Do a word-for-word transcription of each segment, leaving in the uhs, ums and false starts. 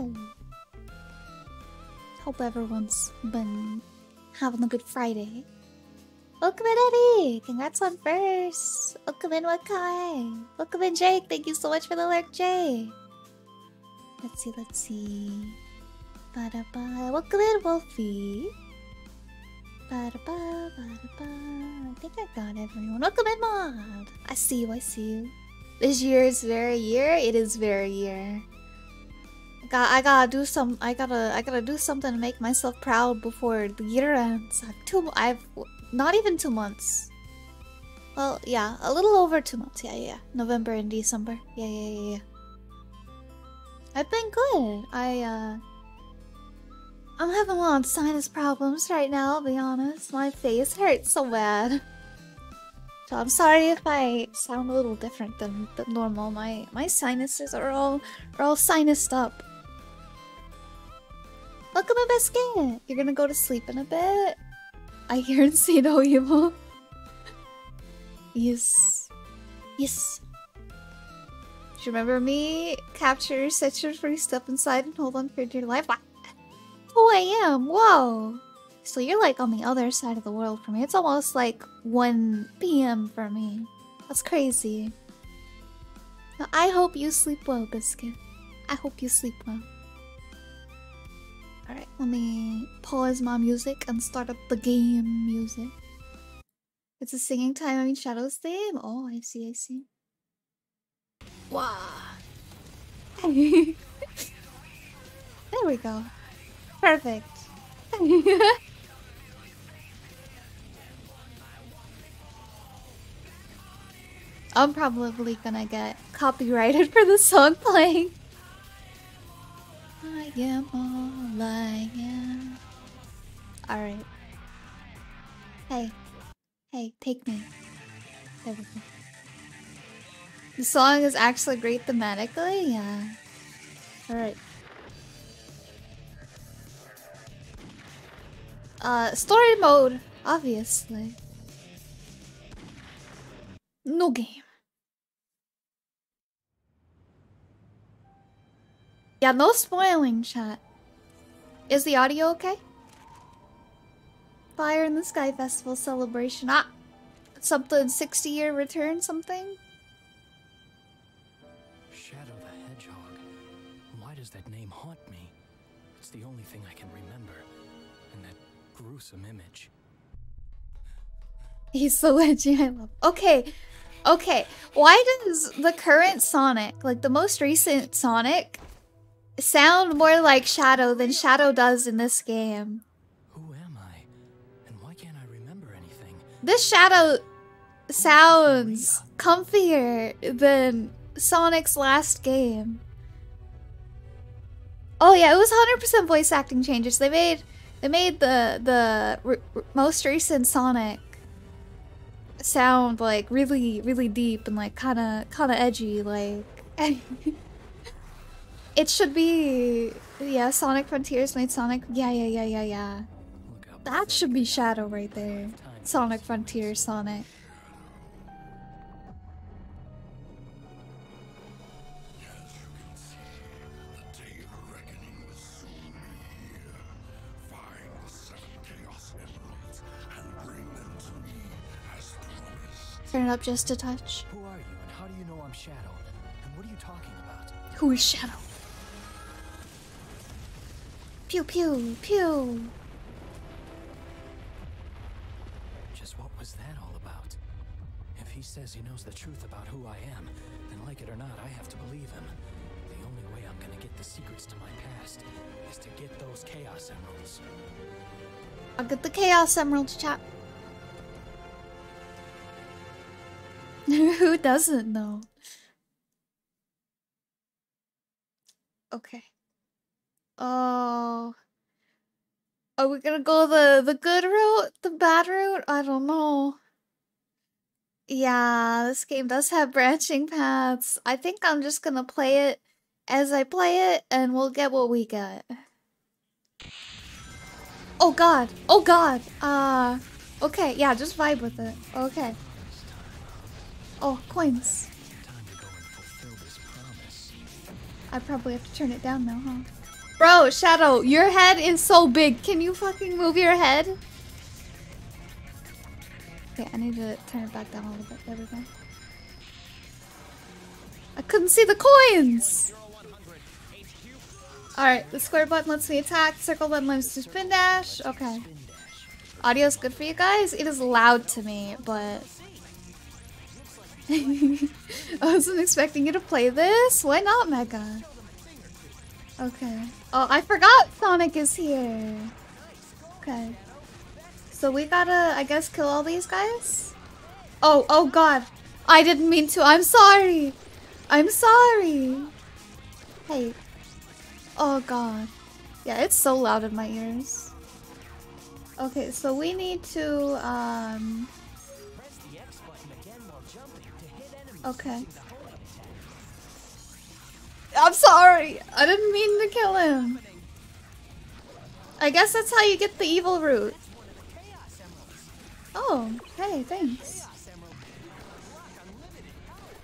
So, hope everyone's been having a good Friday. Welcome in, Eddie! Congrats on first! Welcome in, Wakai! Welcome in, Jake! Thank you so much for the lurk, Jay! Let's see, let's see... Ba-da-ba. Welcome in, Wolfie! Ba-da-ba, ba-da-ba. I think I got everyone. Welcome in, Mod! I see you, I see you. This year is very year. It is very year. I gotta, I gotta do some. I gotta. I gotta do something to make myself proud before the year ends. I've two. I've not even two months. Well, yeah, a little over two months. Yeah, yeah. November and December. Yeah, yeah, yeah. yeah. I've been good. I. uh... I'm having a lot of sinus problems right now. I'll be honest. My face hurts so bad. So I'm sorry if I sound a little different than, than normal. My my sinuses are all are all sinused up. Welcome to Biscuit! You're gonna go to sleep in a bit. I hear and see no evil. Yes. Yes. Do you remember me? Capture, set your free step inside and hold on for dear life. What? two A M Whoa! So you're like on the other side of the world for me. It's almost like one P M for me. That's crazy. Now, I hope you sleep well, Biscuit. I hope you sleep well. Alright, let me pause my music and start up the game music. It's a singing time, I mean Shadow's theme. Oh, I see, I see. Wow. There we go. Perfect. I'm probably gonna get copyrighted for the song playing. I am all I am. Alright. Hey. Hey, take me. There we go. The song is actually great thematically, yeah. Alright. Uh, story mode, obviously. No game. Yeah, no spoiling, chat. Is the audio okay? Fire in the Sky Festival celebration. Ah! Something, sixty year return, something? Shadow the Hedgehog. Why does that name haunt me? It's the only thing I can remember. And that gruesome image. He's so edgy, I love. Okay, okay. Why does the current Sonic, like the most recent Sonic, sound more like Shadow than Shadow does in this game? Who am I? And why can't I remember anything? This Shadow sounds comfier than Sonic's last game. Oh yeah, it was one hundred percent voice acting changes. They made they made the the r r most recent Sonic sound like really really deep and like kind of kind of edgy, like it should be. Yeah, Sonic Frontiers made Sonic. Yeah, yeah, yeah, yeah, yeah. That should be Shadow right there. Sonic Frontiers Sonic. Turn it up just a touch. Who are you and how do you know I'm Shadow? And what are you talking about? Who is Shadow? Pew pew pew. Just what was that all about? If he says he knows the truth about who I am, then like it or not, I have to believe him. The only way I'm gonna get the secrets to my past is to get those Chaos Emeralds. I'll get the Chaos Emeralds, chat. Who doesn't know? Okay. Oh. Are we gonna go the, the good route? The bad route? I don't know. Yeah, this game does have branching paths. I think I'm just gonna play it as I play it and we'll get what we get. Oh god! Oh god! Uh, okay, yeah, just vibe with it. Okay. Oh, coins. Time to go and fulfill this promise. I probably have to turn it down now, huh? Bro, Shadow, your head is so big. Can you fucking move your head? Okay, I need to turn it back down a little bit. There we go. I couldn't see the coins! Alright, the square button lets me attack. Circle button lets me spin dash. Okay. Audio's good for you guys? It is loud to me, but... I wasn't expecting you to play this. Why not, Mega? Okay. Oh, I forgot Sonic is here. Okay. So we gotta, I guess, kill all these guys? Oh, oh god. I didn't mean to. I'm sorry. I'm sorry. Hey. Oh god. Yeah, it's so loud in my ears. Okay, so we need to, um... okay. I'm sorry! I didn't mean to kill him! I guess that's how you get the evil root. Oh, hey, thanks.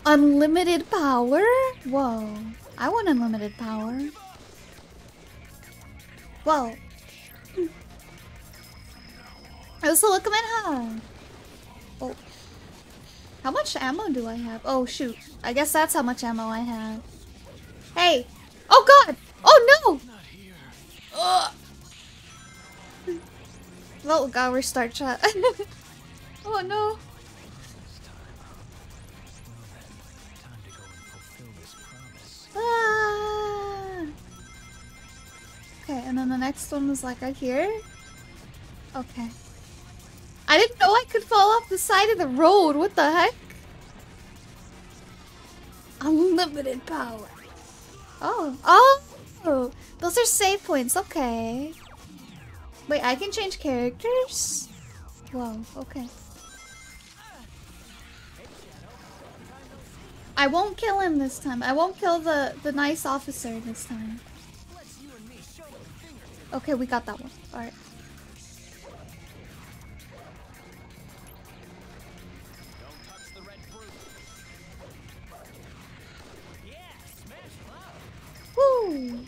Unlimited power? Whoa. I want unlimited power. Whoa. Also, look at that. Oh. How much ammo do I have? Oh, shoot. I guess that's how much ammo I have. Hey! Oh god! Oh no! Ugh. Oh god, we're start shot. Oh no! Ah. Okay, and then the next one was like right here. Okay. I didn't know I could fall off the side of the road. What the heck? Unlimited power. Oh, oh, those are save points. Okay. Wait, I can change characters? Whoa, okay. I won't kill him this time. I won't kill the, the nice officer this time. Okay, we got that one. Alright. Woo!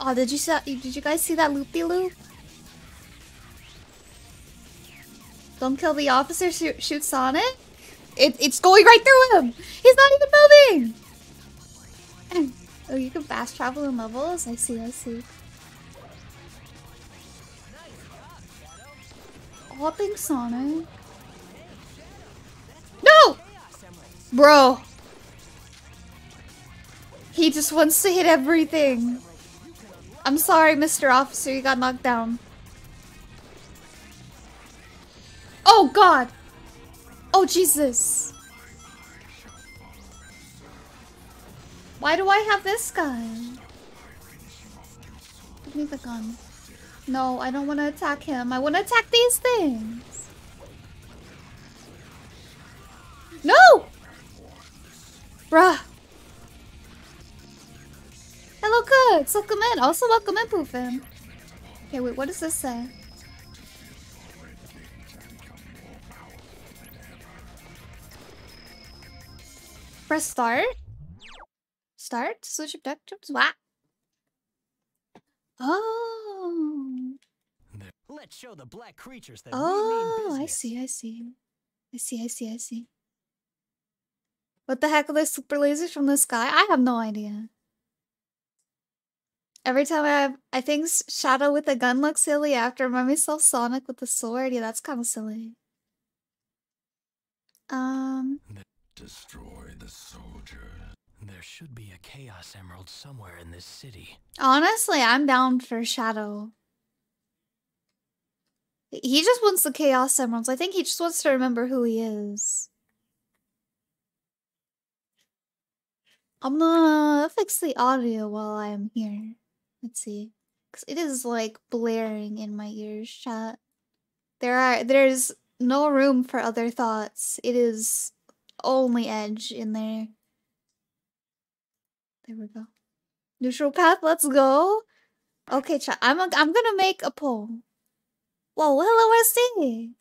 Oh, did you see that? Did you guys see that loop-de-loop? Don't kill the officer. Shoot, shoot Sonic. It, it's going right through him. He's not even moving. Oh, you can fast travel in levels. I see. I see. Oh, thanks, Sonic. No, bro. He just wants to hit everything. I'm sorry, Mister Officer, you got knocked down. Oh, God! Oh, Jesus! Why do I have this guy? Give me the gun. No, I don't want to attack him. I want to attack these things! No! Bruh! Hello, Cooks! Welcome in! Also, welcome in, Poofin! Okay, wait, what does this say? Press start? Start? Switch objectives? Wow! Oh! Let's show the black creatures that oh, we mean I see, I see. I see, I see, I see. What the heck are those super lasers from the sky? I have no idea. Every time I have, I think Shadow with a gun looks silly. I have to remind myself Sonic with a sword. Yeah, that's kind of silly. Um. Destroy the soldier. There should be a Chaos Emerald somewhere in this city. Honestly, I'm down for Shadow. He just wants the Chaos Emeralds. I think he just wants to remember who he is. I'm gonna fix the audio while I'm here. Let's see, because it is like blaring in my ears, chat. There are, there's no room for other thoughts. It is only Edge in there. There we go. Neutral path, let's go. Okay, chat, I'm, a, I'm gonna make a poll. Whoa, hello, R C.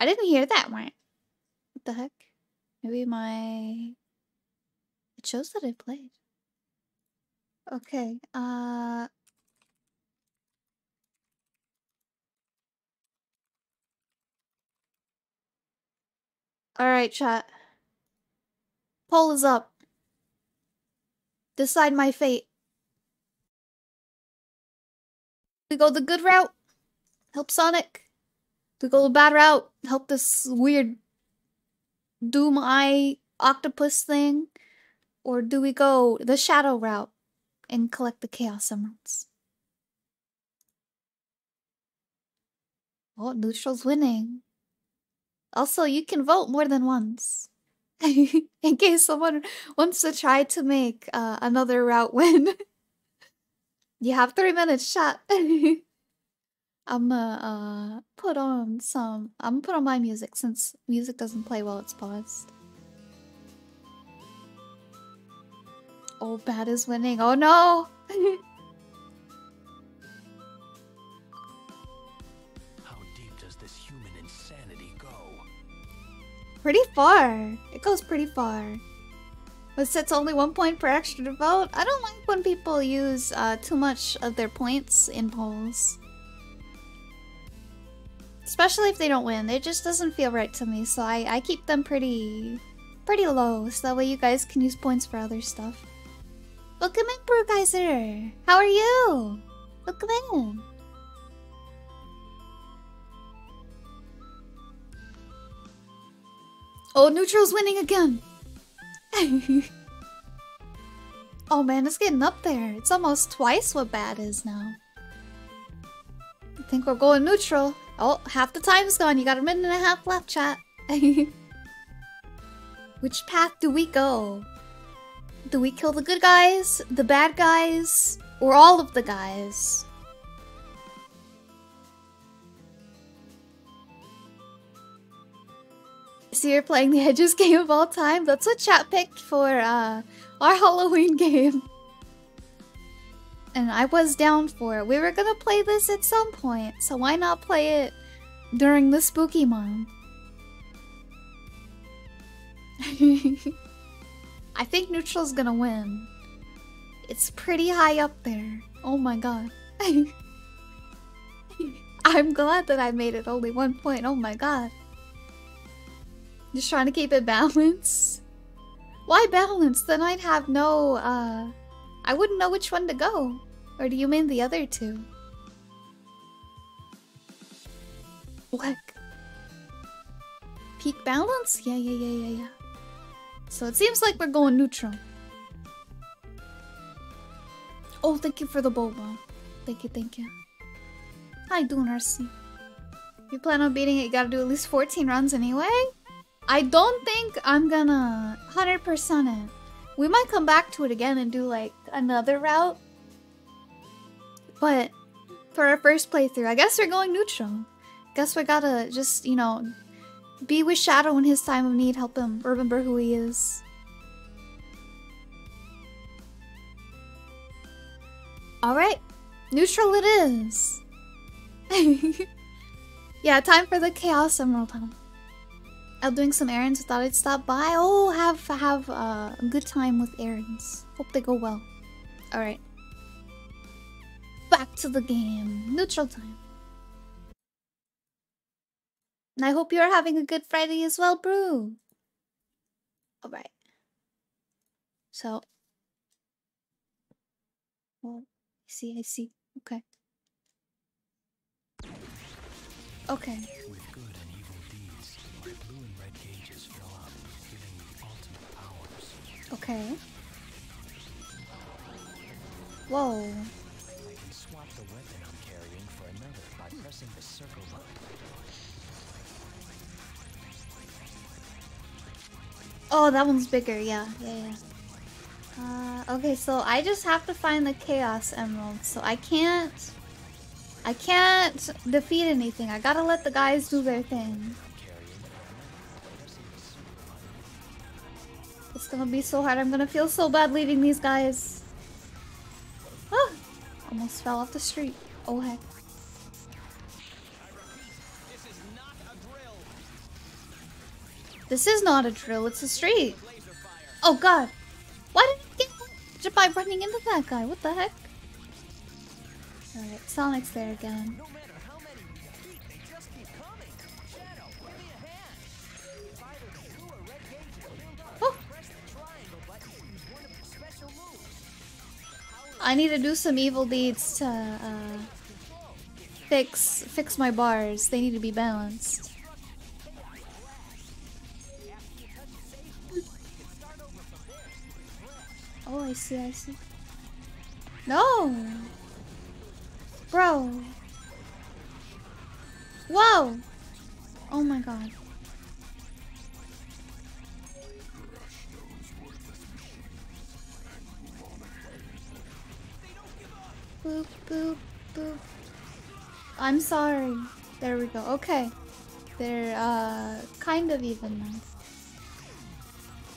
I didn't hear that. What the heck? Maybe my... It shows that I played. Okay, uh... alright, chat. Poll is up. Decide my fate. Do we go the good route? Help Sonic? Do we go the bad route? Help this weird doom eye octopus thing? Or do we go the shadow route and collect the Chaos Emeralds? Oh, neutral's winning. Also, you can vote more than once. In case someone wants to try to make uh, another route win. You have three minutes, chat. I'm gonna uh, put on some... I'm gonna put on my music since music doesn't play while it's paused. Oh, bad is winning. Oh no! How deep does this human insanity go? Pretty far. It goes pretty far. But since only one point per extra to vote, I don't like when people use uh, too much of their points in polls. Especially if they don't win. It just doesn't feel right to me, so I, I keep them pretty, pretty low, so that way you guys can use points for other stuff. Welcome in, Brewgeyser! How are you? Welcome in! Oh, neutral's winning again! Oh man, it's getting up there. It's almost twice what bad is now. I think we're going neutral. Oh, half the time's gone. You got a minute and a half left, chat. Which path do we go? Do we kill the good guys, the bad guys, or all of the guys? So you're playing the Hedges game of all time? That's what chat picked for uh, our Halloween game. And I was down for it. We were gonna play this at some point, so why not play it during the spooky month? I think neutral's gonna win. It's pretty high up there. Oh my god. I'm glad that I made it only one point. Oh my god. Just trying to keep it balanced. Why balance? Then I'd have no, uh... I wouldn't know which one to go. Or do you mean the other two? What? Peak balance? Yeah, yeah, yeah, yeah, yeah. So it seems like we're going neutral. Oh, thank you for the boba. Thank you, thank you. How you doing, R C? You plan on beating it, you gotta do at least fourteen runs anyway? I don't think I'm gonna one hundred percent it. We might come back to it again and do like another route. But for our first playthrough, I guess we're going neutral. Guess we gotta just, you know, be with Shadow in his time of need, help him remember who he is. Alright, neutral it is! Yeah, time for the Chaos Emerald Hunt. I'm doing some errands, thought I'd stop by. Oh, have have uh, a good time with errands. Hope they go well. Alright. Back to the game. Neutral time. And I hope you're having a good Friday as well, Brew. Alright. So. Well, I see, I see. Okay. Okay. With good and evil deeds, my blue and red gauges fill up, giving me ultimate powers. Okay. Whoa. I can swap the weapon I'm carrying for another by pressing the circle button. Oh, that one's bigger, yeah, yeah, yeah. Uh, okay, so I just have to find the Chaos Emerald, so I can't... I can't defeat anything, I gotta let the guys do their thing. It's gonna be so hard, I'm gonna feel so bad leaving these guys. Ah, almost fell off the street, oh heck. This is not a drill, it's a street. Oh god. Why did I get Just by running into that guy, what the heck? Alright, Sonic's there again. Oh! I need to do some evil deeds to uh, fix fix my bars. They need to be balanced. Oh, I see, I see. No! Bro! Whoa! Oh my god. Boop, boop, boop. I'm sorry. There we go. Okay. They're, uh, kind of even now.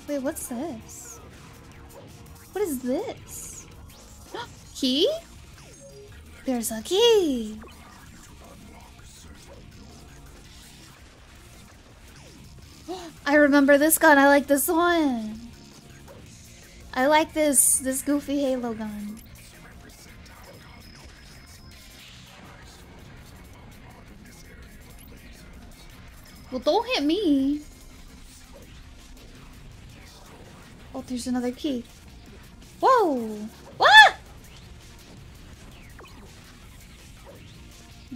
Wait, what's this? What is this? Key? There's a key! I remember this gun, I like this one! I like this, this goofy Halo gun. Well, don't hit me! Oh, there's another key. Whoa! What? Ah!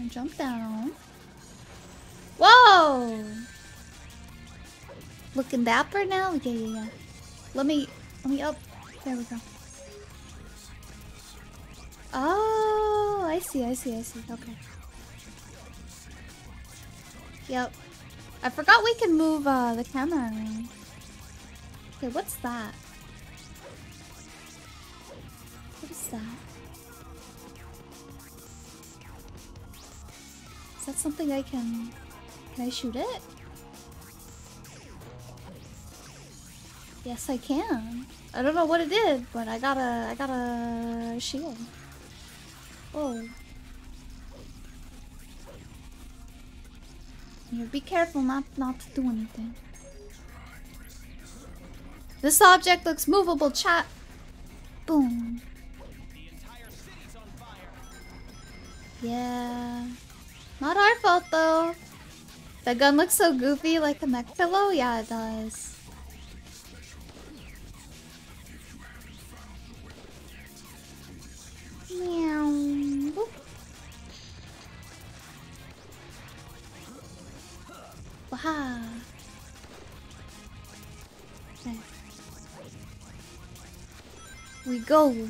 Jump down. Whoa! Looking dapper now? Yeah, yeah, yeah. Let me, let me up. There we go. Oh, I see, I see, I see. Okay. Yep. I forgot we can move uh, the camera around. Okay, what's that? That? Is that something I can... Can I shoot it? Yes, I can. I don't know what it did, but I got a... I got a... shield. Oh. Here, be careful not, not to do anything. This object looks movable, chat. Boom. Yeah, not our fault though. The gun looks so goofy, like the neck pillow. Yeah, it does. Meow. Boop. Waha. There we go.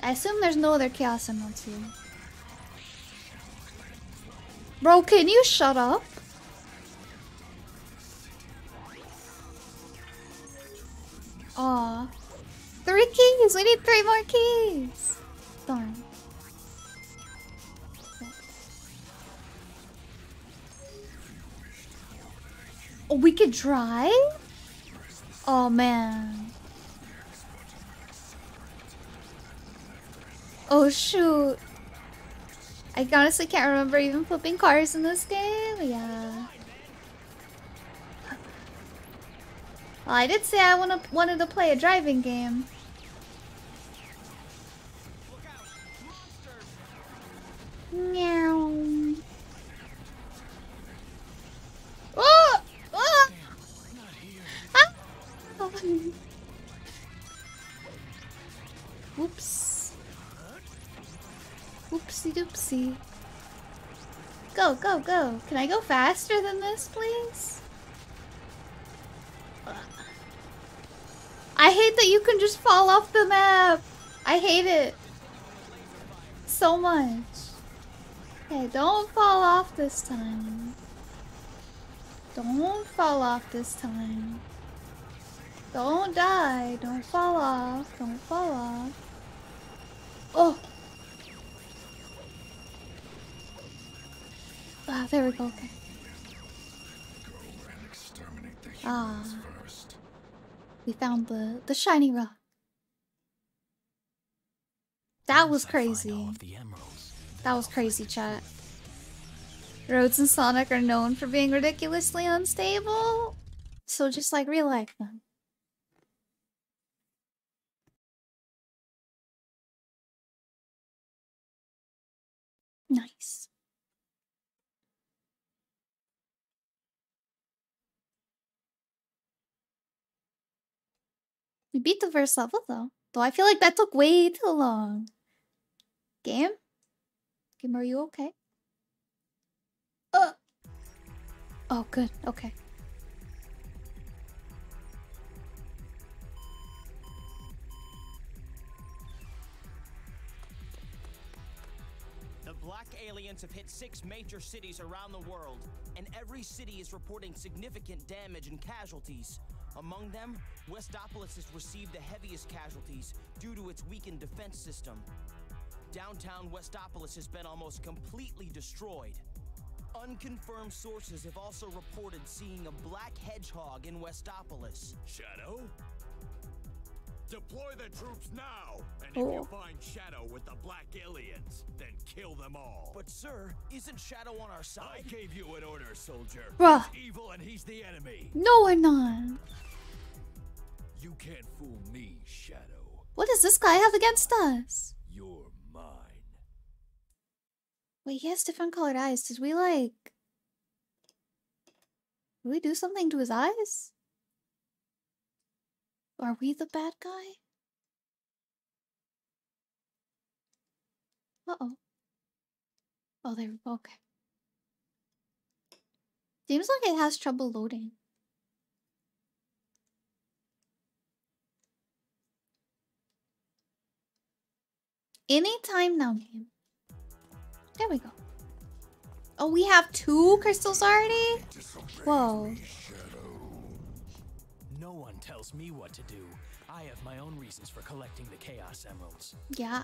I assume there's no other Chaos Emeralds here. Bro, can you shut up? Aw. Three keys! We need three more keys! Darn. Oh, we could drive? Oh, man. Oh shoot! I honestly can't remember even flipping cars in this game. Yeah. Well, I did say I wanna wanted to play a driving game. Meow. Oh! Oh! Ah! Oh. Oops. Oopsie doopsie. Go, go, go. Can I go faster than this, please? I hate that you can just fall off the map. I hate it. So much. Okay, don't fall off this time. Don't fall off this time. Don't die. Don't fall off. Don't fall off. Oh. Ah, there we go, okay. Ah. We found the, the shiny rock. That was crazy. That was crazy, chat. Roads in Sonic are known for being ridiculously unstable. So just like, real life them. Nice. We beat the first level though. Though I feel like that took way too long. Game? Game, are you okay? Uh. Oh, good. Okay. The black aliens have hit six major cities around the world, and every city is reporting significant damage and casualties. Among them, Westopolis has received the heaviest casualties due to its weakened defense system. Downtown Westopolis has been almost completely destroyed. Unconfirmed sources have also reported seeing a black hedgehog in Westopolis. Shadow? Deploy the troops now! And if you find Shadow with the black aliens, then kill them all. But sir, isn't Shadow on our side? I gave you an order, soldier. Bruh. He's evil and he's the enemy. No, we're not. You can't fool me, Shadow. What does this guy have against us? You're mine. Wait, he has different colored eyes. Did we like... Did we do something to his eyes? Are we the bad guy? Uh-oh. Oh, they're... okay. Seems like it has trouble loading. Anytime now, game. There we go. Oh, we have two crystals already? Whoa. No one tells me what to do. I have my own reasons for collecting the Chaos Emeralds. Yeah.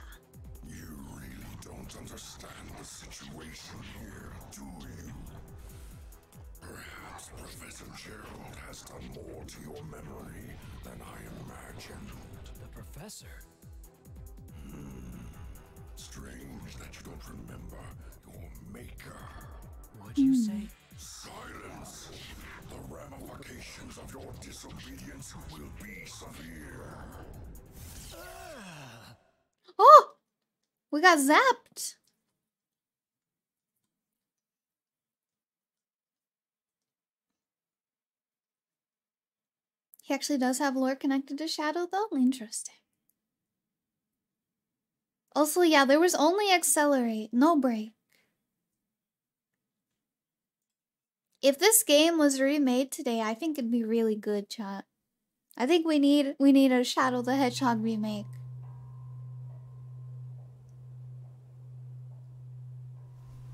You really don't understand the situation here, do you? Perhaps Professor Gerald has done more to your memory than I imagined. The Professor? Hmm. Strange that you don't remember your maker. What'd you mm. say? Silence! The ramifications of your disobedience will be severe. Oh! We got zapped! He actually does have lore connected to Shadow, though? Interesting. Also, yeah, there was only accelerate, no break. If this game was remade today, I think it'd be really good, chat. I think we need we need a Shadow the Hedgehog remake.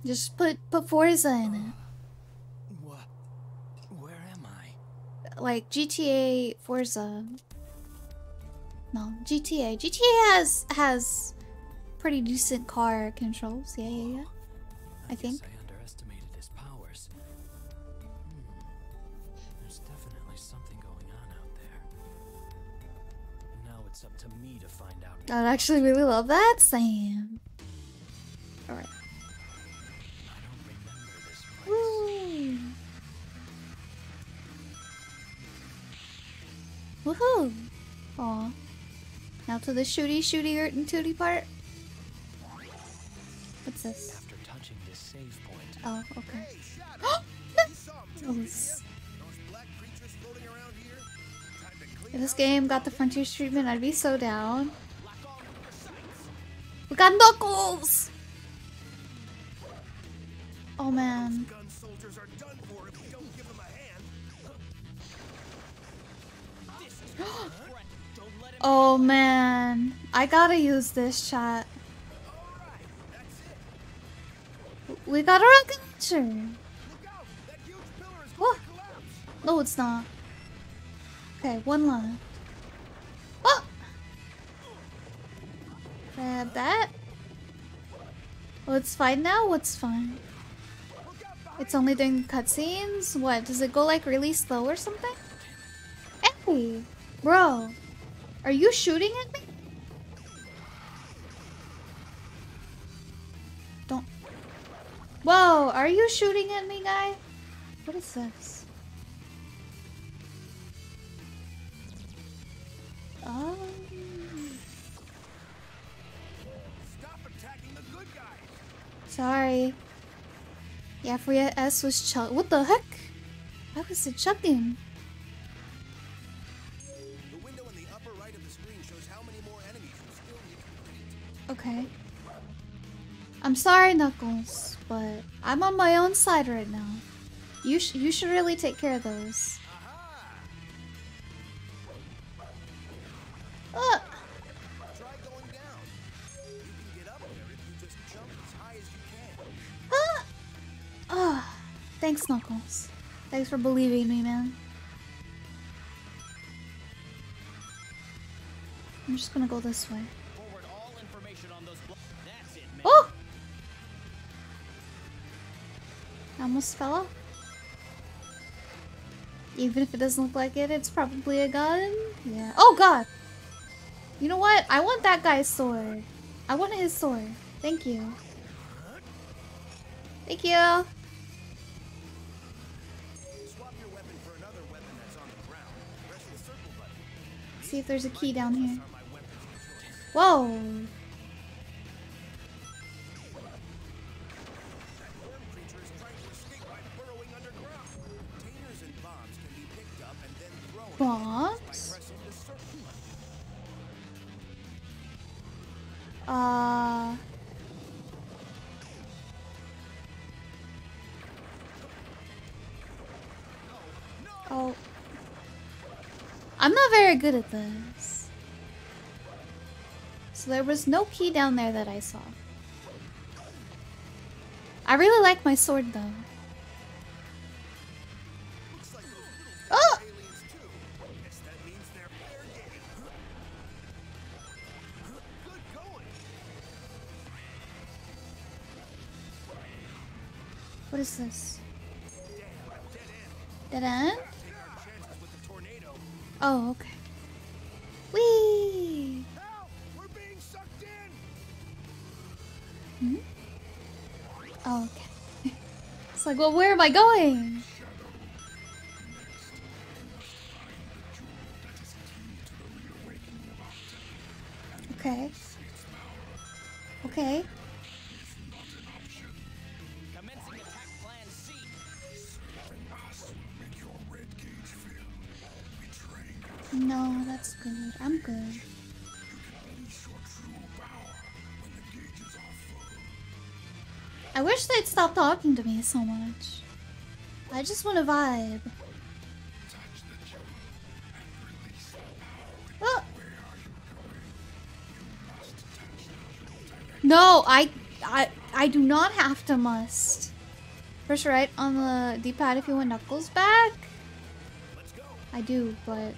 Just put put Forza in it. What? Where am I? Like G T A Forza. No, G T A. G T A has has pretty decent car controls. Yeah, yeah, yeah. I think. I'd actually really love that, Sam. Alright. Woo! Woohoo! Aw. Now to the shooty, shooty, hurt and tooty part. What's this? After touching this save point. Oh, okay. Hey, Shadow, you saw two those black creatures floating around here. Time to clean if this game got the Frontiers treatment, I'd be so down. We got Knuckles! Oh man. Oh man. I gotta use this, chat. We got our own creature. What? No, it's not. Okay, one line. Oh! Grab that. Oh, it's fine now? What's fine? It's only doing cutscenes? What? Does it go like really slow or something? Hey! Bro! Are you shooting at me? Don't... Whoa! Are you shooting at me, guy? What is this? Oh... Sorry. Yeah, three S was chugged. What the heck? Why was it chugging? The window in the upper right of the screen shows how many more enemies you still need to complete. Okay. I'm sorry, Knuckles, but I'm on my own side right now. You sh you should really take care of those. Ugh. Try going down. You can get up there if you just jump as high as you can. Ah! Oh, thanks, Knuckles. Thanks for believing me, man. I'm just gonna go this way. Forward all information on those blocks. That's it, man. Oh! I almost fell off. Even if it doesn't look like it, it's probably a gun. Yeah. Oh god! You know what? I want that guy's sword. I want his sword. Thank you. Thank you. Swap your weapon for another weapon that's on the ground. Press the circle button. See if there's a key down here. Whoa. Bombs? Uh... Oh... I'm not very good at this. So there was no key down there that I saw. I really like my sword though. What is this? Dead end? Oh, okay. Whee! We're being sucked in. Hmm? Oh, okay. It's like, well, where am I going? Okay. Okay. No, that's good. I'm good. You can release your true power when the gauges are full. I wish they'd stop talking to me so much. I just want to vibe. Touch the jump and release the power. Oh. Where are you going? You must touch the jump. No, I, I, I do not have to must. Press right on the D-pad if you want Knuckles back. Let's go. I do, but.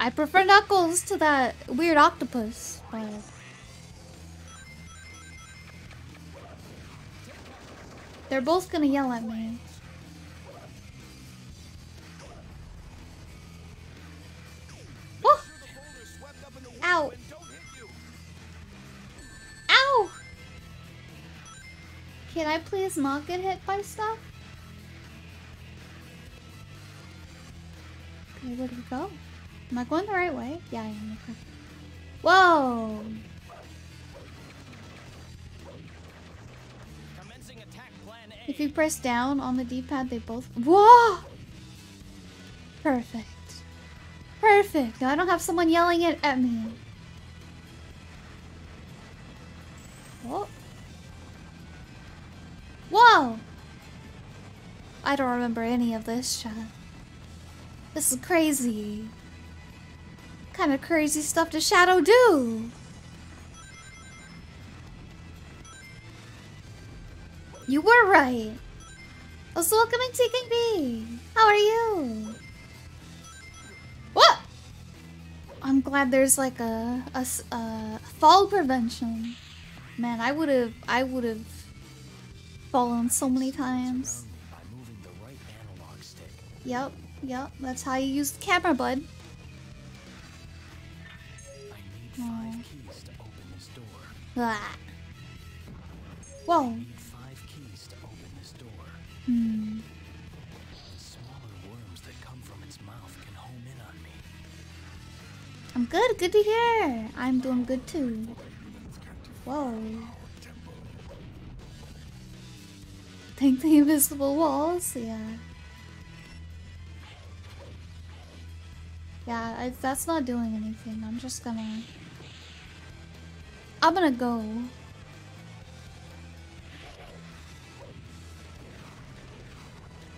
I prefer Knuckles to that weird octopus, but... They're both gonna yell at me. Oh! Ow! Ow! Can I please not get hit by stuff? Okay, where do we go? Am I going the right way? Yeah, I am. Okay. Whoa! Commencing attack plan A. If you press down on the D-pad, they both. Whoa! Perfect. Perfect. No, I don't have someone yelling it at me. Whoa! Whoa! I don't remember any of this chat. This is crazy. What kind of crazy stuff does Shadow do? You were right. Also, welcome to Kinect. How are you? What? I'm glad there's like a, a, a fall prevention. Man, I would have I would have fallen so many times. Yep, yep. That's how you use the camera, bud. Five keys to open this door. Whoa. Five keys to open this door. Hmm. Smaller worms that come from its mouth can home in on me. I'm good. Good to hear. I'm doing good too. Whoa. Like the invisible walls? Yeah. Yeah, I, that's not doing anything. I'm just gonna... I'm gonna go.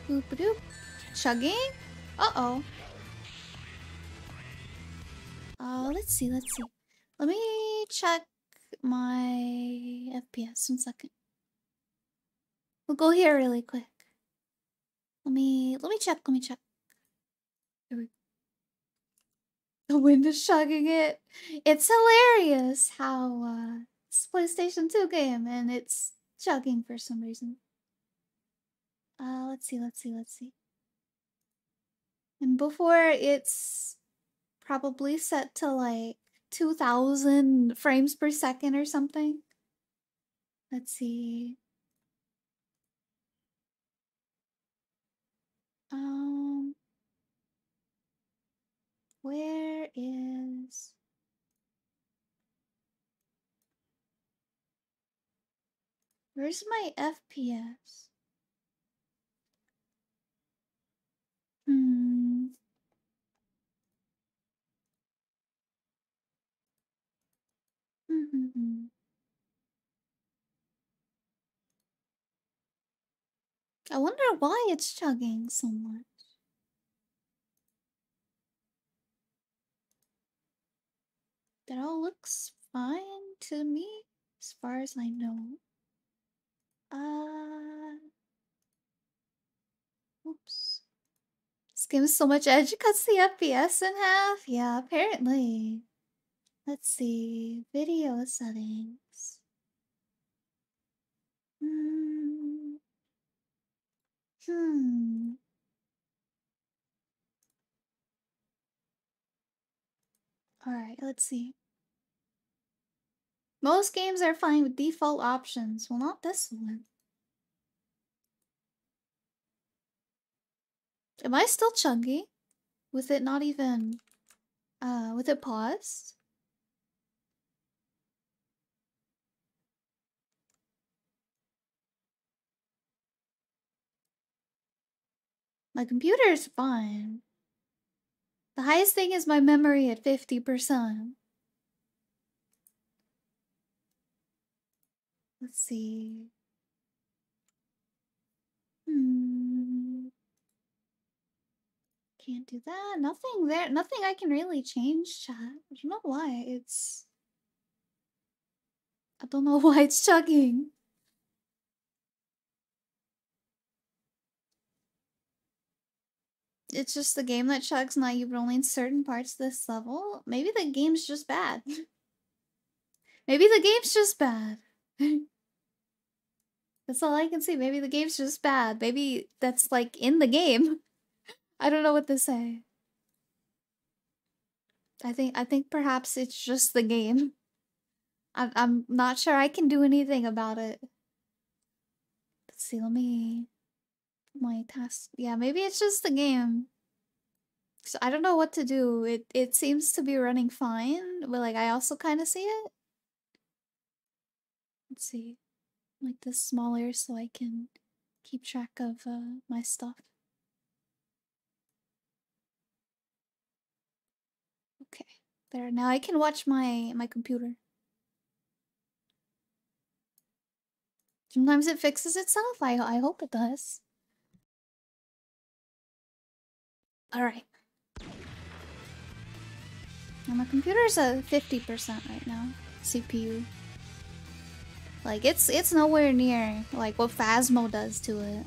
Oop-a-doop. Chugging? Uh-oh. Uh, let's see, let's see. Let me check my F P S. One second. We'll go here really quick. Let me, let me check, let me check. There we go. The wind is chugging it. It's hilarious how uh, it's a PlayStation two game and it's chugging for some reason. Uh, let's see, let's see, let's see. And before it's probably set to like two thousand frames per second or something. Let's see. Um... Where is... Where's my F P S? Hmm... Mm-hmm. I wonder why it's chugging so much. That all looks fine to me, as far as I know. Uh, oops. This game is so much edge, it cuts the F P S in half? Yeah, apparently. Let's see, video settings. Hmm. Hmm. Alright, let's see. Most games are fine with default options. Well, not this one. Am I still chunky? With it not even... Uh, with it paused? My computer is fine. The highest thing is my memory at fifty percent. Let's see. Hmm. Can't do that. Nothing there. Nothing I can really change, chat. I don't know why it's... I don't know why it's chugging. It's just the game that chugs now. You've only in certain parts of this level. Maybe the game's just bad. Maybe the game's just bad. That's all I can see. Maybe the game's just bad. Maybe that's like in the game. I don't know what to say. I think I think perhaps it's just the game. I'm I'm not sure I can do anything about it. Let's see. Let me. My task, yeah, maybe it's just the game. So I don't know what to do. It it seems to be running fine, but like I also kind of see it. Let's see, like this smaller so I can keep track of uh, my stuff. Okay, there. Now I can watch my my computer. Sometimes it fixes itself. I I hope it does. Alright. Now my computer's at fifty percent right now. C P U. Like, it's it's nowhere near, like, what Phasmo does to it.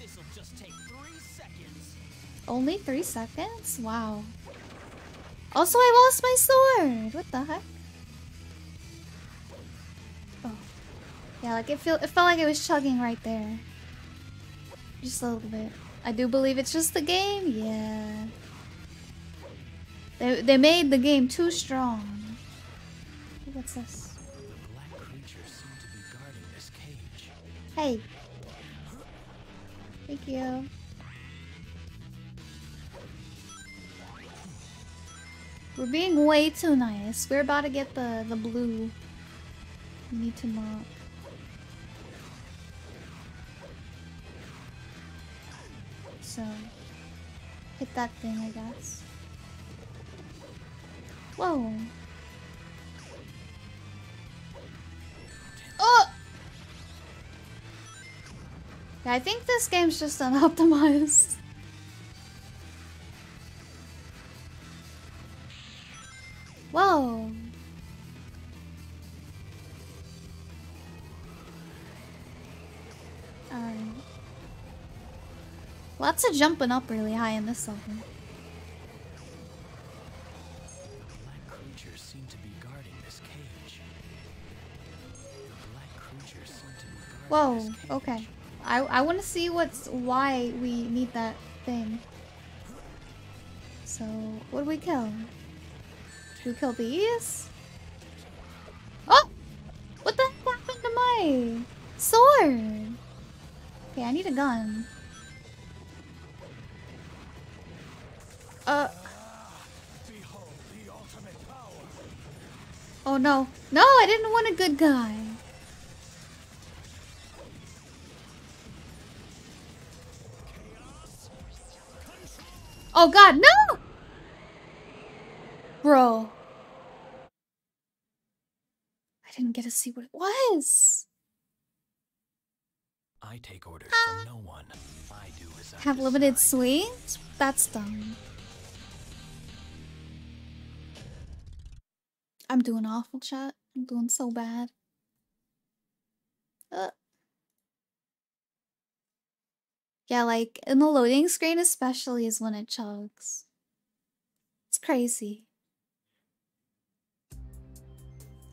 This'll just take three seconds. Only three seconds? Wow. Also, I lost my sword! What the heck? Oh. Yeah, like, it, feel, it felt like it was chugging right there. Just a little bit. I do believe it's just the game. Yeah. They they made the game too strong. What's this? Black creatures seem to be guarding this cage. Hey. Thank you. We're being way too nice. We're about to get the the blue need to not. So, hit that thing, I guess. Whoa! Oh! Yeah, I think this game's just unoptimized. Whoa! Um, lots of jumping up really high in this level. Whoa, okay. I, I want to see what's why we need that thing. So, what do we kill? Do we kill these? Oh! What the heck happened to my sword? Okay, I need a gun. Uh. Oh no. No, I didn't want a good guy. Oh god, no! Bro. I didn't get to see what it was. I take orders ah. from no one. I do as I have decide. Limited swings? That's dumb. I'm doing awful, chat. I'm doing so bad. Uh. Yeah, like, in the loading screen especially is when it chugs. It's crazy.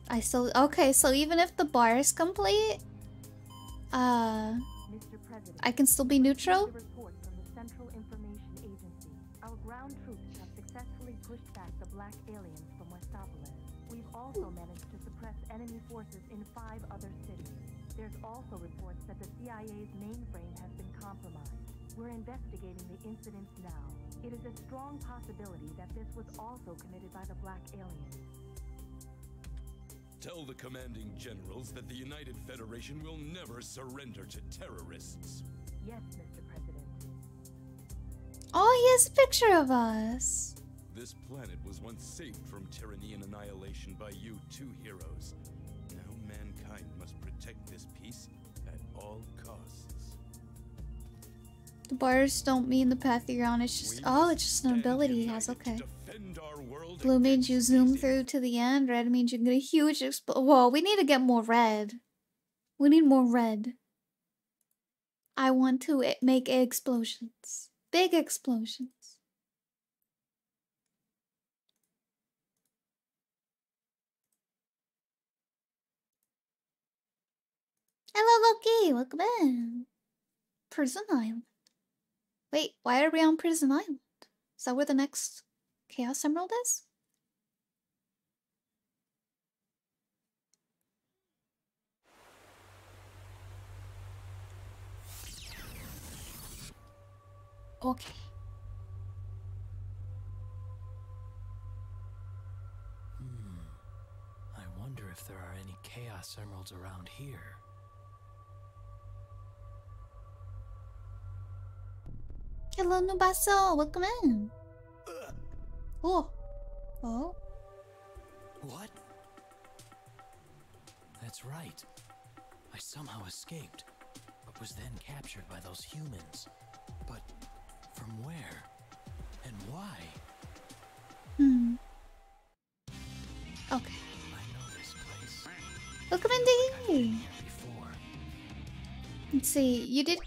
I still- okay, so even if the bar is complete, uh, Mister President, I can still be neutral? The report from the Central Information Agency. Our ground troops have successfully pushed back the black aliens from Westopolis. We've also managed to suppress enemy forces in five other cities. There's also reports that the C I A's mainframe has been compromised. We're investigating the incidents now. It is a strong possibility that this was also committed by the Black Aliens. Tell the commanding generals that the United Federation will never surrender to terrorists. Yes, Mister President. Oh, he has a picture of us. This planet was once saved from tyranny and annihilation by you two heroes. Now mankind must protect this peace at all costs. The bars don't mean the path you're on, it's just- we oh, it's just an ability he has, okay. Blue means you zoom through to the end, red means you get a huge expl- Whoa, we need to get more red. We need more red. I want to make explosions. Big explosions. Hello, Loki! Welcome in! Prison Island. Wait, why are we on Prison Island? Is that where the next Chaos Emerald is? Okay. Hmm. I wonder if there are any Chaos Emeralds around here. Hello, Nubaso. Welcome in. Ugh. Oh. Oh. What? That's right. I somehow escaped, but was then captured by those humans. But from where? And why? Hmm. Okay. I know this place. Welcome in, D. Let's see. You did.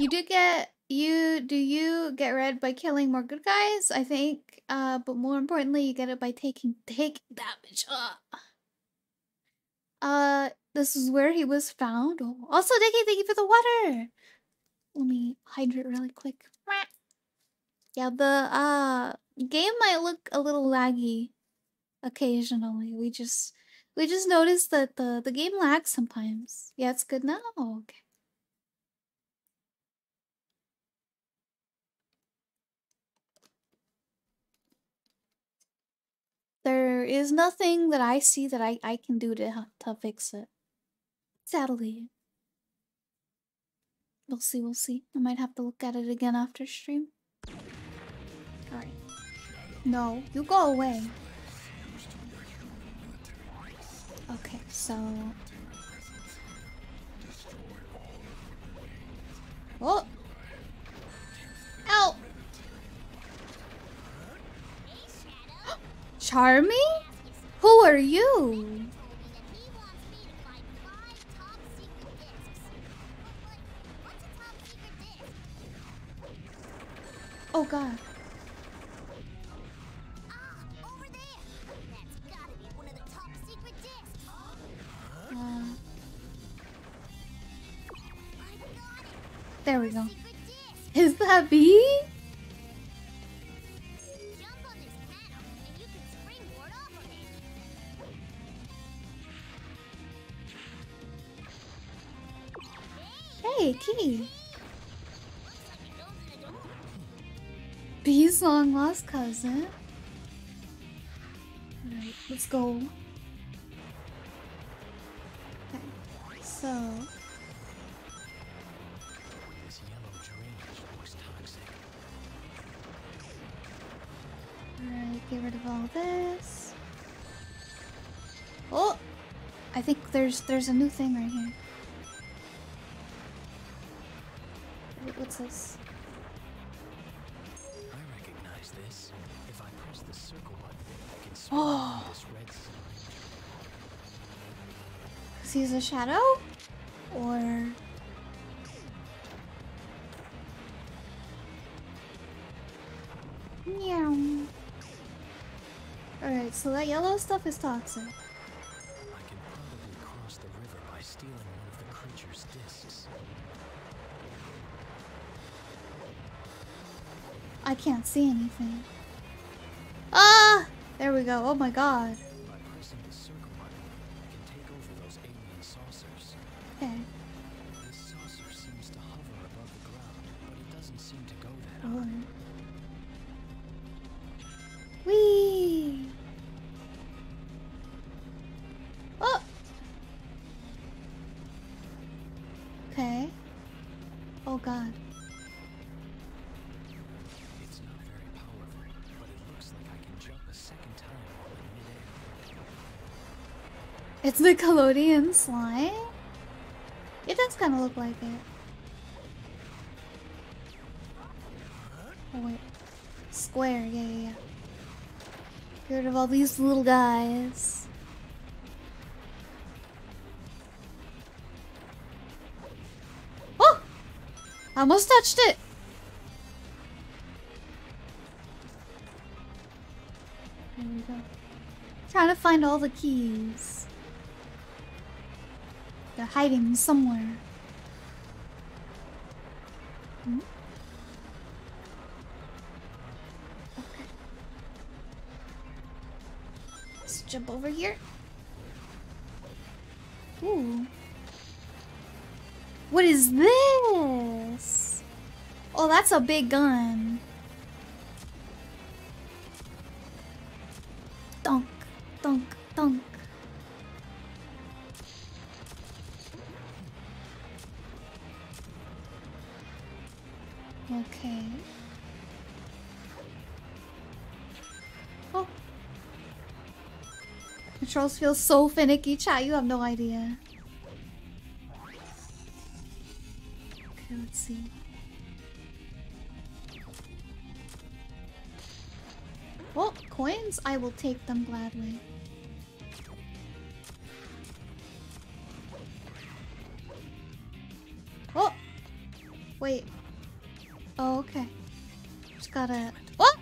You did get. You do you get red by killing more good guys, I think, uh, but more importantly, you get it by taking take damage. Ugh. Uh, this is where he was found. Oh. Also, Diggy, thank you for the water. Let me hydrate really quick. Yeah, the uh game might look a little laggy occasionally. We just we just noticed that the the game lags sometimes. Yeah, it's good now. Oh, okay. There is nothing that I see that I, I can do to, to fix it. Sadly. We'll see, we'll see. I might have to look at it again after stream. Alright. No, you go away. Okay, so... Oh! Ow! Charmy? Who are you? Oh god. Uh, there we go. Is that B? Hey, Kitty. B's long lost cousin. Alright, let's go. Okay, so. This yellow drainage looks toxic. Alright, get rid of all this. Oh! I think there's there's a new thing right here. Wait, what's this? Oh, because he's a shadow, or yeah. All right, so that yellow stuff is toxic. I can probably cross the river by stealing one of the creature's discs. I can't see anything. Ah. There we go. Oh my god. By pressing the circle button, you can take over those alien saucers. Okay. This saucer seems to hover above the ground, but it doesn't seem to go that high. Whee! Oh! Okay. Oh god. It's Nickelodeon slime? It does kind of look like it. Oh wait. Square, yeah, yeah, yeah. Get rid of all these little guys. Oh! I almost touched it! There we go. I'm trying to find all the keys. They're hiding somewhere. Hmm? Okay. Let's jump over here. Ooh. What is this? Oh, that's a big gun. Dunk, dunk, dunk. Okay. Oh. Controls feel so finicky, chat. You have no idea. Okay, let's see. Oh, coins? I will take them gladly. Oh! Wait. Oh, okay. Just gotta... What?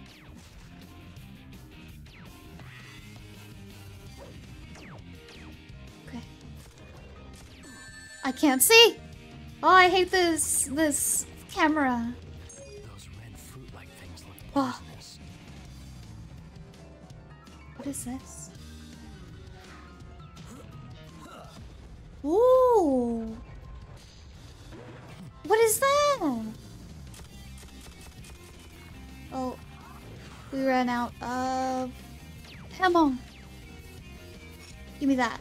Okay. I can't see! Oh, I hate this... this... camera. Those red fruit-like things look poisonous. What is this? Ooh! What is that? Oh, we ran out of ammo. Give me that.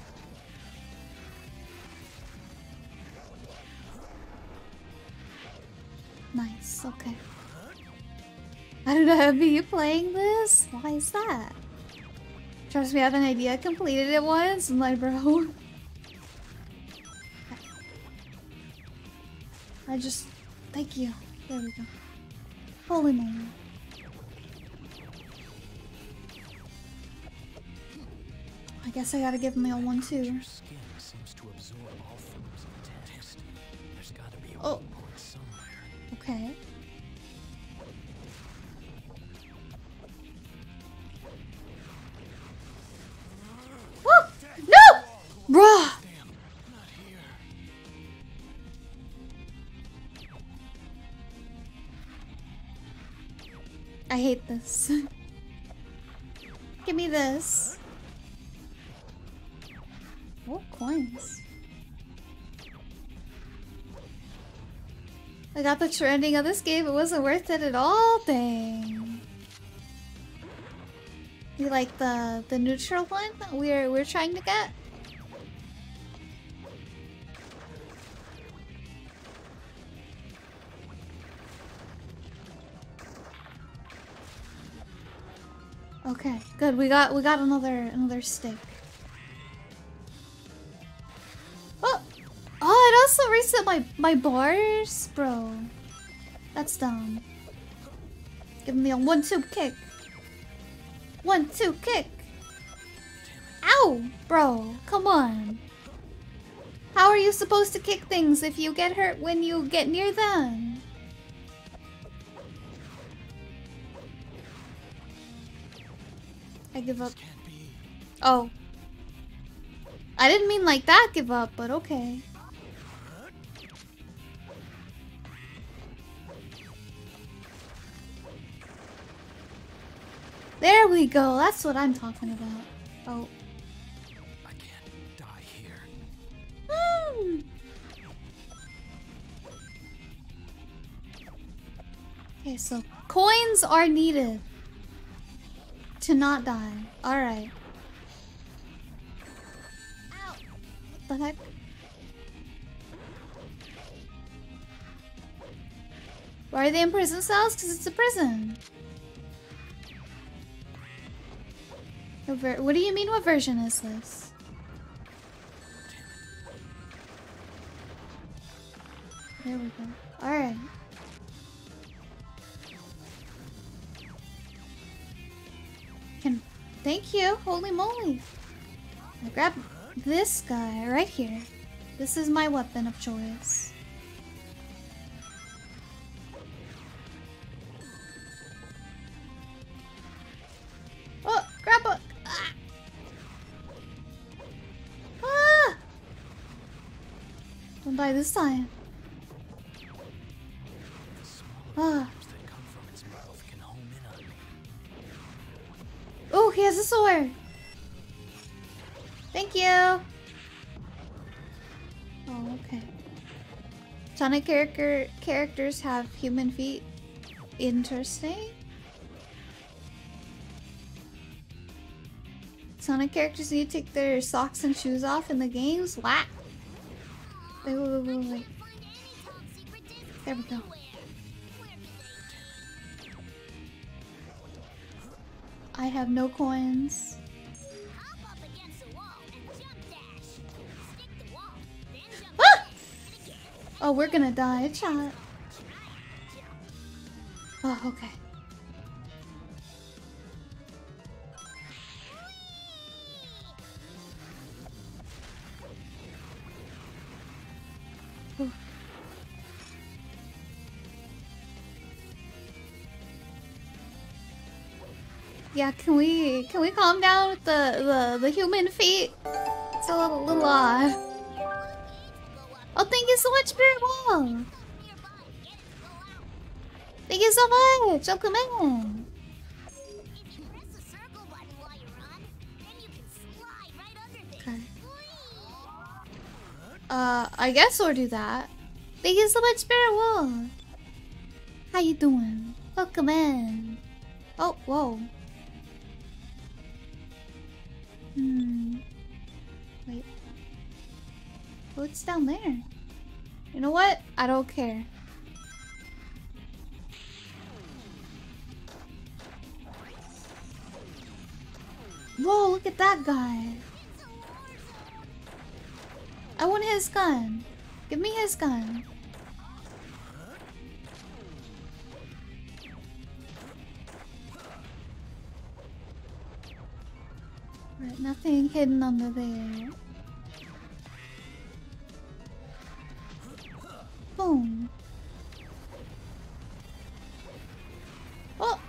Nice, okay. I don't know, have you playing this? Why is that? Trust me, I have an idea. I completed it once. I'm like, bro. I just... Thank you. There we go. Holy moly. I guess I gotta give him a one too. Oh. Okay. Oh! No! Bruh! I hate this. Give me this. Oh, coins. I got the true ending of this game, it wasn't worth it at all, dang. You like the the neutral one that we're we're trying to get? Okay, good, we got we got another another stick. Also reset my my bars, bro. That's dumb. Give me a one two kick. one two kick. Ow, bro. Come on. How are you supposed to kick things if you get hurt when you get near them? I give up. Oh. I didn't mean like that, give up, but okay. There we go. That's what I'm talking about. Oh. I can't die here. Mm. Okay, so coins are needed to not die. All right. Ow. What the heck? Why are they in prison cells? Because it's a prison. What do you mean, what version is this? There we go. Alright. Can... Thank you! Holy moly! I grab this guy right here. This is my weapon of choice. Oh! Grab a... Don't die this time. Ah. Oh, he has a sword. Thank you. Oh, okay. Sonic character characters have human feet. Interesting. Sonic characters need to take their socks and shoes off in the games. What? Wait, wait, wait, wait, wait. There we go. I have no coins. Ah! Oh, we're gonna die, chat. Oh, okay. Yeah, can we can we calm down with the the, the human feet? It's a little little odd. Oh, thank you so much, Spirit Wall. Thank you so much. Welcome in. Okay. Uh, I guess we'll do that. Thank you so much, Spirit Wall. How you doing? Welcome in. Oh, whoa. Hmm. Wait. What's down there? You know what? I don't care. Whoa, look at that guy. I want his gun. Give me his gun. Right, nothing hidden under there. Boom. Oh!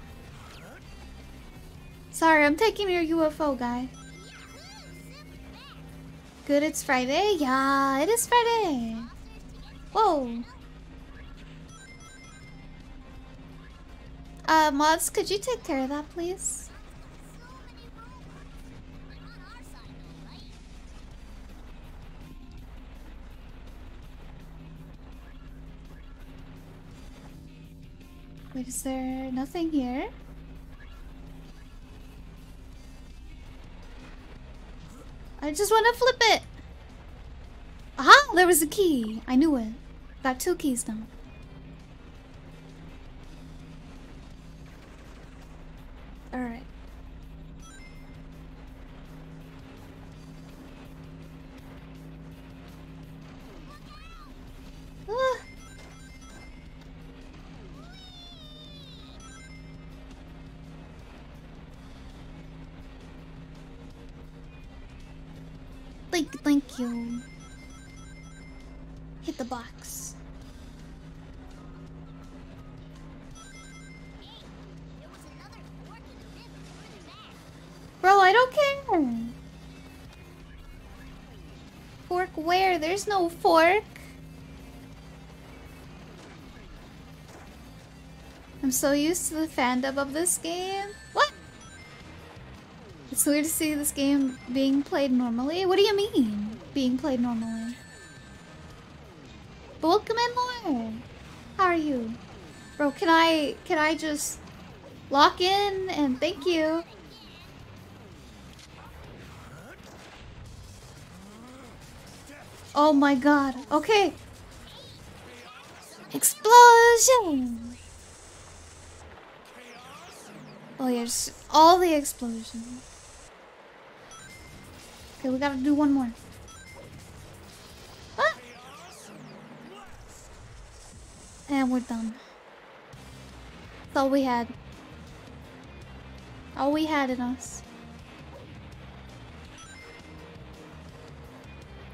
Sorry, I'm taking your U F O guy. Good, it's Friday? Yeah, it is Friday! Whoa! Uh, mods, could you take care of that, please? Wait, is there nothing here? I just want to flip it! Aha! There was a key! I knew it. Got two keys now. Alright. Ah. Thank, thank you. Hit the box. Bro, I don't care. Fork where? There's no fork. I'm so used to the fandom of this game. What? It's weird to see this game being played normally. What do you mean, being played normally? But welcome in more. How are you? Bro, can I, can I just lock in and thank you? Oh my god. Okay. Explosion! Oh yes, all the explosions. Okay, we gotta do one more. Ah! And we're done. That's all we had. All we had in us.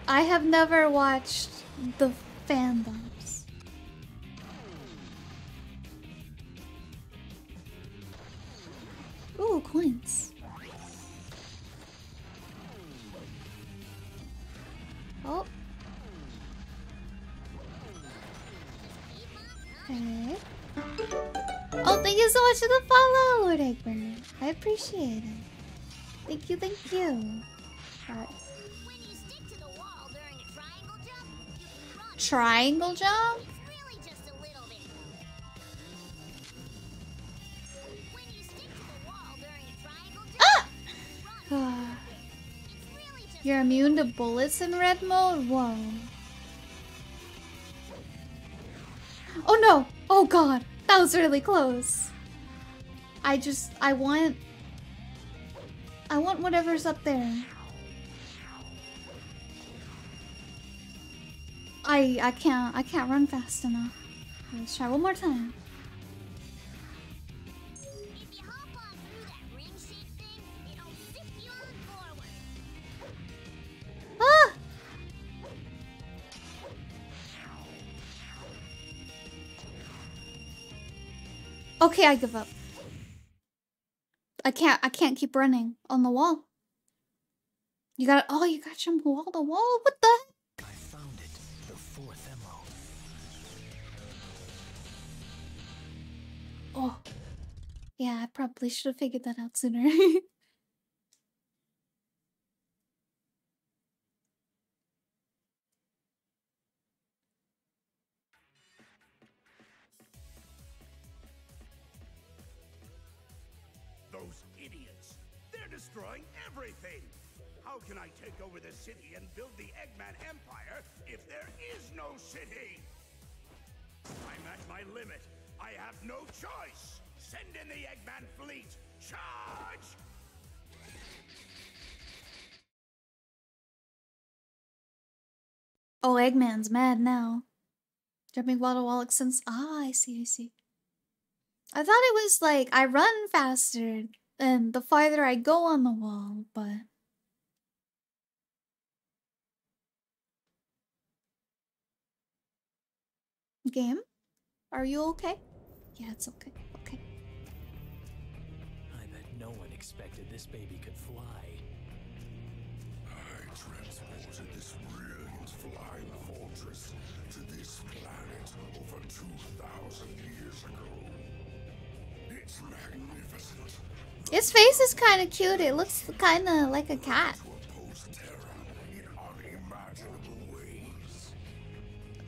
I have never watched the fandoms. Ooh, coins. Oh. Okay. Oh, thank you so much for the follow, Lord Egbert. I appreciate it. Thank you, thank you. Alright. Triangle jump? You're immune to bullets in red mode? Whoa. Oh no! Oh god! That was really close! I just... I want... I want whatever's up there. I... I can't... I can't run fast enough. Let's try one more time. Ah! Okay, I give up. I can't, I can't keep running on the wall. You gotta, oh, you gotta jump wall to wall? What the heck? I found it, the fourth emerald. Oh. Yeah, I probably should have figured that out sooner. Destroying everything! How can I take over the city and build the Eggman Empire if there is no city? I'm at my limit. I have no choice. Send in the Eggman fleet. Charge! Oh, Eggman's mad now. Jumping wall to wall extends. Ah, I see, I see. I thought it was like I run faster and the farther I go on the wall, but. Game? Are you okay? Yeah, it's okay. Okay. I bet no one expected this baby could fly. I transported this brilliant flying fortress to this planet over two thousand years ago. It's magnificent. His face is kind of cute. It looks kind of like a cat.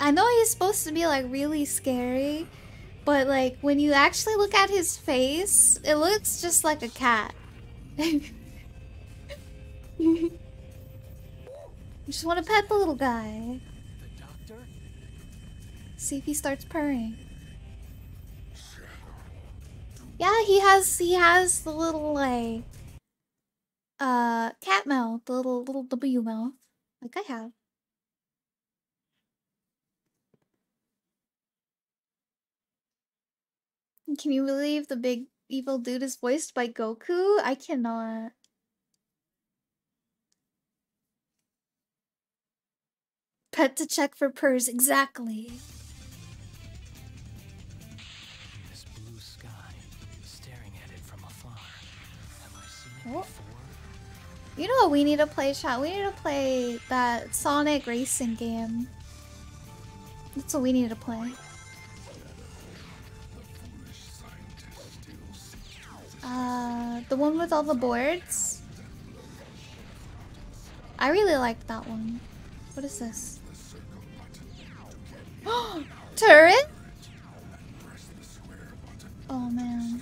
I know he's supposed to be like really scary, but like when you actually look at his face, it looks just like a cat. I just want to pet the little guy. The doctor? See if he starts purring. Yeah, he has he has the little like uh cat mouth, the little little W mouth, like I have. Can you believe the big evil dude is voiced by Goku? I cannot. Pet to check for purrs, exactly. This blue sky, staring at it from afar. Have I seen it before? You know what we need to play, chat? We need to play that Sonic racing game. That's what we need to play. Uh, the one with all the boards? I really like that one. What is this? Turret? Oh man.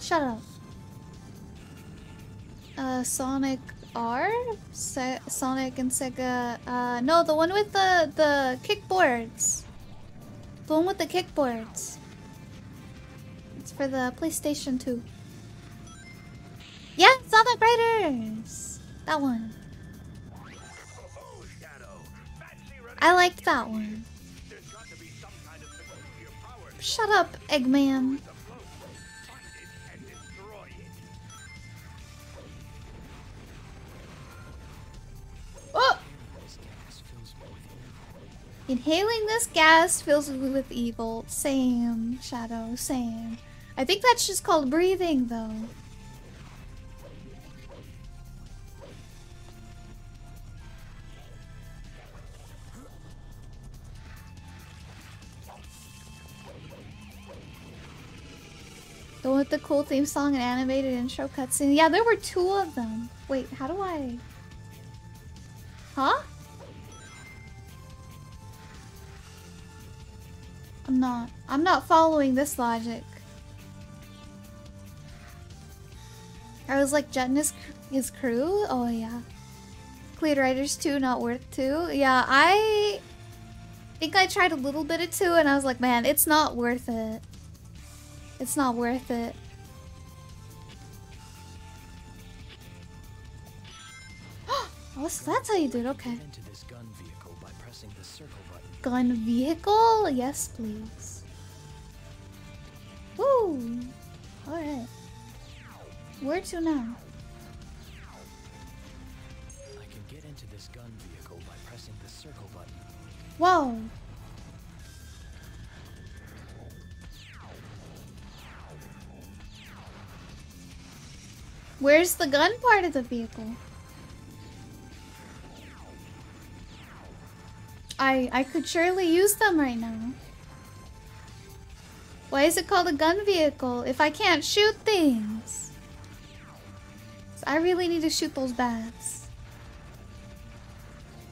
Shut up. Uh, Sonic R? Se Sonic and Sega... Uh, no, the one with the, the kickboards. The one with the kickboards. It's for the PlayStation two. Yeah, Sonic Riders! That one. I liked that one. Shut up, Eggman. Oh! Inhaling this gas fills me with evil. Same, Shadow, same. I think that's just called breathing, though. The one with the cool theme song and animated intro cutscene. Yeah, there were two of them. Wait, how do I... Huh? I'm not. I'm not following this logic. I was like jetting his, his crew? Oh yeah. Cleared Riders two, not worth two? Yeah, I think I tried a little bit of two and I was like, man, it's not worth it. It's not worth it. Oh, so that's how you do it, okay. Gun vehicle? Yes, please. Woo! Alright. Where to now? I can get into this gun vehicle by pressing the circle button. Whoa! Where's the gun part of the vehicle? I, I could surely use them right now. Why is it called a gun vehicle if I can't shoot things? So I really need to shoot those bats.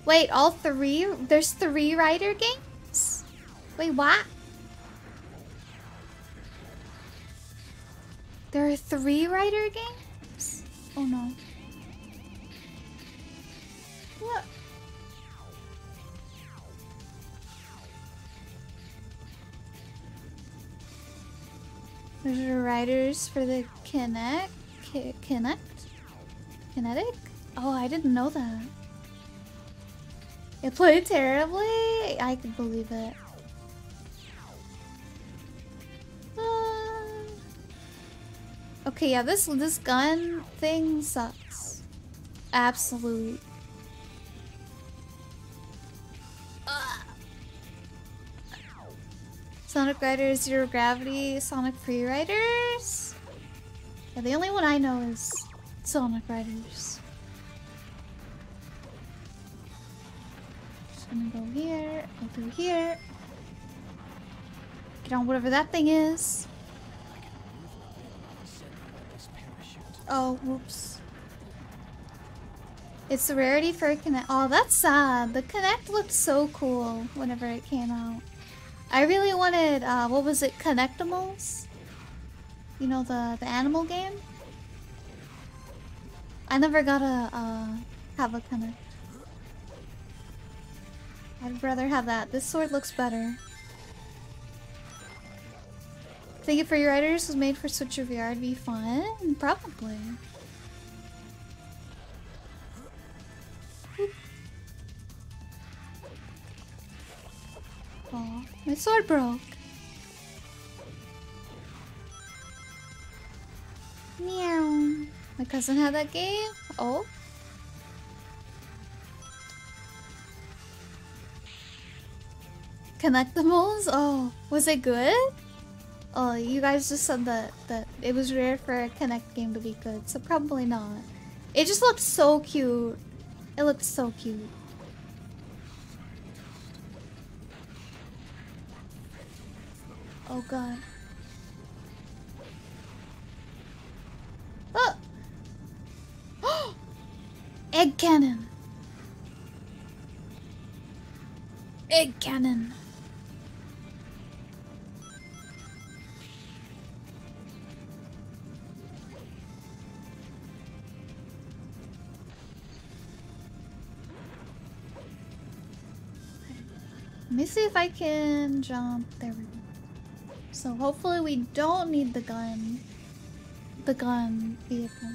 Wait, all three? There's three rider games? Wait, what? There are three rider games? Oh no. What? Riders for the Kinect? Kinect? Kinetic? Oh, I didn't know that. It played terribly? I could believe it. Uh, okay, yeah, this this gun thing sucks. Absolutely. Sonic Riders Zero Gravity, Sonic Free Riders? Yeah, the only one I know is Sonic Riders. Just gonna go here, go through here. Get on whatever that thing is. Oh, whoops. It's a rarity for a Kinect. Oh, that's sad. The Kinect looked so cool whenever it came out. I really wanted, uh, what was it, Connectimals? You know, the, the animal game? I never got a, uh, have a Kinect. I'd rather have that. This sword looks better. Thank you for your riders. It was made for Switch or V R. It'd be fun. Probably. Aw, my sword broke. Meow. My cousin had that game. Oh. Connectimals? Oh, was it good? Oh, you guys just said that, that it was rare for a Kinect game to be good, so probably not. It just looked so cute. It looked so cute. Oh god. Oh! Egg cannon! Egg cannon! Let me see if I can jump. There we go. So hopefully we don't need the gun, the gun vehicle.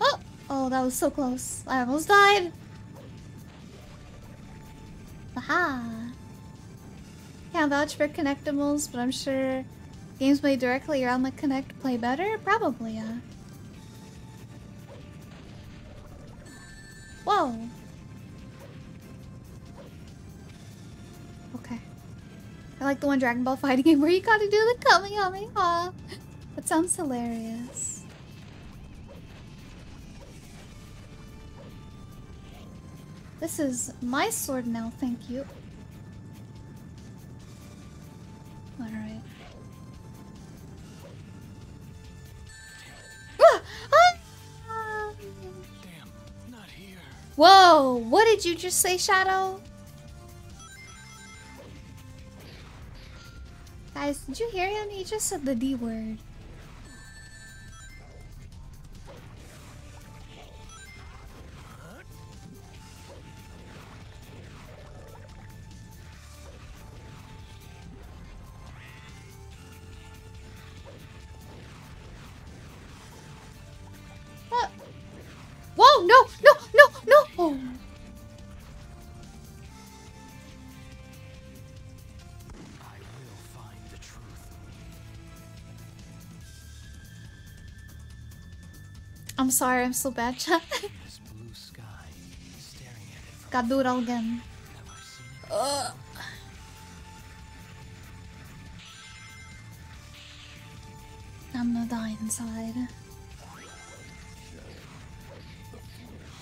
Oh, oh, that was so close! I almost died. Aha! Can't vouch for Connectimals, but I'm sure games made directly around the Kinect play better. Probably, yeah. Whoa. Okay. I like the one Dragon Ball fighting game where you gotta do the Kamehameha. That sounds hilarious. This is my sword now, thank you. Alright. Damn, not here. Whoa, what did you just say, Shadow? Guys, did you hear him? He just said the D word. Ah. Whoa, no, no, no, no! Oh. I'm sorry, I'm so bad, chat. Gotta do it all again. Ugh. I'm gonna die inside.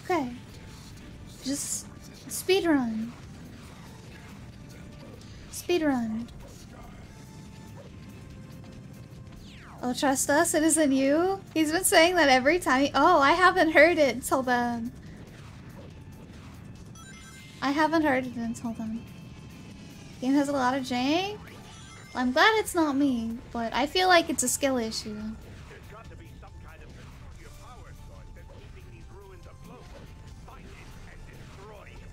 Okay. Just speed run. Speed run. Oh, trust us, it isn't you? He's been saying that every time he- Oh, I haven't heard it until then. I haven't heard it until then. Game has a lot of jank. I'm glad it's not me, but I feel like it's a skill issue.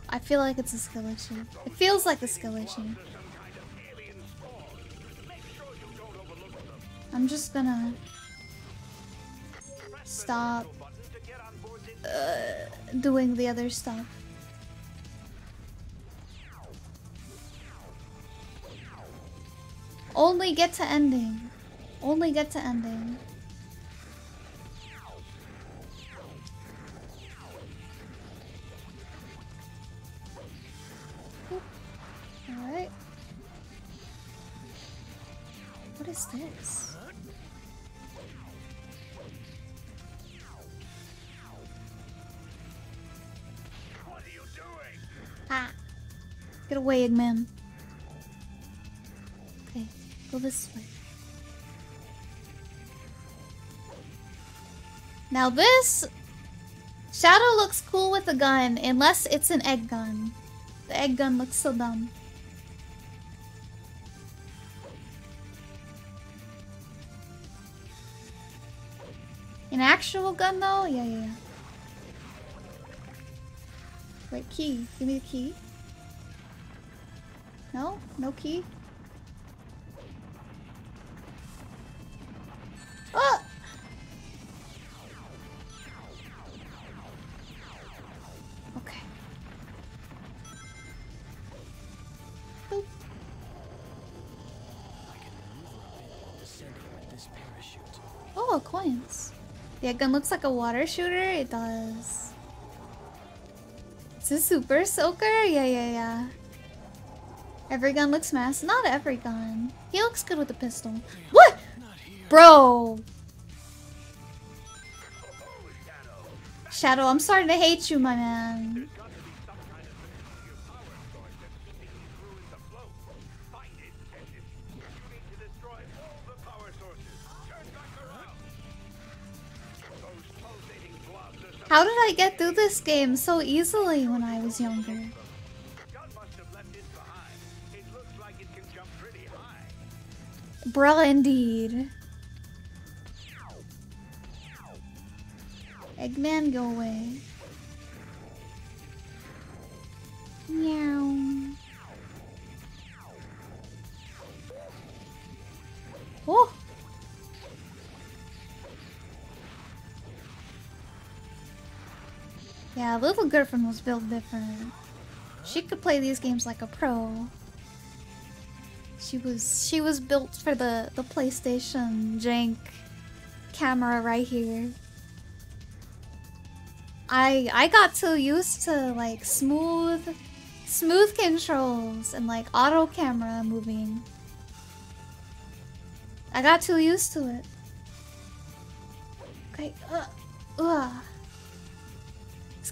I feel like it's a skill issue. It feels like a skill issue. I'm just gonna stop uh, doing the other stuff. Only get to ending. Only get to ending. Alright. What is this? What are you doing? Ah. Get away, Eggman. Okay, go this way. Now this Shadow looks cool with a gun, unless it's an egg gun. The egg gun looks so dumb. An actual gun though? Yeah, yeah, yeah. Wait, key. Give me the key. No? No key? Oh! Okay. Boop. Oh, coins. The egg gun looks like a water shooter. It does. It's a super soaker? Yeah, yeah, yeah. Every gun looks mass. Not every gun. He looks good with a pistol. What? Bro. Shadow, I'm starting to hate you, my man. How did I get through this game so easily when I was younger? Bruh, indeed. Eggman, go away. Meow. Oh! Yeah, Little Griffin was built different. She could play these games like a pro. She was she was built for the, the PlayStation jank camera right here. I I got so used to like smooth smooth controls and like auto camera moving. I got too used to it. Okay, uh, uh.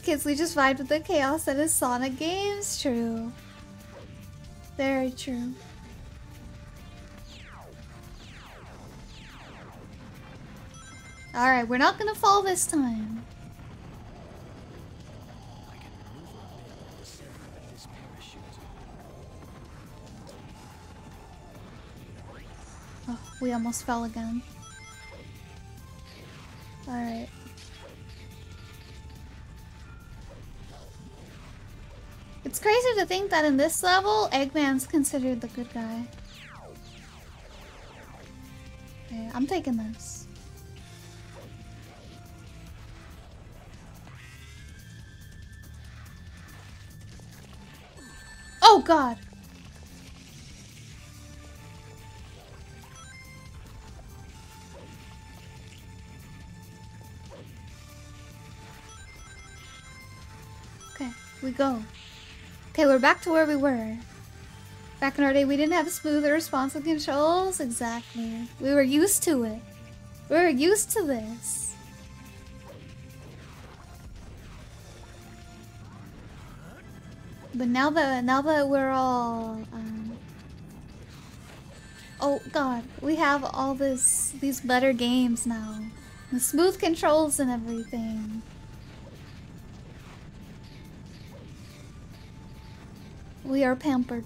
Kids, we just vibed with the chaos that is Sonic games. True. Very true. Alright, we're not gonna fall this time. Oh, we almost fell again. Alright. It's crazy to think that in this level, Eggman's considered the good guy. Okay, I'm taking this. Oh god! Okay, we go. Okay, we're back to where we were. Back in our day, we didn't have smooth or responsive controls. Exactly. We were used to it. We were used to this. But now that now that we're all, um... oh god, we have all this these better games now, the smooth controls and everything. We are pampered.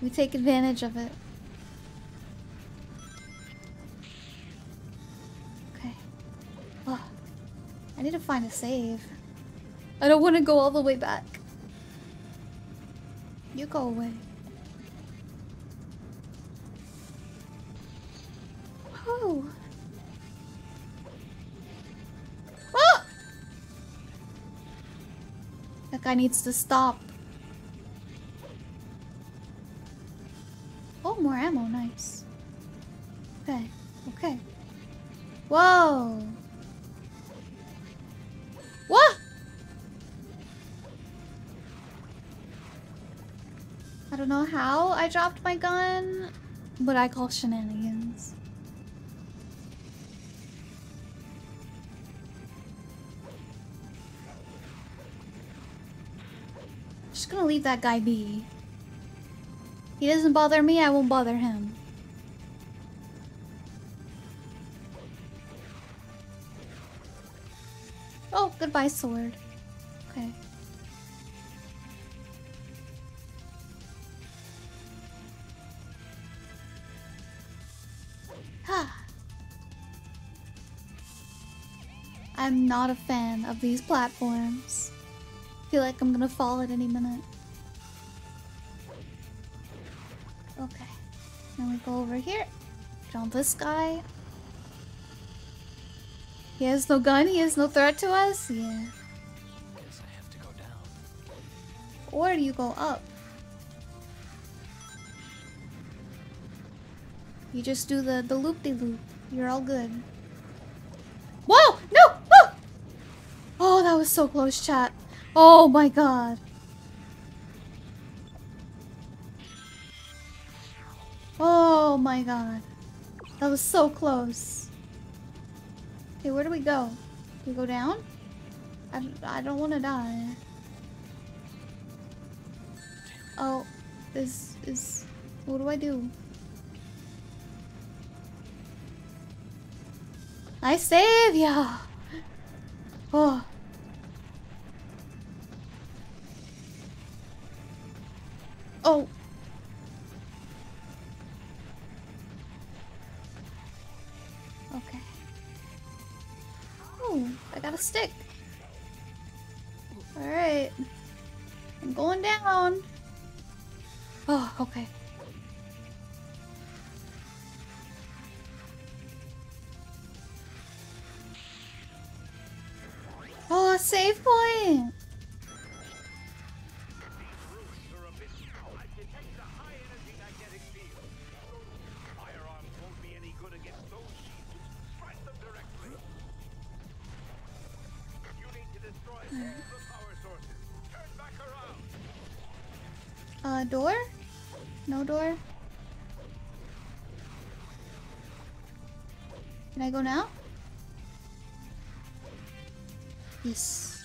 We take advantage of it. Okay. Oh, I need to find a save. I don't want to go all the way back. You go away. Woo! Ah! That guy needs to stop. Oh, more ammo, nice. Okay, okay. Whoa! What? I don't know how I dropped my gun, but I call shenanigans. Just gonna leave that guy be. He doesn't bother me, I won't bother him. Oh, goodbye, sword. Okay. I'm not a fan of these platforms. I feel like I'm gonna fall at any minute. Okay. Now we go over here. Get on this guy. He has no gun, he has no threat to us? Yeah. Guess I have to go down. Or do you go up? You just do the, the loop-de-loop. You're all good. Whoa! No! Oh! Oh, that was so close, chat. Oh my god. Oh my god. That was so close. Okay, where do we go? Do we go down? I, I don't want to die. Oh, this is... What do I do? I save ya! Oh. Oh. Okay. Oh, I got a stick. Alright. I'm going down. Oh, okay. Oh, save point! Uh, door? No door? Can I go now? Yes.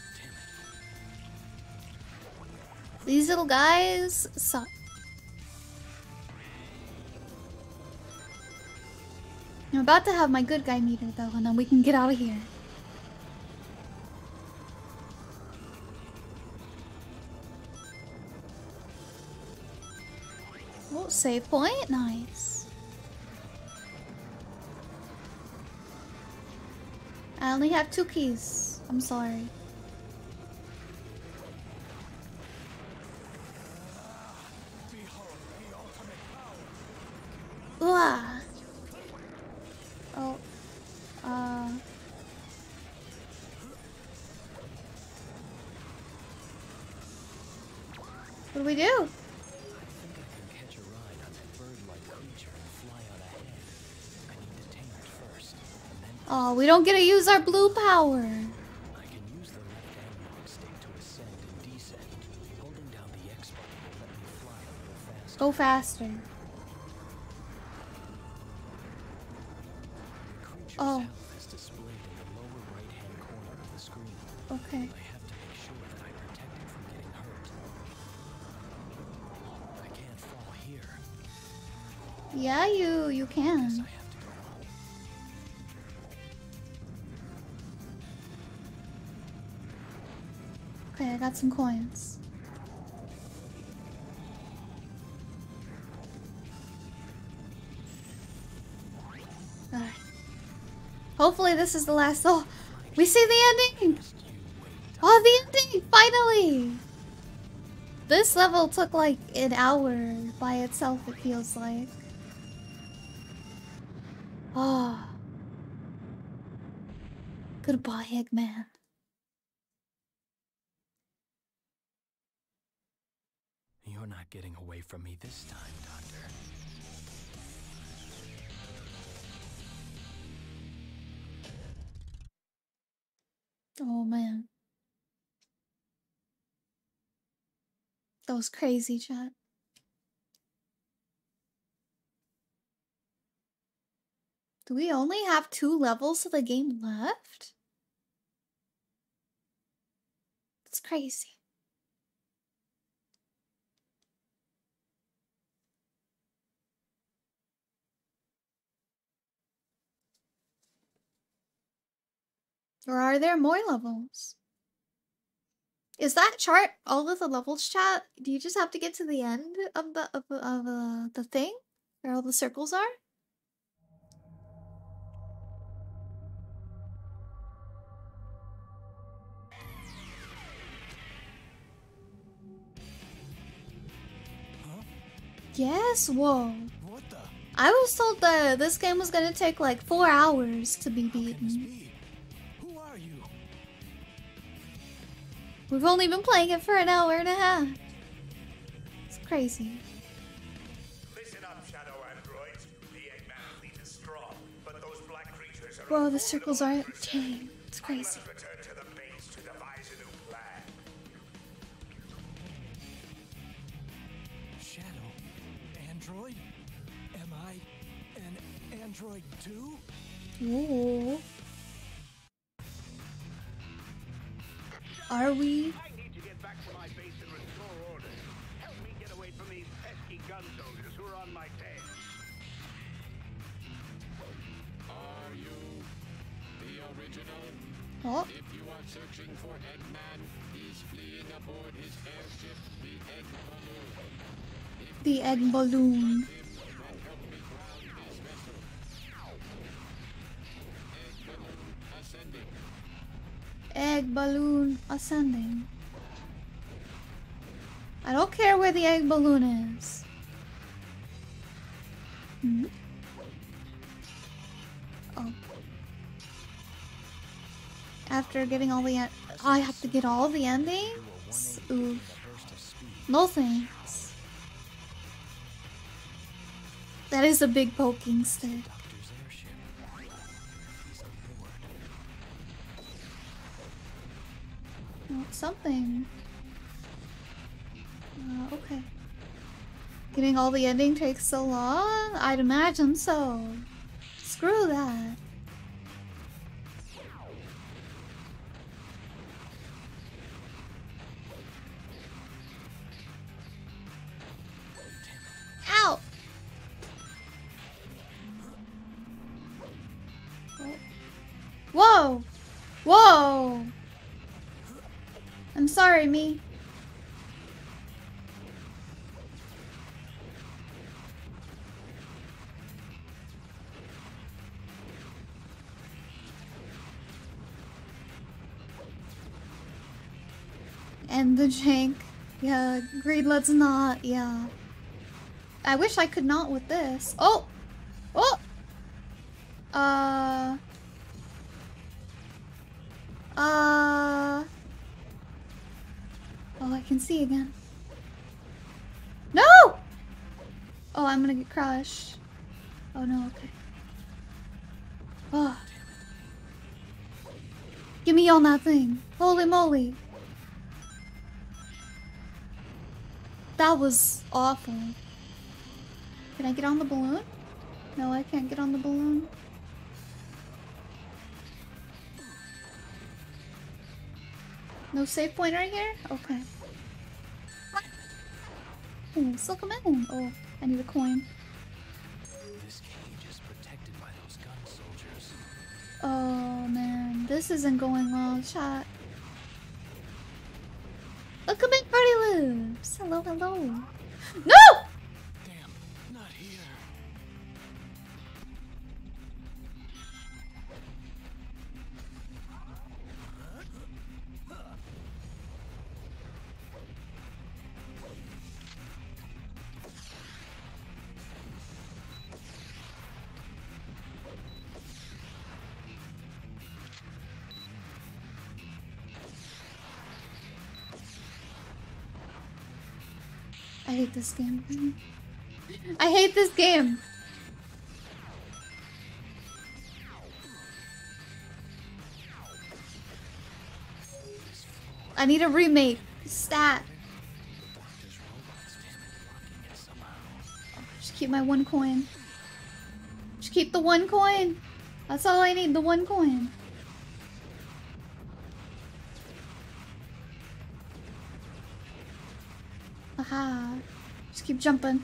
These little guys suck. I'm about to have my good guy meter though, and then we can get out of here. Oh, save point, nice. I only have two keys. I'm sorry. Uah. Oh. Uh. What do we do? Oh, we don't get to use our blue power. Go faster. Oh. Okay. Yeah, you you can. Okay, I got some coins. Hopefully this is the last. Oh, we see the ending! Oh, the ending! Finally! This level took like an hour by itself, it feels like. Oh. Goodbye, Eggman. You're not getting away from me this time, Doctor. Oh, man. That was crazy, chat. Do we only have two levels of the game left? That's crazy. Or are there more levels? Is that chart all of the levels, chat? Do you just have to get to the end of the of, of uh, the thing where all the circles are? Huh? Yes. Whoa. What the? I was told that this game was gonna take like four hours to be beaten. We've only been playing it for an hour and a half. It's crazy. Listen up, Shadow androids. The Eggman fleet is strong, but those black creatures are. Whoa, the circles aren't. Dang, it's crazy. I must return to the base to devise a new plan. Shadow android? Am I an android too? Ooh. Are we? I need to get back to my base and restore order. Help me get away from these pesky gun soldiers who are on my tail. Are you the original? Huh? If you are searching for Eggman, he's fleeing aboard his airship, the Egg Balloon. If the Egg Balloon. Egg Balloon ascending. I don't care where the Egg Balloon is. Hmm. Oh. After getting all the, en oh, I have to get all the endings. Ooh. No thanks. That is a big poking stick. Something. Uh, okay. Getting all the ending takes so long? I'd imagine so. Screw that. Ow! Whoa! Whoa! I'm sorry, me. And the jank. Yeah, greed, let's not. Yeah. I wish I could not with this. Oh! Oh! Uh... Uh... Oh, I can see again. No! Oh, I'm gonna get crushed. Oh no, okay. Oh. Give me all that thing. Holy moly. That was awful. Can I get on the balloon? No, I can't get on the balloon. No save point right here? Okay. Ooh, still come in. Oh, I need a coin. This cage is protected by those gun soldiers. Oh man, this isn't going well, chat. Look, come in, party loops. Hello, hello. No! Damn, not here. I hate this game. I hate this game! I need a remake. Stat. Just keep my one coin. Just keep the one coin. That's all I need, the one coin. Aha. Just keep jumping.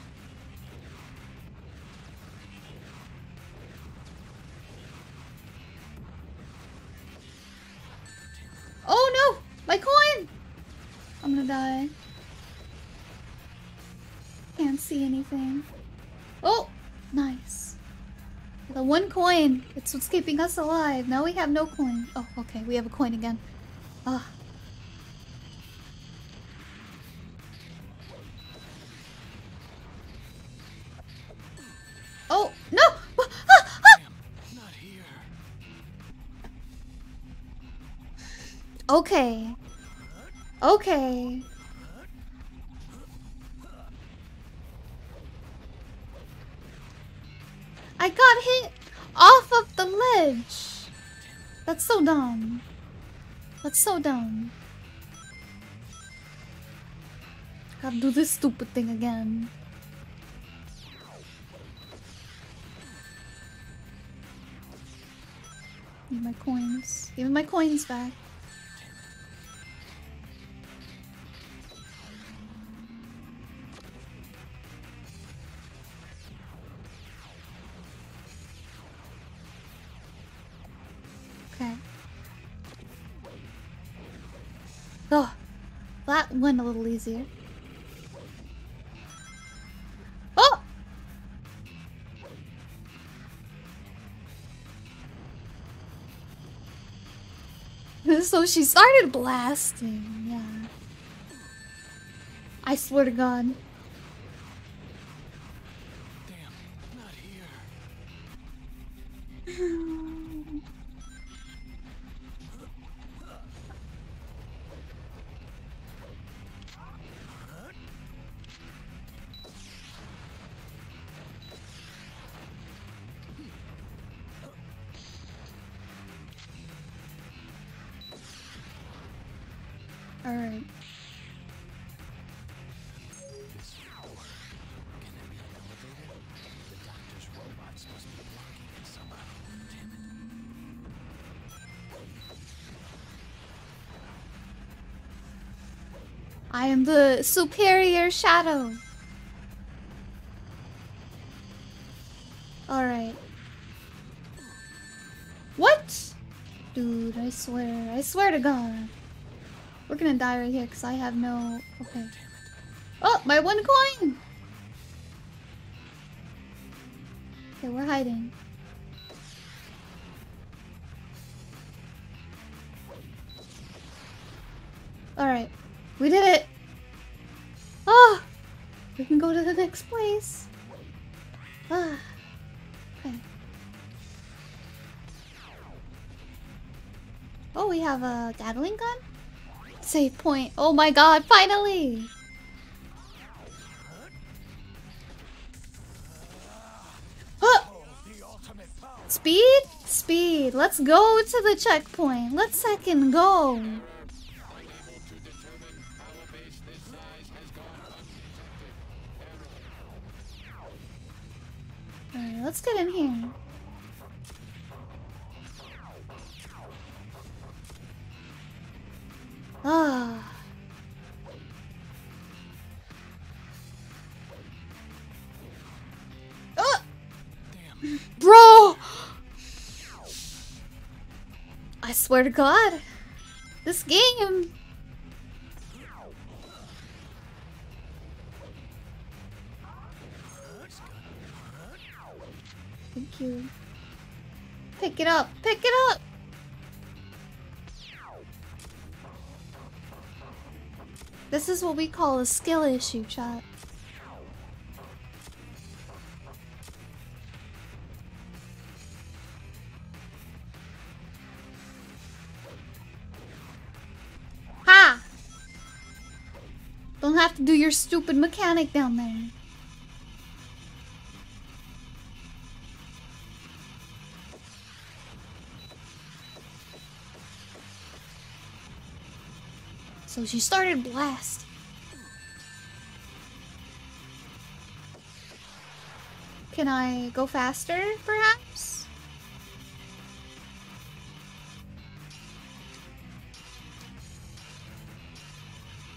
Oh no! My coin! I'm gonna die. Can't see anything. Oh! Nice. The one coin! It's what's keeping us alive. Now we have no coin. Oh, okay. We have a coin again. Ah. Oh! No! Ah, ah, ah. Not here. Okay. Okay. I got hit off of the ledge. That's so dumb. That's so dumb. Gotta do this stupid thing again. Need my coins. Give me my coins back. Oh, that went a little easier. Oh! So she started blasting, yeah. I swear to God. Damn, not here. Alright. I am the superior Shadow. Alright. What? Dude, I swear. I swear to God. We're gonna die right here because I have no... Okay. Oh! My one coin! Okay, we're hiding. Alright. We did it! Oh! We can go to the next place! Ah! Okay. Oh, we have a Gatling gun? Save point. Oh my God, finally! Huh. Speed? Speed. Let's go to the checkpoint. Let's second go. Alright, let's get in here. Ah. Ah. Damn. Bro! I swear to God, this game. Thank you. Pick it up. Pick it up. This is what we call a skill issue, chat. Ha! Don't have to do your stupid mechanic down there. So she started blast. Can I go faster, perhaps?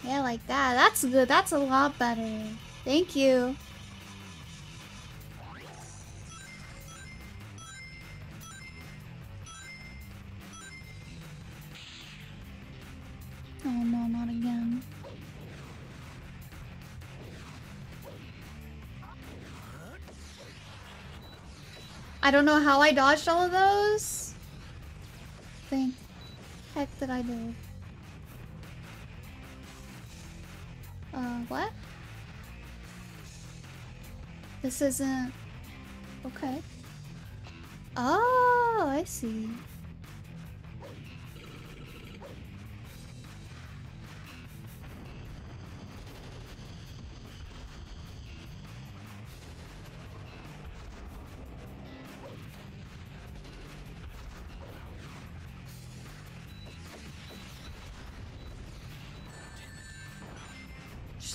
Yeah, like that. That's good. That's a lot better. Thank you. Oh no, not again. I don't know how I dodged all of those. Thank heck that I did. Uh, what? This isn't... Okay. Oh, I see.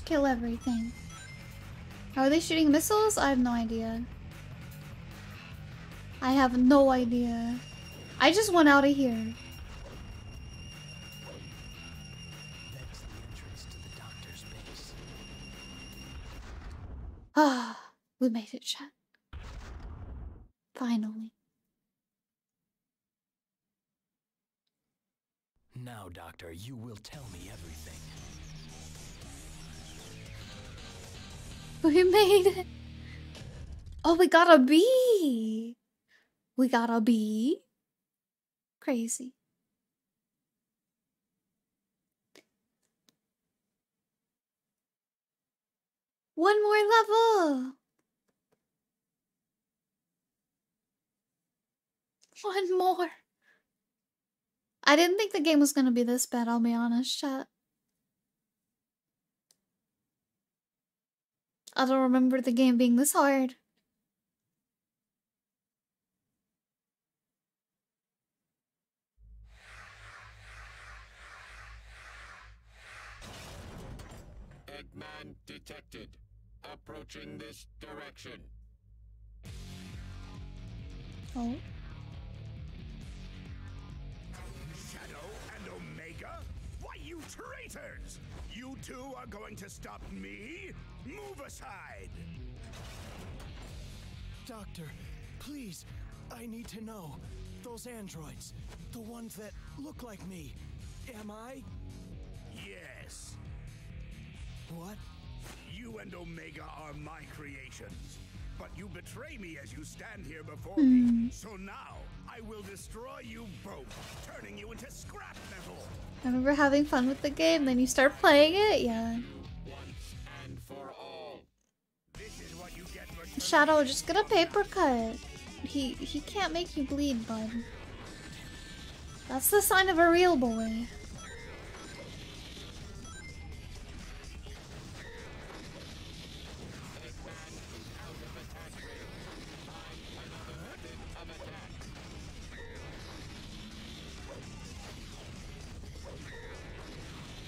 Kill everything. Are they shooting missiles? I have no idea. I have no idea. I just want out of here. That's the entrance to the doctor's base. Ah, we made it, chat. Finally. Now, Doctor, you will tell me everything. We made it. Oh, we got a bee. We got a bee. Crazy. One more level. One more. I didn't think the game was gonna be this bad, I'll be honest, chat. I don't remember the game being this hard. Eggman detected. Approaching this direction. Oh. Shadow and Omega? Why, you traitors! You two are going to stop me? Move aside! Doctor, please, I need to know. Those androids, the ones that look like me, am I? Yes. What? You and Omega are my creations, but you betray me as you stand here before mm. me. So now, I will destroy you both, turning you into scrap metal. I remember having fun with the game, then you start playing it? Yeah. For all. This is what you get for Shadow, just get a paper cut. He he can't make you bleed, bud. That's the sign of a real boy.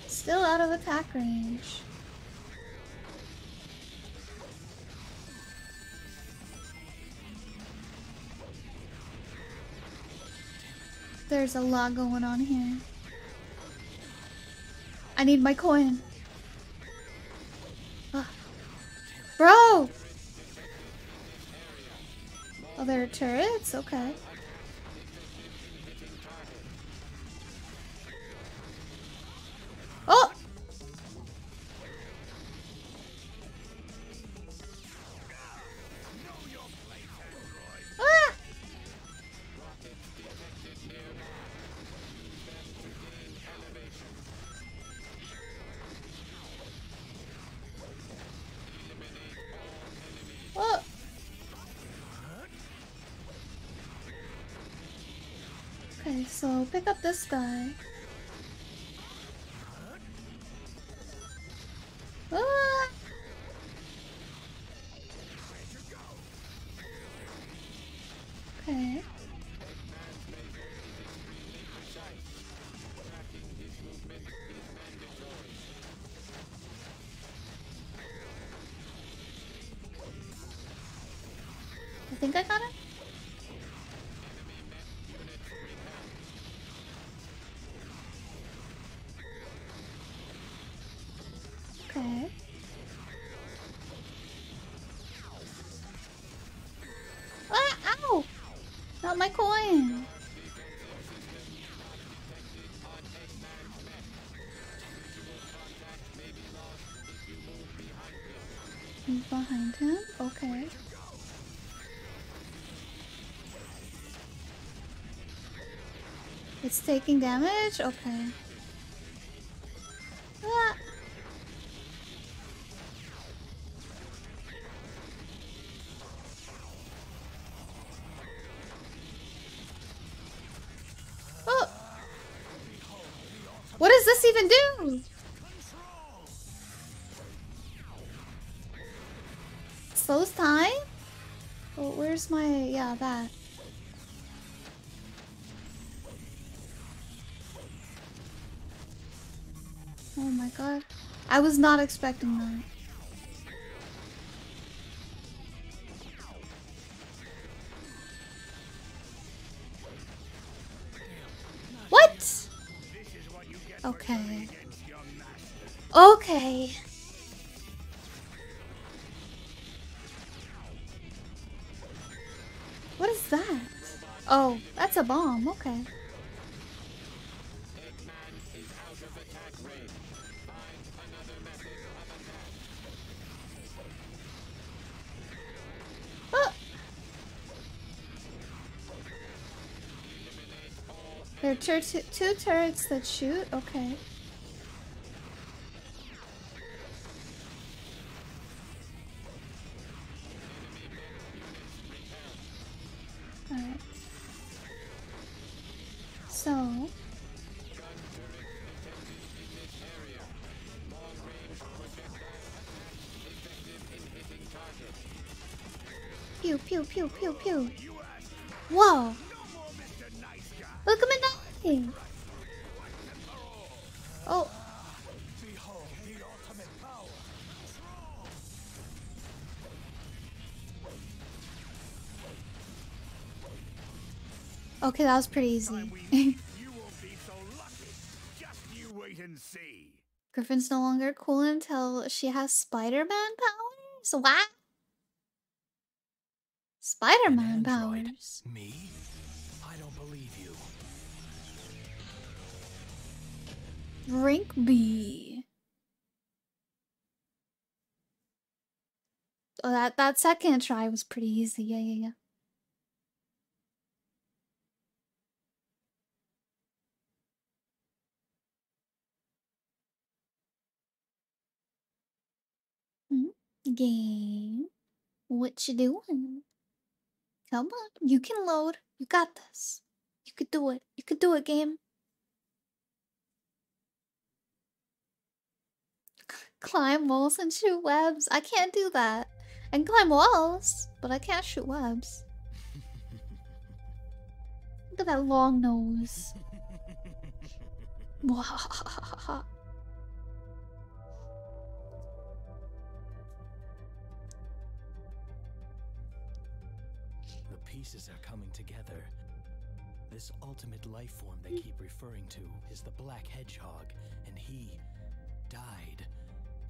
Still out of attack range. There's a lot going on here. I need my coin. Ah. Bro! Oh, there are turrets? Okay. Oh! So pick up this guy. Okay. I think I got it. Okay. Ah, ow! Not my coin. He's behind him. Okay. It's taking damage? Okay. Ah. Oh. What does this even do? Slows time? Oh, where's my... yeah, that. Oh my god. I was not expecting that. What? Okay. Okay. What is that? Oh, that's a bomb. Okay. There are tur two turrets that shoot? Okay. Alright. So... pew, pew, pew, pew, pew. Whoa! Look at me knocking! Oh! Okay, that was pretty easy. Griffin's no longer cool until she has Spider-Man powers? What? Spider-Man powers? Me? I don't believe you. Drink B. Oh, that that second try was pretty easy. Yeah, yeah, yeah. Mm-hmm. Game. What you doing? Come on, you can load. You got this. You could do it. You could do it, game. Climb walls and shoot webs. I can't do that. I can climb walls, but I can't shoot webs. Look at that long nose. The pieces are coming together. This ultimate life form they keep referring to is the Black Hedgehog, and he died.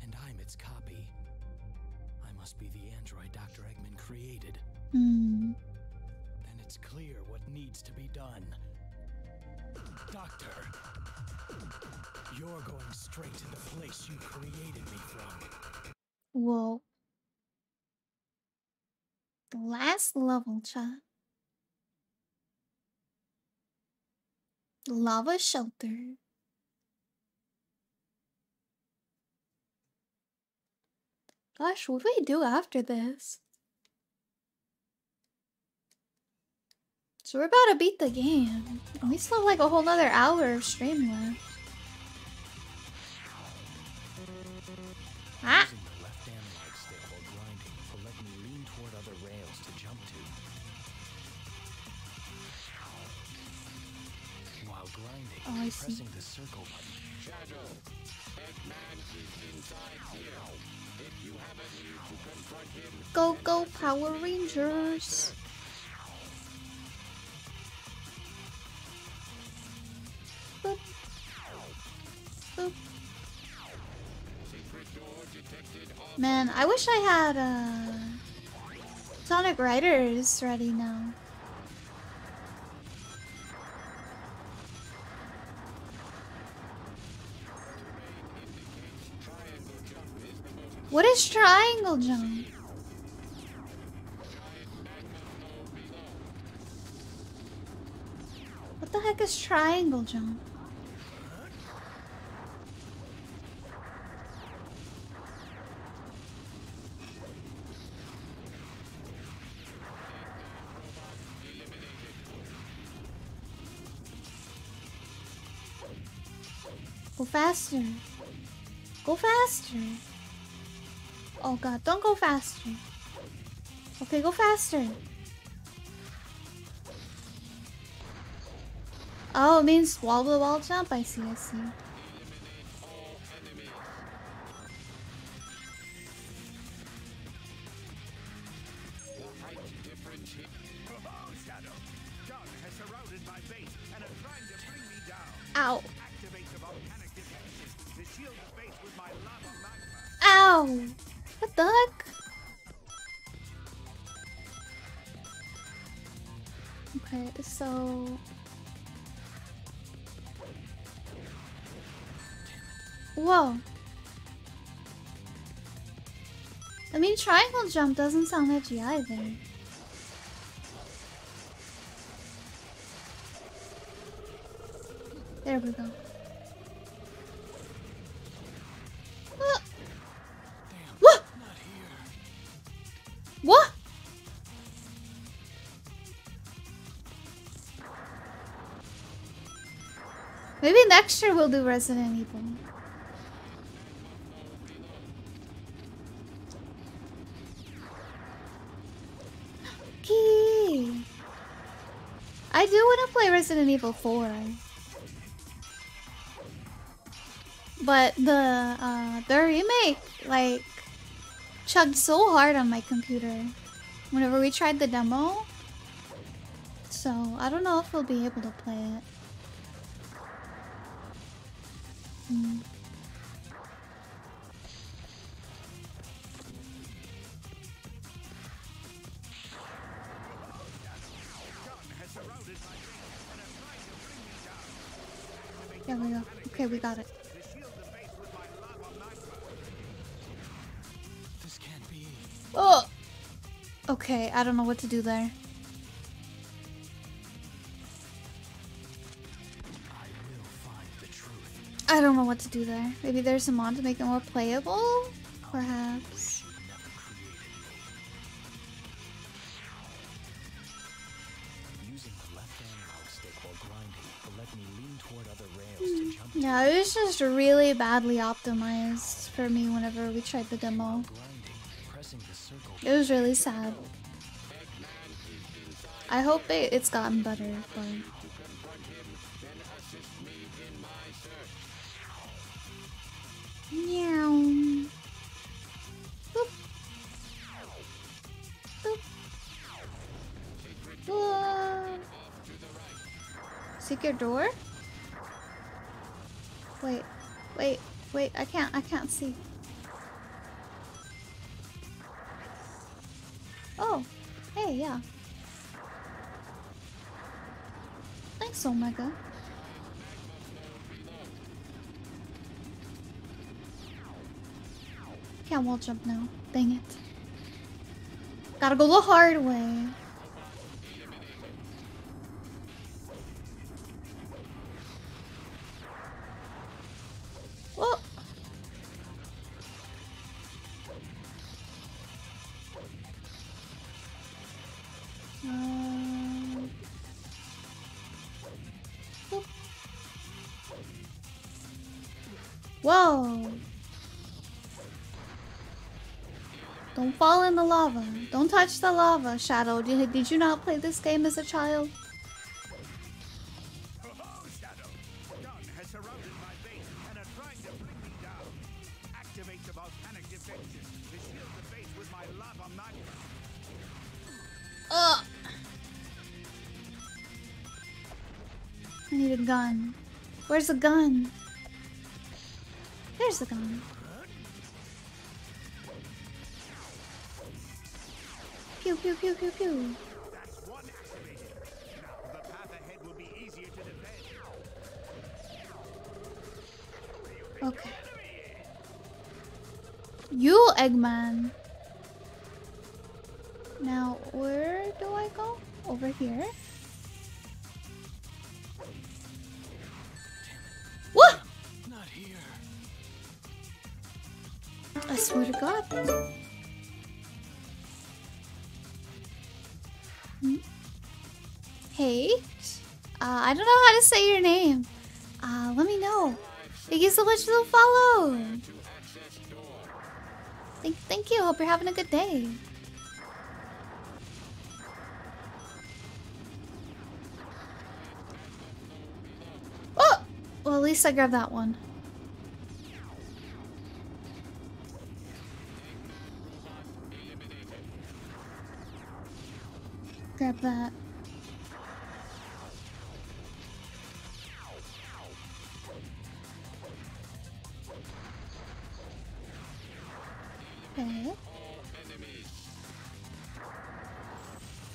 And I'm its copy. I must be the android Doctor Eggman created. Mm. Then it's clear what needs to be done. Doctor, you're going straight to the place you created me from. Whoa. Last level, chat. Lava shelter. Gosh, what do we do after this? So we're about to beat the game. We still have like a whole nother hour of stream left. Ah! Oh, I see. Pressing the circle button. Shadow, Eggman is inside here. If you have a need to confront him, go go Power Rangers. Boop. Boop. Man, I wish I had uh, Sonic Riders ready now. What is triangle jump? What the heck is triangle jump? Go faster. Go faster. Oh god, don't go faster. Okay, go faster. Oh, it means wall to wall jump. I see, I see. Ow. Ow. What the heck? Okay, so... Whoa. I mean, triangle jump doesn't sound edgy either. There we go. What? Maybe next year we'll do Resident Evil. Key. I do want to play Resident Evil four. But the uh, the remake, like, chugged so hard on my computer whenever we tried the demo, so I don't know if we'll be able to play it. Mm. There we go. Okay, we got it. Oh, okay, I don't know what to do there. I will find the truth. I don't know what to do there. Maybe there's a mod to make it more playable? Perhaps. Using the left analog stick while grinding will let me lean toward other rails to jump. Yeah, it was just really badly optimized for me whenever we tried the demo. It was really sad. I hope it, it's gotten better, but... Meow. Boop. Boop. Whoa. Secret door? Wait, wait, wait, I can't, I can't see. Oh, hey, yeah. Thanks, Omega. Can't wall jump now. Dang it. Gotta go the hard way. Whoa. Um, whoa! Don't fall in the lava. Don't touch the lava, Shadow. Did, did you not play this game as a child? Oh, Shadow. Ugh. I need a gun. Where's the gun? There's the gun. Pew pew pew pew pew. That's one activated. Now the path ahead will be easier to defend. Okay. You, Eggman. Now where do I go? Over here? What? Not here. I swear to God. Hmm? Hey, uh, I don't know how to say your name. Uh, let me know. Thank you so much for the follow. Thank, thank you. Hope you're having a good day. Oh, well, at least I grabbed that one. Grab that. Okay. At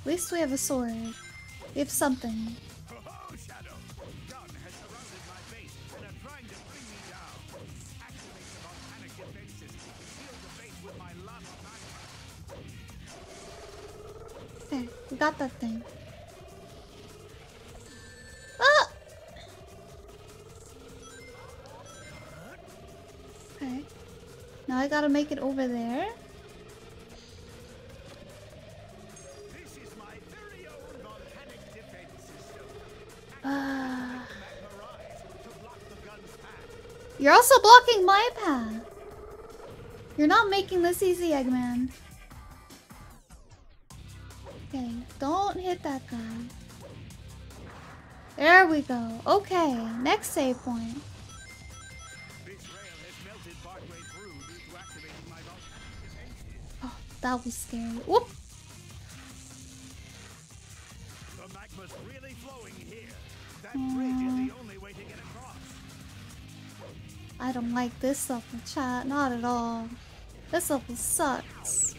least we have a sword. We have something. Okay, we got that thing. Ah! Okay. Now I gotta make it over there. This is my very own volcanic defense system. Uh, you're also blocking my path. You're not making this easy, Eggman. Okay, don't hit that guy. There we go. Okay, next save point. Oh, that was scary. Whoop! The magma's really flowing here. That bridge is the only way to get across. I don't like this level, chat. Not at all. This level sucks.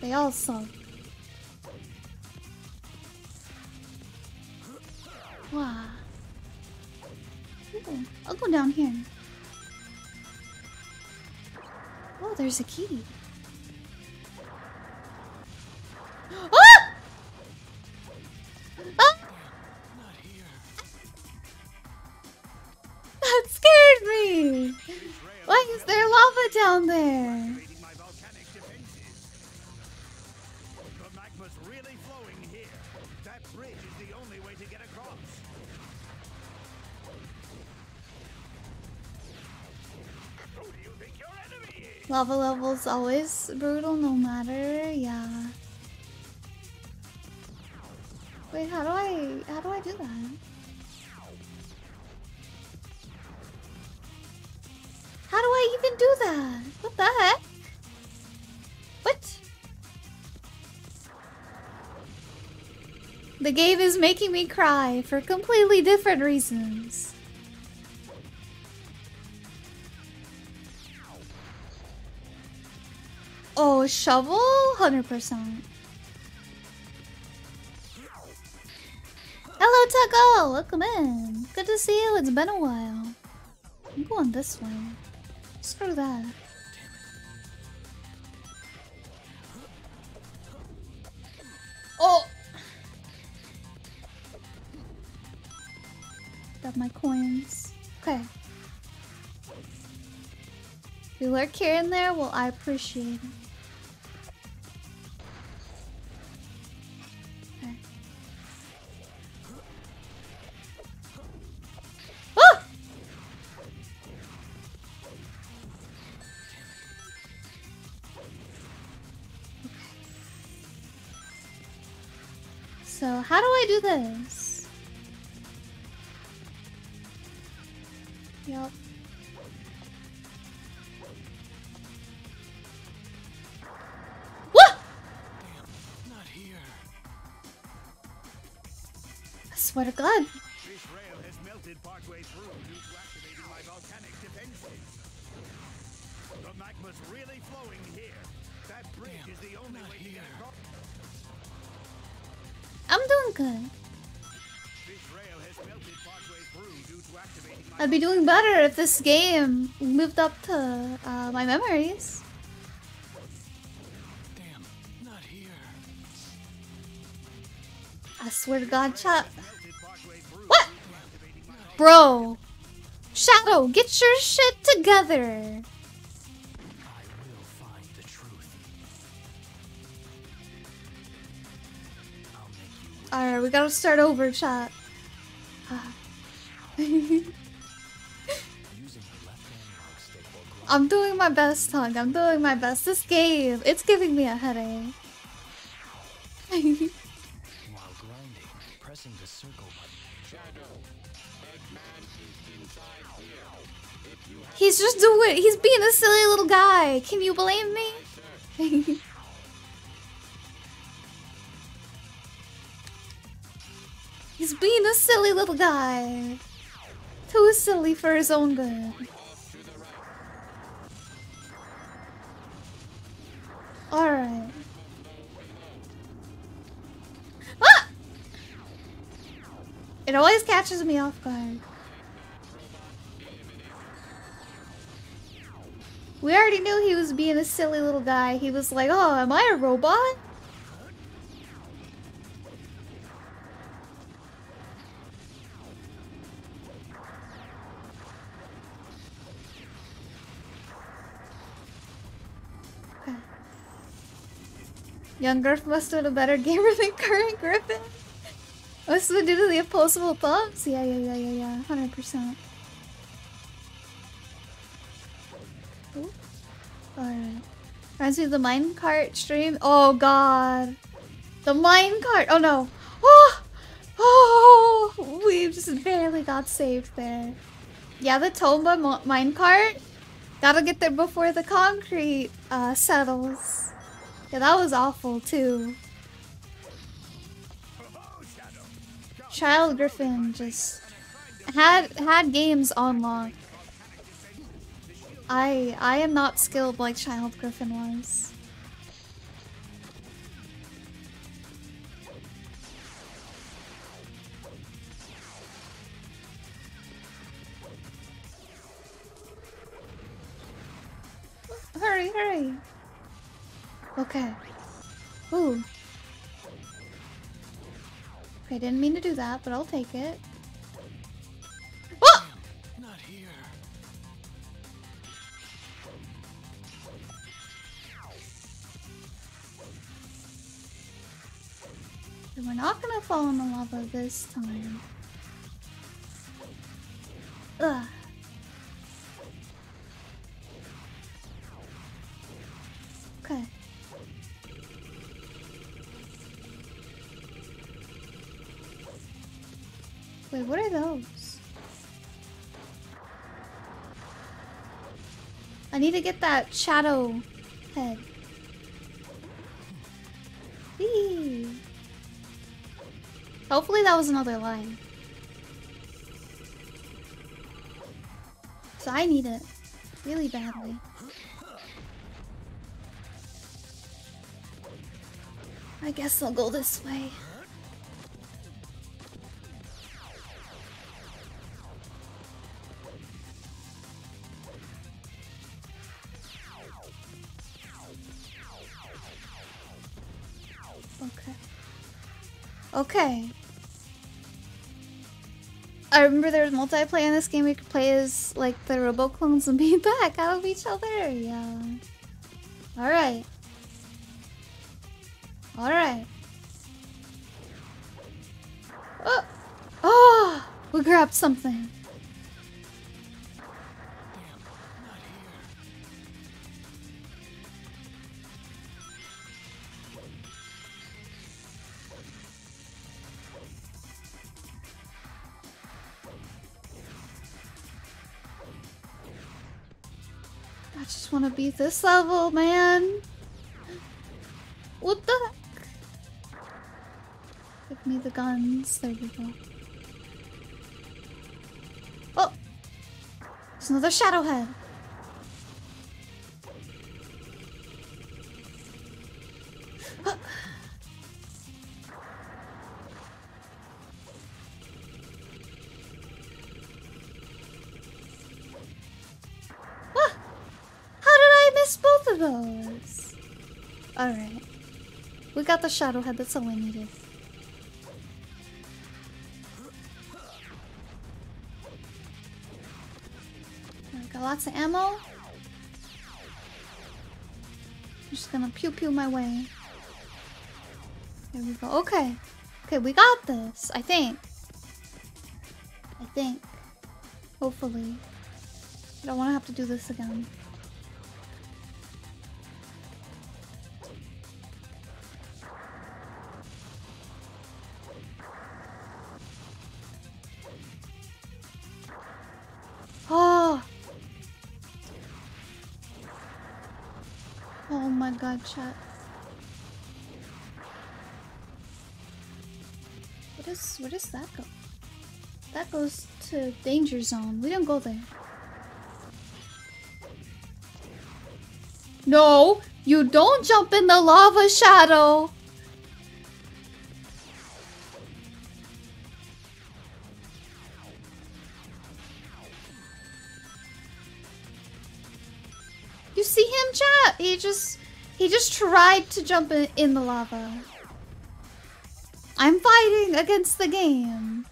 They all suck. Wow. Ooh, I'll go down here. Oh, there's a key. Ah! Ah! Not here. That scared me. Why is there lava down there? Lava level's always brutal, no matter, yeah. Wait, how do I, how do I do that? How do I even do that? What the heck? What? The game is making me cry for completely different reasons. Oh, shovel? one hundred percent. Hello, Tucko! Welcome in. Good to see you. It's been a while. I'm going this way. Screw that. Oh! Got my coins. Okay. You lurk here and there? Well, I appreciate it. So, how do I do this? Yep. What? Swear to God. This rail has melted partway through due to activating my volcanic defenses. The magma's really flowing here. That bridge Damn, is the only way here. To go. I'm doing good. This rail has melted partway through due to activating my I'd be doing better if this game moved up to uh, my memories. Damn, not here. I swear to God, chat. What? Bro. Shadow, get your shit together. Alright, we gotta start over, chat. Uh. I'm doing my best, Tongue. I'm doing my best. This game, it's giving me a headache. While grinding, pressing the circle button. Shadow, Eggman is inside here. If you have he's just doing. He's being a silly little guy. Can you blame me? He's being a silly little guy. Too silly for his own good. Alright. Ah! It always catches me off guard. We already knew he was being a silly little guy. He was like, oh, am I a robot? Young Griff must have been a better gamer than current Griffin. Must have been due to the opposable thumbs? Yeah, yeah, yeah, yeah, yeah. one hundred percent. Alright. Reminds me of the minecart stream. Oh, God. The minecart. Oh, no. Oh! Oh! We just barely got saved there. Yeah, the Tomba minecart. Gotta get there before the concrete uh, settles. Yeah, that was awful, too. Child Griffin just had had games on lock. I I am not skilled like Child Griffin was. Hurry, hurry! Okay. Ooh. Okay, didn't mean to do that, but I'll take it. Oh! Not here. And we're not gonna fall in the lava this time. Ugh. Okay. Wait, what are those? I need to get that shadow head. Whee. Hopefully that was another line. So I need it really badly. I guess I'll go this way. Okay. I remember there was multiplayer in this game. We could play as like the Roboclones and be back out of each other. Yeah. Alright. Alright. Oh! Oh! We grabbed something. I wanna beat this level, man. What the heck? Give me the guns. There you go. That's another shadow head. Alright. We got the shadow head, that's all we needed. We got lots of ammo. I'm just gonna pew pew my way. There we go. Okay. Okay, we got this, I think. I think. Hopefully. I don't wanna have to do this again. God, chat. What is, where does that go? That goes to danger zone. We don't go there. No, you don't jump in the lava, Shadow. You see him, chat? He just. He just tried to jump in, in the lava. I'm fighting against the game.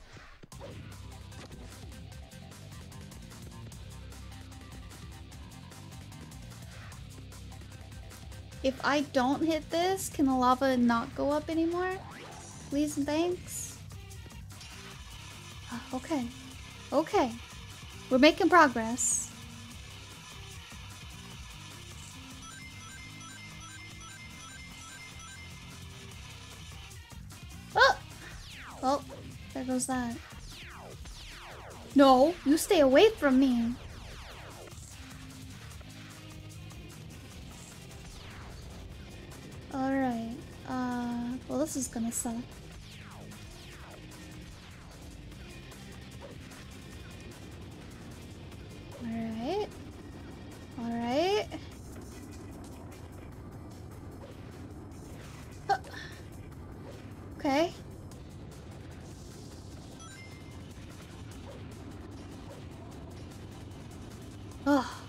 If I don't hit this, can the lava not go up anymore? Please and thanks. Okay. Okay. We're making progress. Goes that. No, you stay away from me. All right. Uh, well, this is gonna suck. All right. All right. Uh, okay.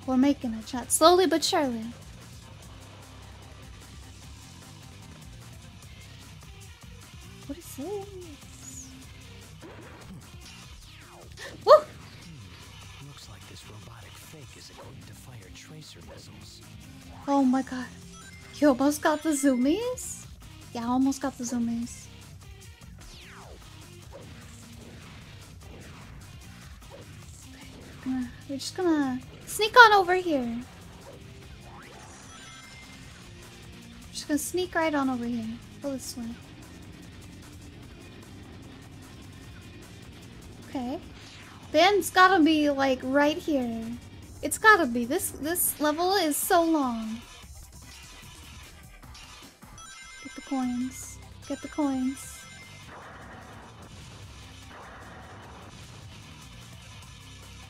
We're making a chat, slowly but surely. What is this? Woo! Looks like this robotic fake is equipped to fire tracer missiles. Oh my god. You almost got the zoomies? Yeah, I almost got the zoomies. Okay, we're just gonna sneak on over here. I'm just gonna sneak right on over here. Go this way. Okay. Ben's gotta be like right here. It's gotta be. This this level is so long. Get the coins. Get the coins.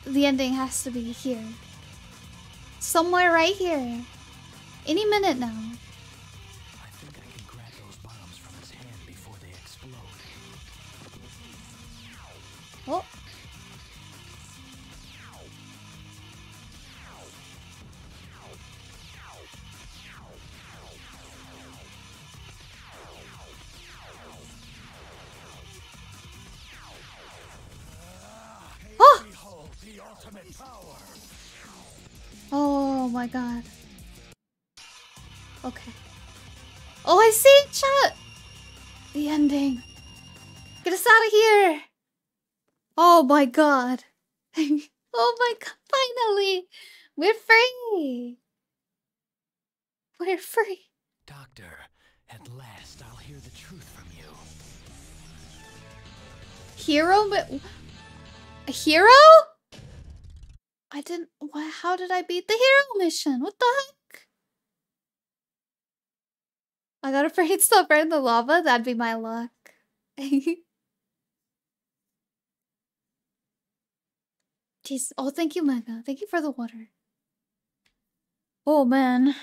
The ending has to be here. Somewhere right here. Any minute now. I think I can grab those bombs from his hand before they explode. Oh. Oh. The ultimate power. Oh my god. Okay. Oh, I see, chat. The ending. Get us out of here. Oh my god. Oh my god, finally. We're free. We're free. Doctor, at last I'll hear the truth from you. Hero? A hero? I didn't... Why, how did I beat the hero mission? What the heck? I got afraid to burn the lava? That'd be my luck. Jeez. Oh, thank you, Mega. Thank you for the water. Oh, man. I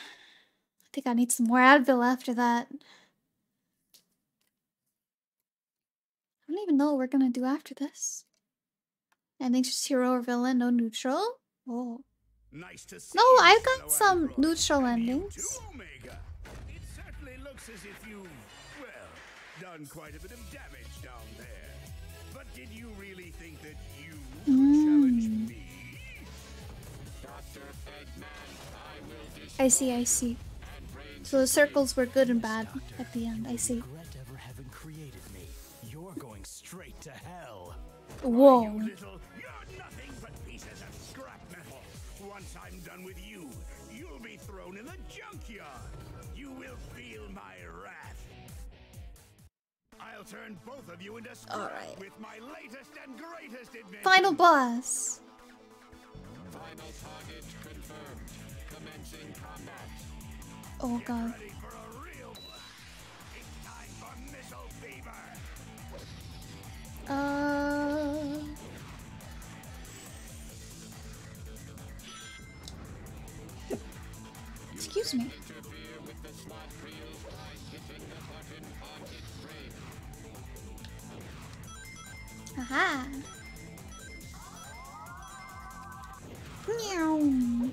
think I need some more Advil after that. I don't even know what we're gonna do after this. I think just hero or villain, no neutral. Oh. Nice to see no, I've got so some Android. Neutral endings. It certainly looks as if you've, well, done quite a bit of damage down there. But did you really think that you could mm. challenge me? Doctor Eggman, I will destroy. I see, I see. So the circles were good and bad Doctor, at the end, I see. Ever having created me. You're going straight to hell. Whoa. You little, you're nothing but pieces of scrap metal. Once I'm done with you, you'll be thrown in the junkyard. You will feel my wrath. I'll turn both of you into scrap. All right. With my latest and greatest adventure. Final boss. Final target confirmed. Commencing combat. Oh god. Get ready for a real one. It's time for missile fever. Uh Excuse me. Aha. Meow.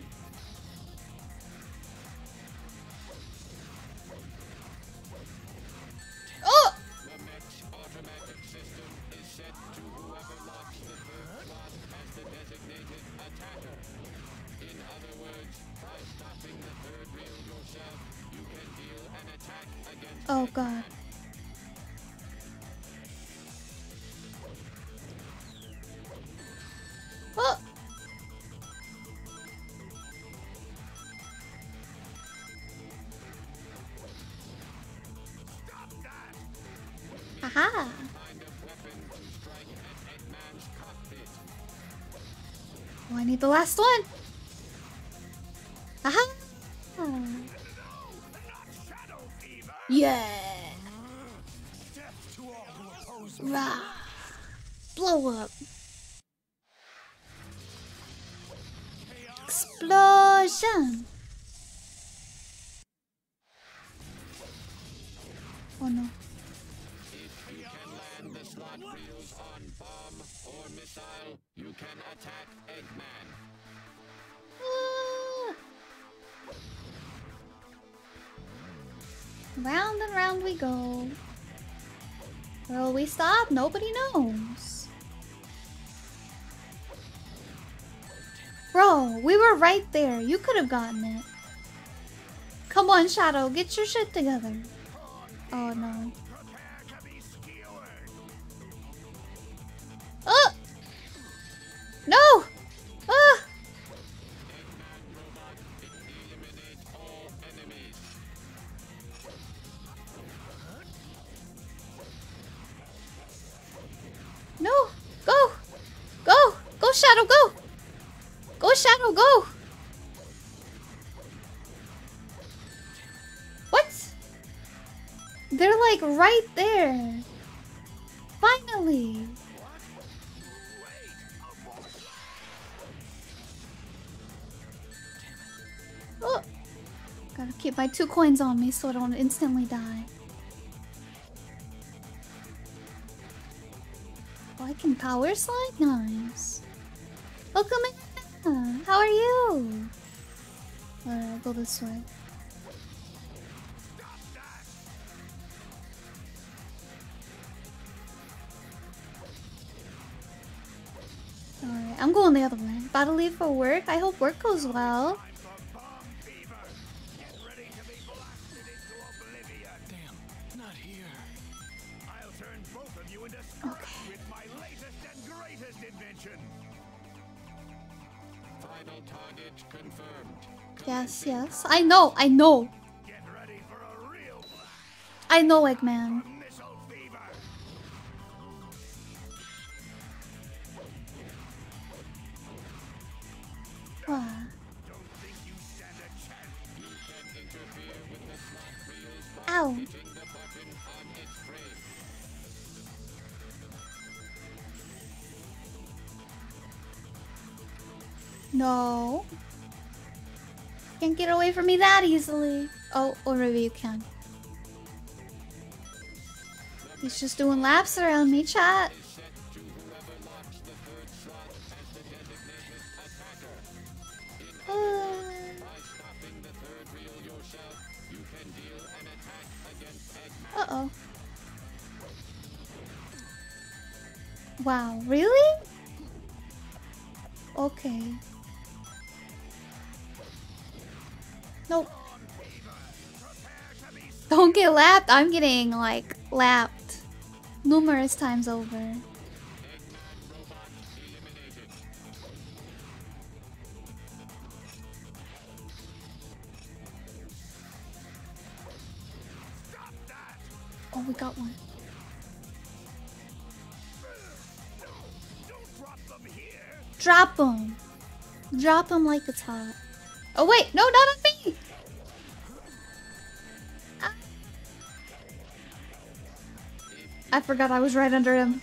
Oh! The mech's automatic system is set to whoever locks the first slot as the designated attacker. In other words, by stopping the third wheel yourself, you can deal an attack against. Oh god. Oh. Stop that. Aha. Find a weapon to strike at Eggman's cockpit. Oh, I need the last one. Aha. No, not shadow fever. Yeah. Death to all who oppose me. Rah. Blow up. Explosion! Oh no. If you can land the slot wheels on bomb or missile, you can attack Eggman. Ah. Round and round we go. Will we stop? Nobody knows. Bro, we were right there. You could have gotten it. Come on, Shadow. Get your shit together. Oh, no. Oh! No! Ah! No! Go! Go! Go, Shadow, go! Go, Shadow, go! What? They're like right there. Finally. Oh, gotta keep my two coins on me so I don't instantly die. Oh, I can power slide? Nice. Welcome in. How are you? Alright, I'll go this way. Alright, I'm going the other way. About to leave for work. I hope work goes well. Yes, yes. I know, I know. Get ready for a real one. I know, Eggman. Wow. Don't think you stand a chance. You can interfere with the slot wheels by Ow. hitting the button on its frame. No. Can't get away from me that easily. Oh, or maybe you can. He's just doing laps around me, chat. Uh. Uh-oh. Wow, really? Okay. Nope. Don't get lapped. I'm getting, like, lapped numerous times over. Oh, we got one. Drop him. Drop him like it's hot. Oh wait, no, not on me! Ah. I forgot I was right under him.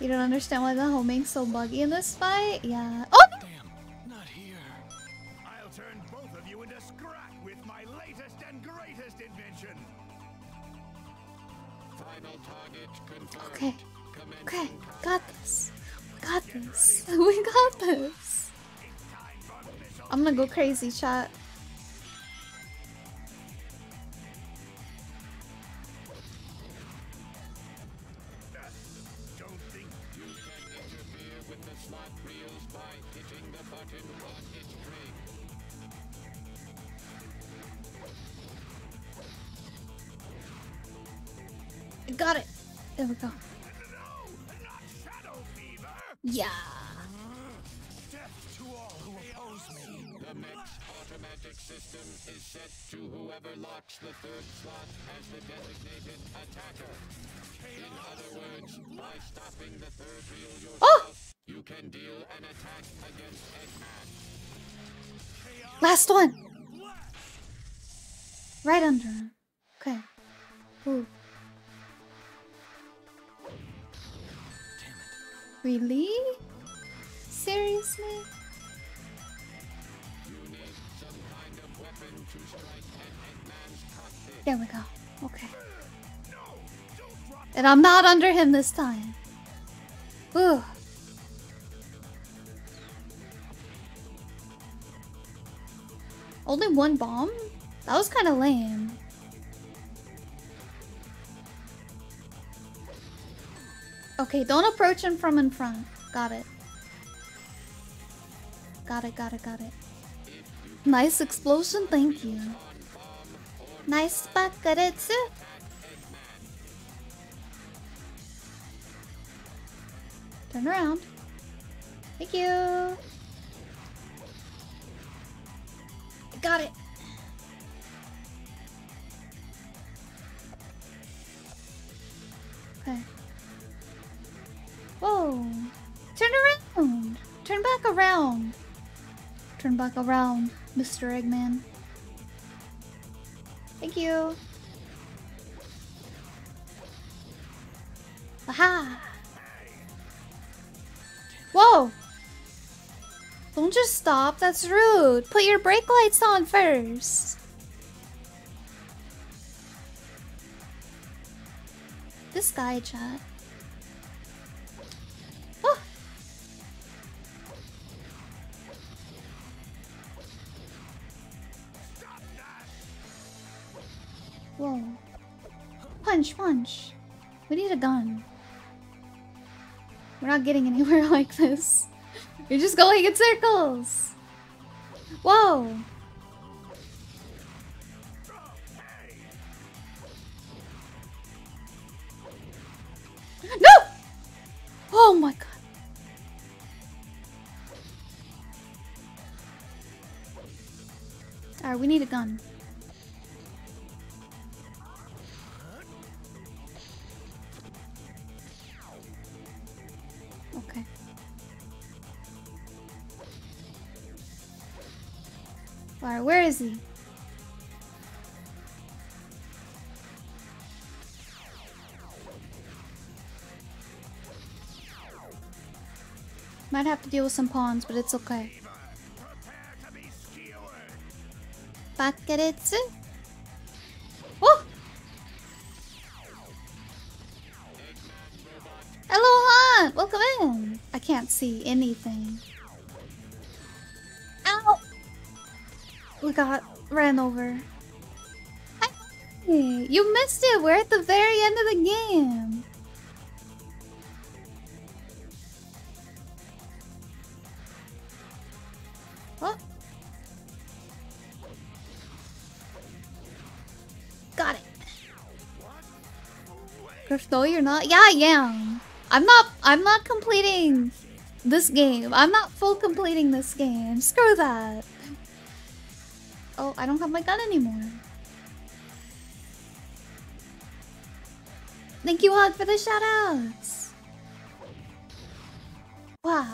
You don't understand why the homing's so buggy in this fight? Yeah. Oh! Damn, not here. I'll turn both of you into scrap with my latest and greatest invention. Okay, okay, got this, got this, we got this. I'm gonna go crazy, chat. Got it. There we go. No, not shadow fever. Yeah. Death to all who oppose me. The mech's automatic system is set to whoever locks the third slot as the designated attacker. In other words, by stopping the third wheel yourself, oh! You can deal an attack against Eggman. Last one. Right under him. Okay. Ooh. Really? Seriously? You need some kind of weapon to strike an Eggman's cockpit. There we go. Okay. No, and I'm not under him this time. Ooh. Only one bomb? That was kind of lame. Okay, don't approach him from in front. Got it. Got it, got it, got it. Nice explosion, thank you. Nice spakaretsu. Turn around. Thank you. Got it. Okay. Whoa! Turn around! Turn back around! Turn back around, Mister Eggman. Thank you! Aha! Whoa! Don't just stop, that's rude! Put your brake lights on first! This guy, chat. Whoa. Punch, punch. We need a gun. We're not getting anywhere like this. You're just going in circles. Whoa. No! Oh my god. Alright, we need a gun. Okay. Alright, where is he? Might have to deal with some pawns, but it's okay. Bakeretsu? Oh! Aloha! Welcome in! I can't see anything. Ow! We got ran over. Hi! You missed it! We're at the very end of the game! Oh! Got it. Griff, no, you're not. Yeah, I am. I'm not. I'm not completing this game. I'm not full completing this game. Screw that. Oh, I don't have my gun anymore. Thank you, Hog, for the shoutouts. Wow.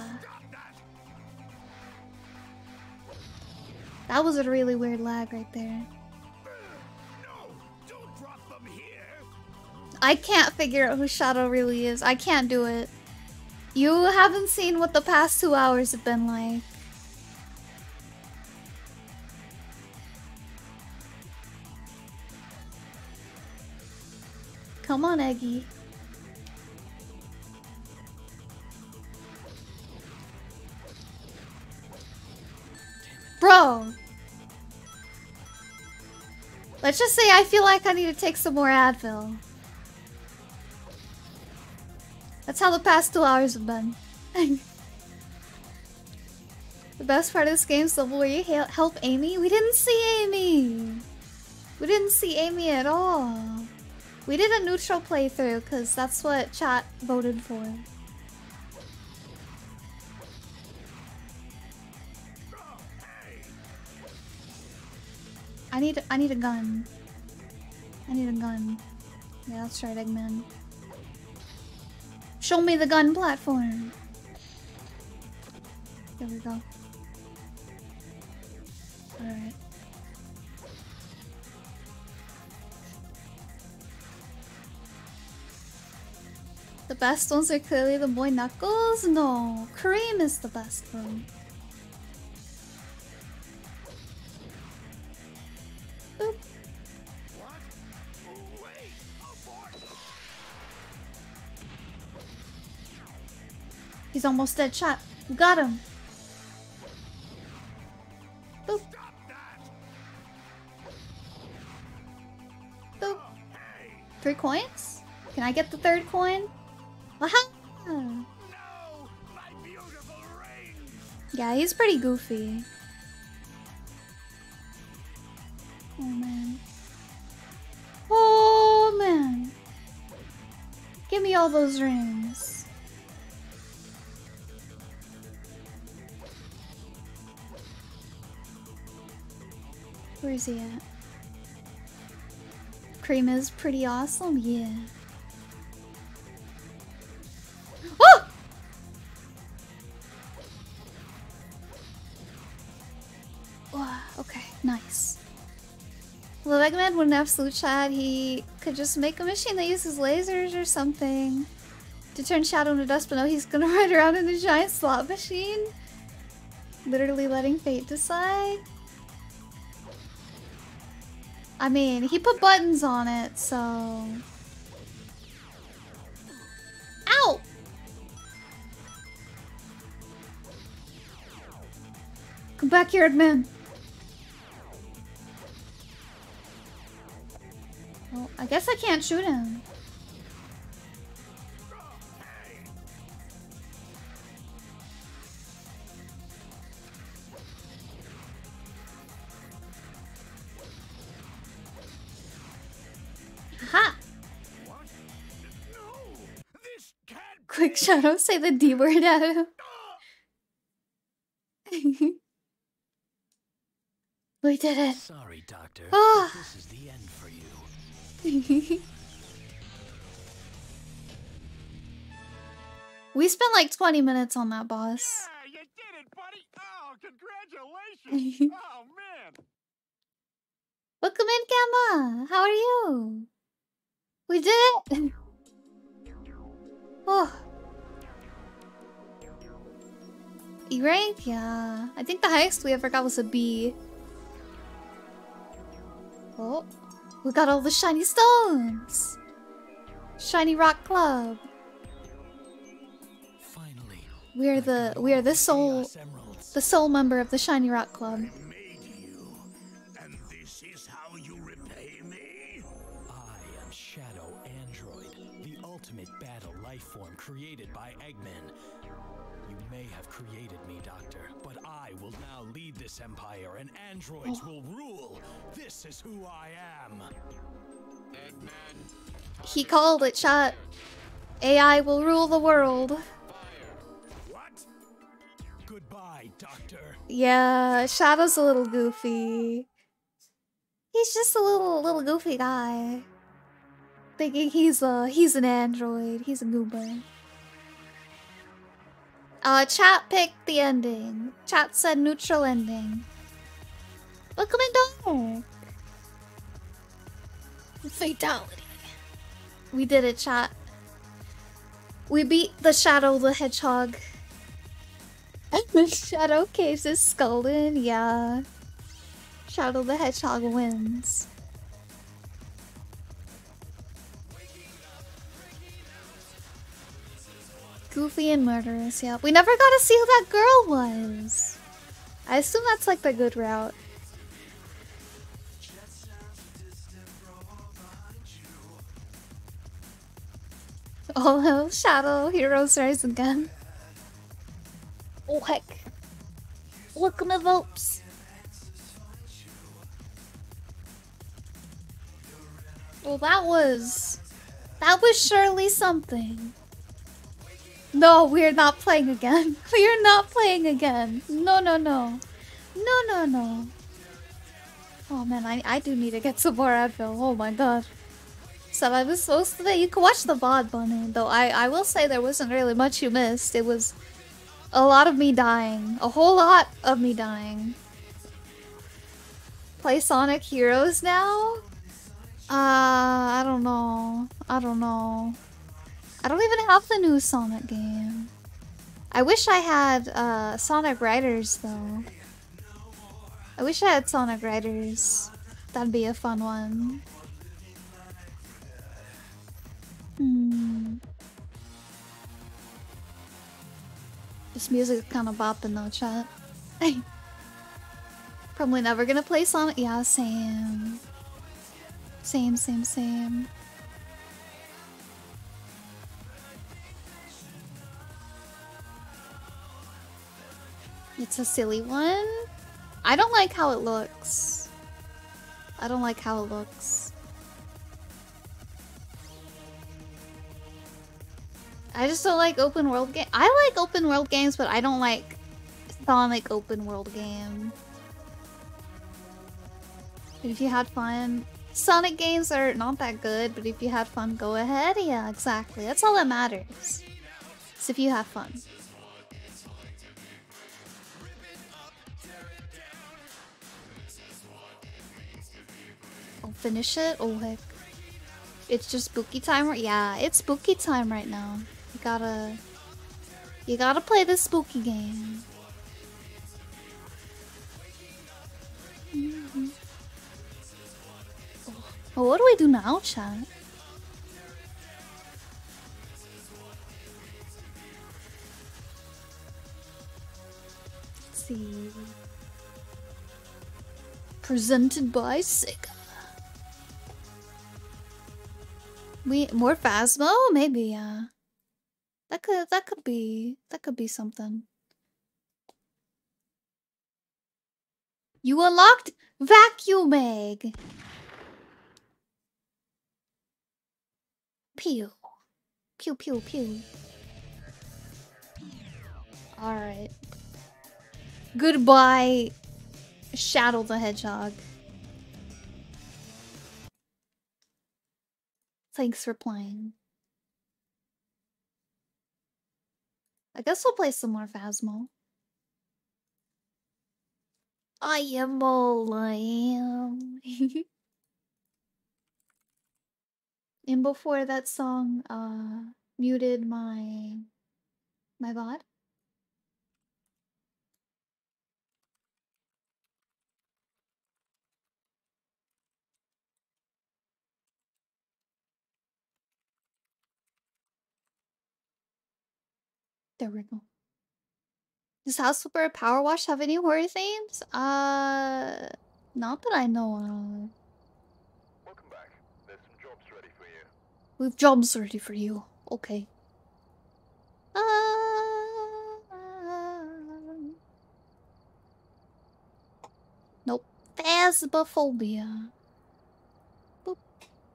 That was a really weird lag right there. I can't figure out who Shadow really is. I can't do it. You haven't seen what the past two hours have been like. Come on, Eggie. Bro! Let's just say I feel like I need to take some more Advil. That's how the past two hours have been. The best part of this game is the will you help Amy? We didn't see Amy! We didn't see Amy at all. We did a neutral playthrough because that's what chat voted for. I need I need a gun. I need a gun. Yeah, that's right, Eggman. Show me the gun platform. There we go. Alright. The best ones are clearly the boy Knuckles? No. Kareem is the best one. Oop. He's almost dead shot. Got him. Boop. Boop. Three coins? Can I get the third coin? Aha! No, my beautiful ring. Yeah, he's pretty goofy. Oh man. Oh man. Give me all those rings. Where is he at? Cream is pretty awesome, yeah. Oh! Oh, okay, nice. Well, Eggman wouldn't have Sleuth Shot. He could just make a machine that uses lasers or something to turn Shadow into dust, but no, he's gonna ride around in a giant slot machine. Literally letting fate decide. I mean, he put buttons on it, so... Ow! Come back here, Eggman! Well, I guess I can't shoot him. Ha! Quick Shadow, say the D word at him. We did it. Sorry, Doctor. Oh. This is the end for you. We spent like twenty minutes on that boss. Yeah, you did it, buddy. Oh, congratulations. Oh, man. Welcome in, Gamma. How are you? We did it! Oh. E rank? Yeah. I think the highest we ever got was a B. Oh. We got all the shiny stones! Shiny Rock Club. Finally, we're the we are the sole the sole member of the Shiny Rock Club. I made you, and this is how you repay me. I am Shadow Android, the ultimate battle life form created by Eggman. You may have created me, Doctor, but I will now lead this empire, and androids oh. will rule. This is who I am. Eggman. He called it, shot. A I will rule the world. Fire. What? Goodbye, Doctor. Yeah, Shadow's a little goofy. He's just a little, little goofy guy. Thinking he's a, he's an android. He's a Goomba. Uh, chat picked the ending. Chat said neutral ending. Welcome in, dog. Fatality. We did it, chat. We beat the Shadow the Hedgehog. And the Shadow caves his skull in, yeah. Shadow the Hedgehog wins. Goofy and murderous, yeah. We never got to see who that girl was. I assume that's like the good route. All hell, Shadow, heroes rise again. Oh heck. Welcome to Vopes. Well, that was... That was surely something. No, we're not playing again. We are not playing again. No, no, no. No, no, no. Oh man, I, I do need to get some more Advil. Oh my god. So I was supposed to... You can watch the V O D, Bunny. Though I, I will say there wasn't really much you missed. It was a lot of me dying. A whole lot of me dying. Play Sonic Heroes now? Uh, I don't know. I don't know. I don't even have the new Sonic game. I wish I had uh, Sonic Riders though. I wish I had Sonic Riders. That'd be a fun one. Hmm. This music's kind of bopping though, chat. Probably never gonna play Sonic. Yeah, same. Same, same, same. It's a silly one. I don't like how it looks. I don't like how it looks. I just don't like open world games. I like open world games, but I don't like Sonic open world game. But if you had fun, Sonic games are not that good, but if you had fun, go ahead. Yeah, exactly. That's all that matters. It's if you have fun. Finish it? Oh heck. It's just spooky time? Yeah, it's spooky time right now. You gotta... You gotta play this spooky game. Mm-hmm. Oh. Oh, what do we do now, chat? Let's see... Presented by Sega. We more Phasmo? Maybe, yeah. That could that could be that could be something. You unlocked Vacuum Egg. Pew. Pew pew pew. Alright. Goodbye, Shadow the Hedgehog. Thanks for playing. I guess we'll play some more Phasmo. I am all I am. And before that song uh, muted my my V O D. There we go. Does House Flipper or Power Wash have any horror themes? Uh, not that I know of. Welcome back. There's some jobs ready for you. We've jobs ready for you. Okay. Uh, nope. Phasmophobia. Boop.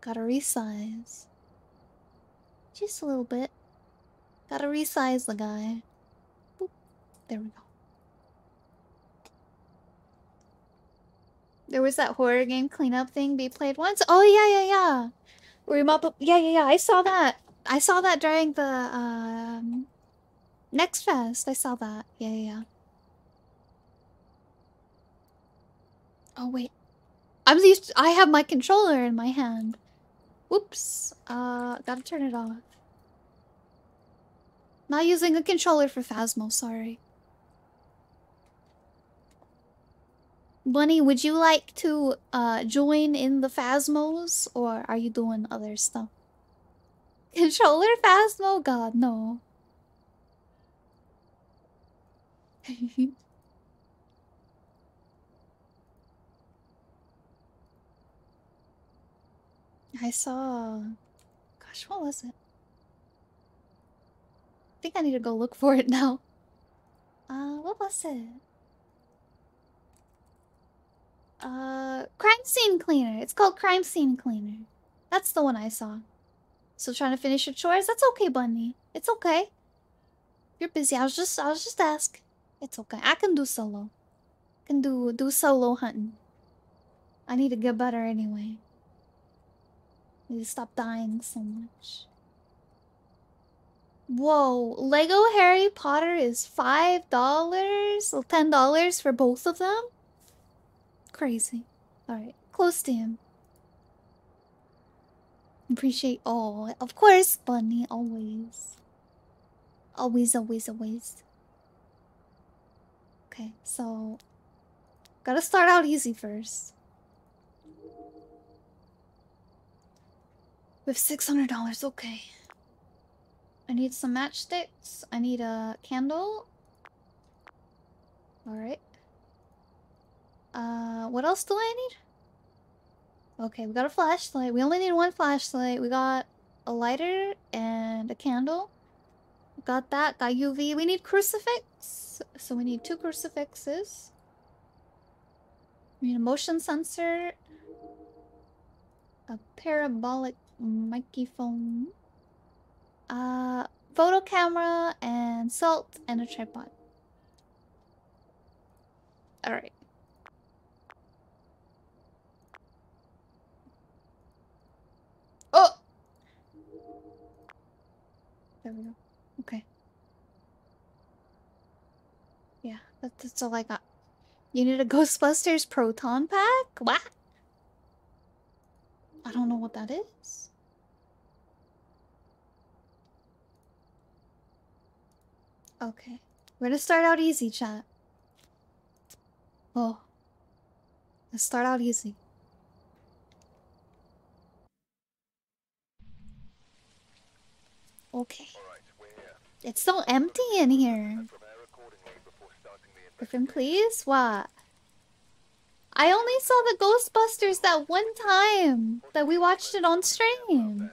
Gotta resize. Just a little bit. Gotta resize the guy. Boop. There we go. There was that horror game cleanup thing we played once. Oh, yeah, yeah, yeah. Where you mop up. Yeah, yeah, yeah. I saw that. I saw that during the um, Next Fest. I saw that. Yeah, yeah, yeah. Oh, wait. I'm used to, I have my controller in my hand. Whoops. Uh, gotta turn it off. Not using a controller for Phasmo, sorry. Bunny, would you like to uh, join in the Phasmos? Or are you doing other stuff? Controller Phasmo? God, no. I saw... Gosh, what was it? I think I need to go look for it now. Uh, what was it? Uh, Crime Scene Cleaner. It's called Crime Scene Cleaner. That's the one I saw. Still trying to finish your chores? That's okay, Bunny. It's okay. You're busy. I was just, I was just asking. It's okay. I can do solo. I can do, do solo hunting. I need to get better anyway. I need to stop dying so much. Whoa, Lego Harry Potter is five dollars? ten dollars for both of them? Crazy. Alright, close to him. Appreciate all. Oh, of course, Bunny, always. Always, always, always. Okay, so... Gotta start out easy first. With six hundred dollars, okay. I need some matchsticks. I need a candle. Alright. Uh, what else do I need? Okay, we got a flashlight. We only need one flashlight. We got a lighter and a candle. Got that. Got U V. We need crucifix. So we need two crucifixes. We need a motion sensor. A parabolic microphone. Uh, photo camera and salt and a tripod. Alright. Oh! There we go. Okay. Yeah, that, that's all I got. You need a Ghostbusters proton pack? What? I don't know what that is. Okay. We're gonna start out easy, chat. Oh. Let's start out easy. Okay. It's so empty in here. Griffin, please? What? I only saw the Ghostbusters that one time that we watched it on stream.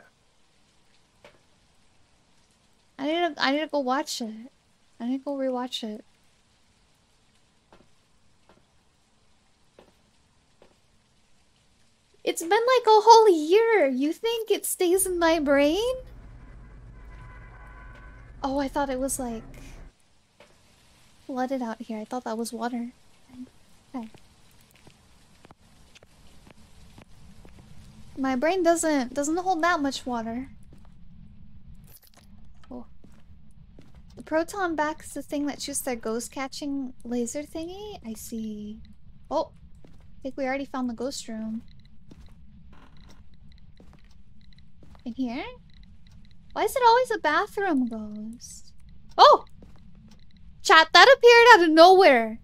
I need to, I need to go watch it. I need to go rewatch it. It's been like a whole year. You think it stays in my brain? Oh, I thought it was like flooded out here. I thought that was water. Okay. My brain doesn't doesn't hold that much water. Oh. The proton back's the thing that shoots their ghost catching laser thingy? I see. Oh! I think we already found the ghost room. In here? Why is it always a bathroom ghost? Oh! Chat, that appeared out of nowhere!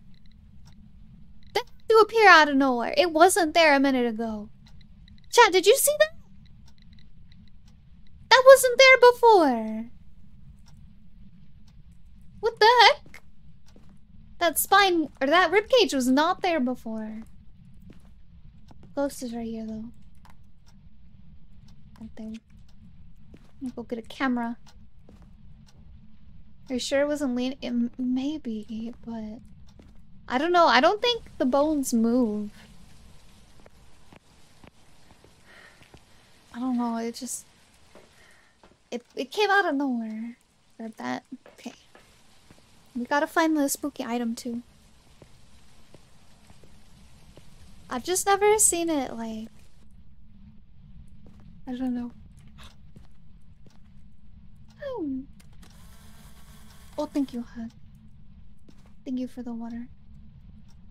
That do appear out of nowhere. It wasn't there a minute ago. Chat, did you see that? That wasn't there before. What the heck? That spine, or that ribcage was not there before. Ghost is right here, though. That thing. I'm gonna go get a camera. Are you sure it wasn't leaning? It may be, but... I don't know. I don't think the bones move. I don't know. It just... It, it came out of nowhere. Grab that. Okay. We gotta find the spooky item, too. I've just never seen it, like... I don't know. Oh. Oh, thank you, Hug. Thank you for the water.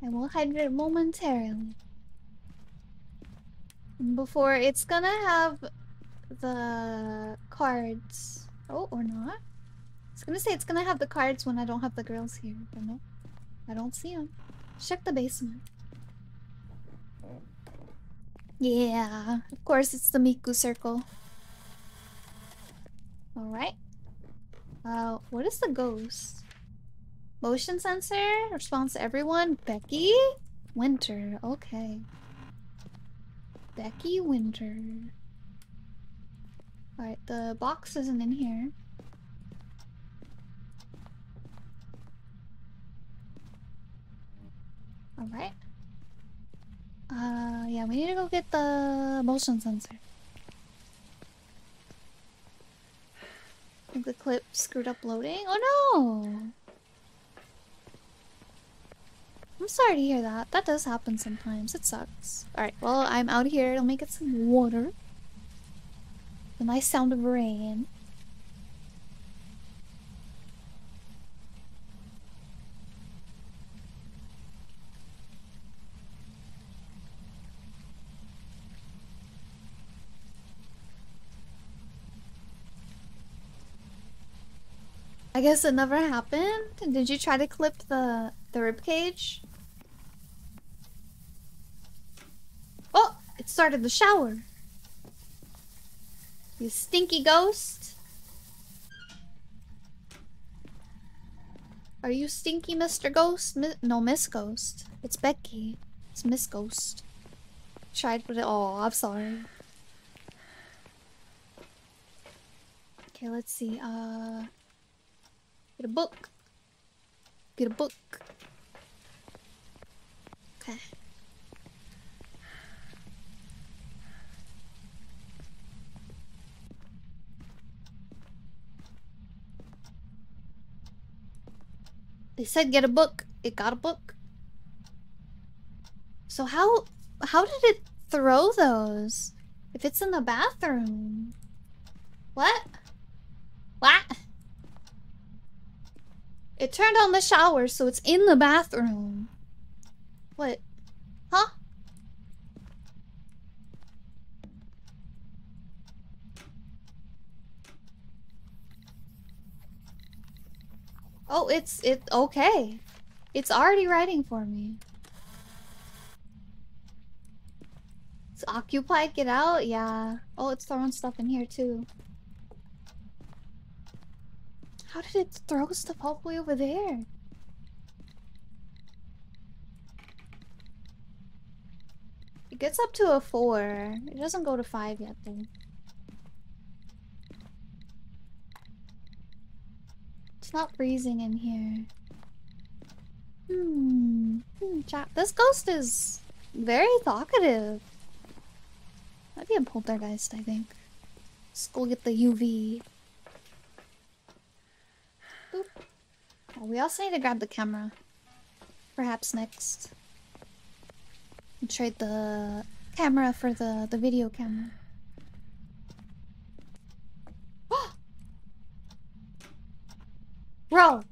I will hydrate momentarily. Before it's gonna have the cards. Oh, or not. It's gonna say it's gonna have the cards when I don't have the girls here, but no. I don't see them. Check the basement. Yeah, of course it's the Miku circle. Alright. Uh, what is the ghost? Motion sensor? Response to everyone? Becky? Winter, okay. Becky Winter. Alright, the box isn't in here. Alright. Uh, yeah, we need to go get the motion sensor. I think the clip screwed up loading. Oh no! I'm sorry to hear that. That does happen sometimes. It sucks. Alright, well, I'm out here. Let me get some water. The nice sound of rain. I guess it never happened? Did you try to clip the, the ribcage? Oh! It started the shower! You stinky ghost! Are you stinky, Mister Ghost? Mi no, Miss Ghost. It's Becky. It's Miss Ghost. Tried but it- oh, I'm sorry. Okay, let's see, uh... Get a book. Get a book. Okay. They said get a book. It got a book. So how how did it throw those? If it's in the bathroom. What? What? It turned on the shower, so it's in the bathroom. What? Huh? Oh, it's... it okay. It's already writing for me. It's occupied, get out? Yeah. Oh, it's throwing stuff in here, too. How did it throw stuff all the way over there? It gets up to a four. It doesn't go to five yet, though. It's not freezing in here. Hmm. Hmm, chat. This ghost is very talkative. Might be a poltergeist, I think. Let's go get the U V. Oh, we also need to grab the camera. Perhaps next. And trade the camera for the, the video camera. Bro!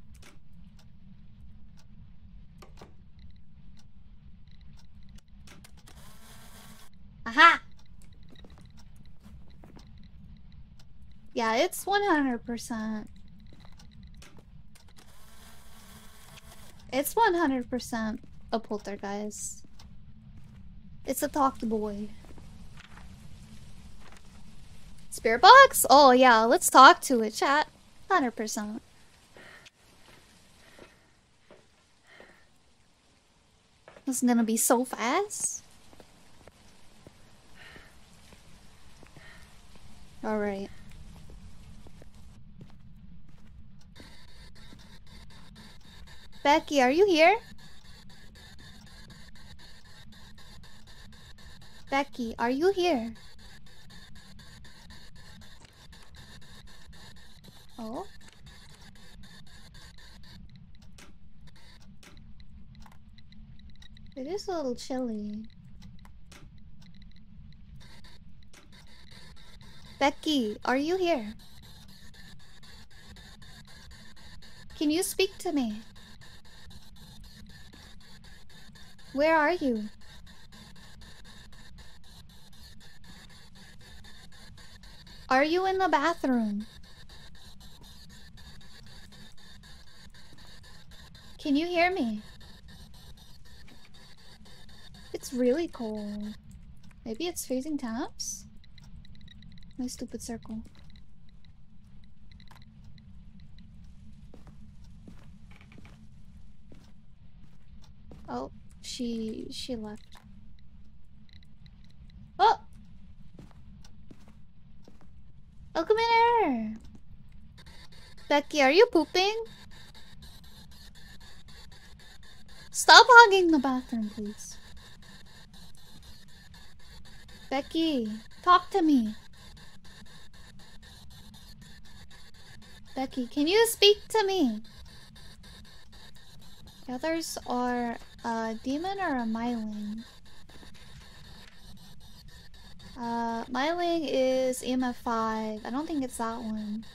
Aha! Yeah, it's one hundred percent. It's one hundred percent a poltergeist. It's a talky boy. Spirit box? Oh yeah, let's talk to it, chat. one hundred percent. This is gonna be so fast. Alright. Becky, are you here? Becky, are you here? Oh? It is a little chilly. Becky, are you here? Can you speak to me? Where are you? Are you in the bathroom? Can you hear me? It's really cold. Maybe it's freezing temps? My stupid circle. Oh, she she left. Oh! Oh, come in here! Becky, are you pooping? Stop hogging the bathroom, please. Becky, talk to me. Becky, can you speak to me? The others are a demon or a myling? Uh, myling is E M F five. I don't think it's that one.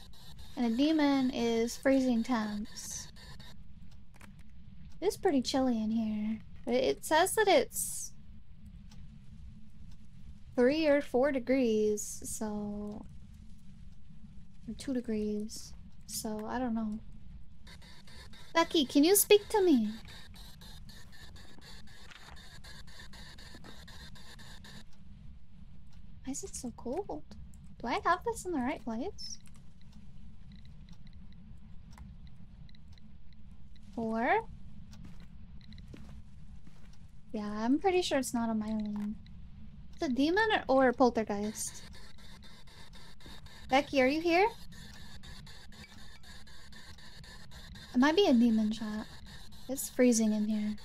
And a demon is freezing temps. It's pretty chilly in here. But it says that it's three or four degrees, so or two degrees. So, I don't know. Becky, can you speak to me? Why is it so cold? Do I have this in the right place? Or? Yeah, I'm pretty sure it's not a myling. It's a demon or, or a poltergeist. Becky, are you here? It might be a demon shot. It's freezing in here.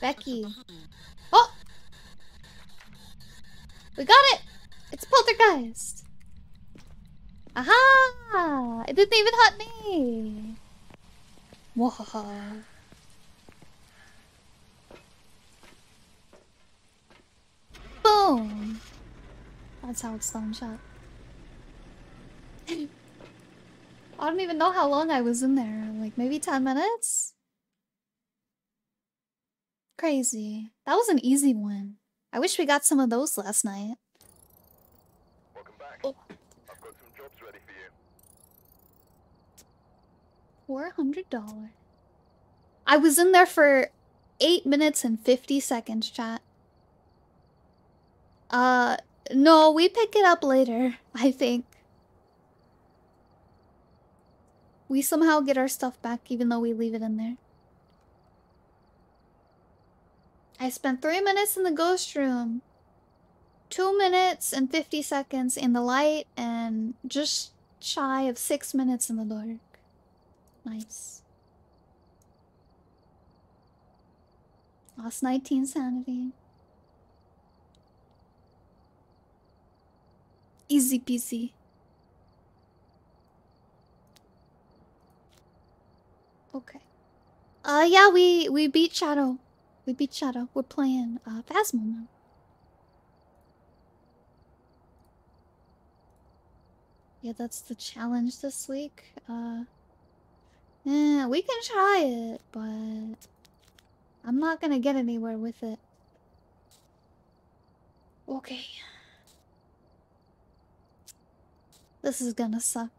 Becky. Oh! We got it! It's poltergeist! Aha! It didn't even hurt me! Whoa. Boom! That's how it's done shot. I don't even know how long I was in there. Like, maybe ten minutes? Crazy. That was an easy one. I wish we got some of those last night. Welcome back. Oh. I've got some jobs ready for you. four hundred dollars. I was in there for eight minutes and fifty seconds, chat. Uh, no, we pick it up later, I think. We somehow get our stuff back, even though we leave it in there. I spent three minutes in the ghost room. Two minutes and fifty seconds in the light, and just shy of six minutes in the dark. Nice. Lost nineteen sanity. Easy peasy. Okay. Uh, yeah, we, we beat Shadow. We beat Shadow. We're playing, uh, Phasmomania. Yeah, that's the challenge this week. Uh, yeah, we can try it, but I'm not gonna get anywhere with it. Okay. This is gonna suck.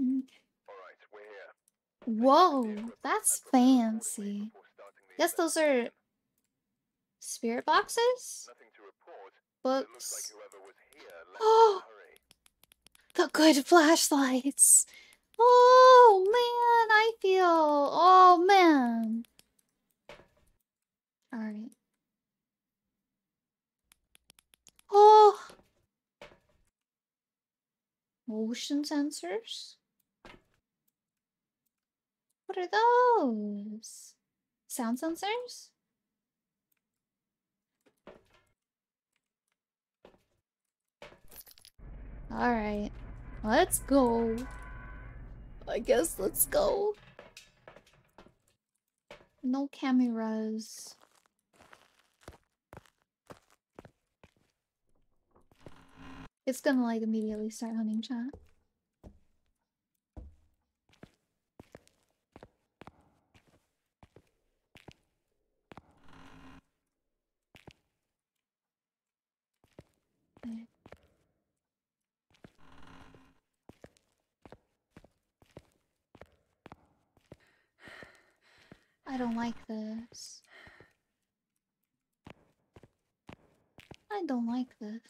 Okay. All right, we're here. Whoa, that's fancy. Guess those are spirit boxes? Books. Oh! The good flashlights! Oh man, I feel... Oh man! Alright. Oh! Motion sensors? What are those? Sound sensors? Alright, let's go. I guess let's go. No cameras. It's gonna like immediately start hunting chat. There. I don't like this. I don't like this.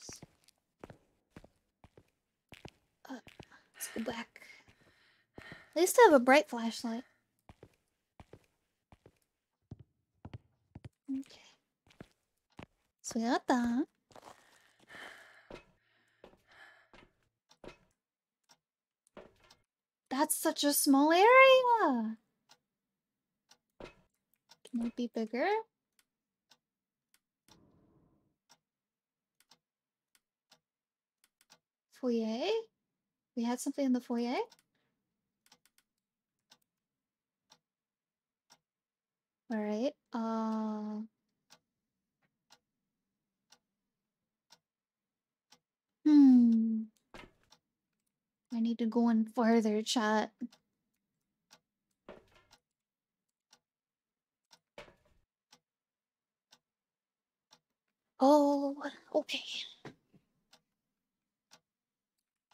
Uh, let's go back. At least I have a bright flashlight. Okay. So we got that. That's such a small area! Can it be bigger? Foyer? We had something in the foyer? Alright, uh... Hmm... I need to go in farther, chat. Oh, okay.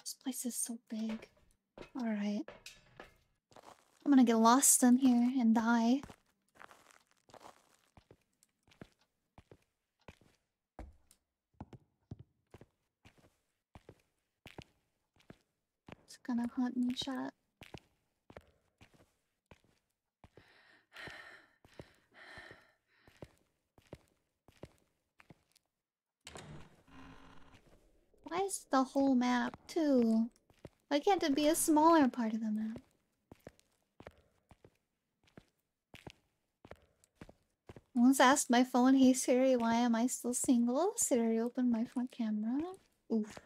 This place is so big. Alright. I'm gonna get lost in here and die. It's gonna hunt and shut. Why is the whole map, too? Why can't it be a smaller part of the map? I once asked my phone, "Hey Siri, why am I still single?" Siri opened my front camera. Oof.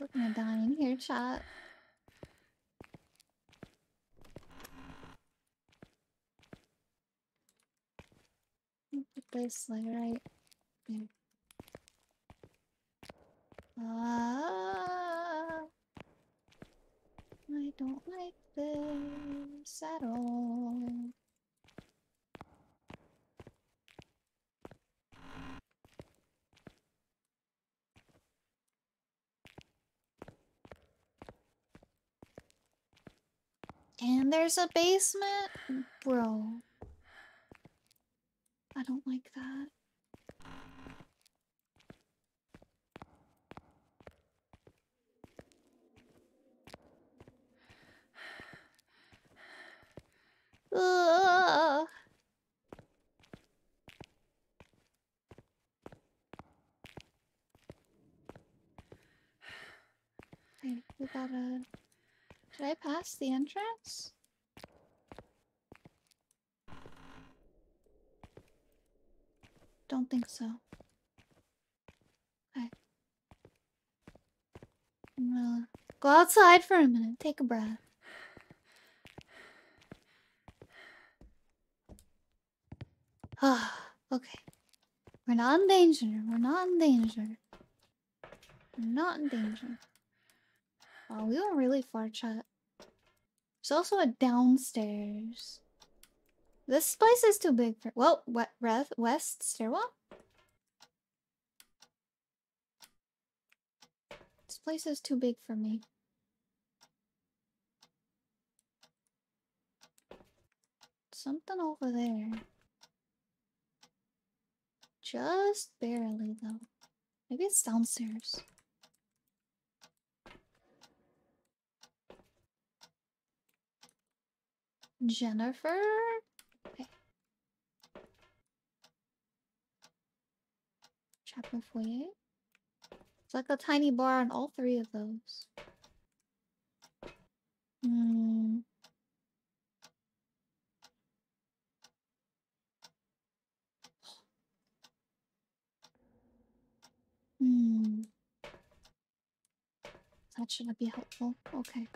We're gonna die in here, chat. This like right there. Ah, I don't like this at all. And there's a basement, bro. I don't like that. Ugh. Okay, we gotta... Should I pass the entrance? Don't think so. Okay. I'm gonna go outside for a minute. Take a breath. Ah, okay. We're not in danger. We're not in danger. We're not in danger. Wow, we were really far, chat. There's also a downstairs. This place is too big for- well, west, west stairwell? It's place is too big for me. Something over there. Just barely, though. Maybe it's downstairs. Jennifer? Okay. Chapel foyer. It's like a tiny bar on all three of those. Hmm. Hmm. That should be helpful. Okay.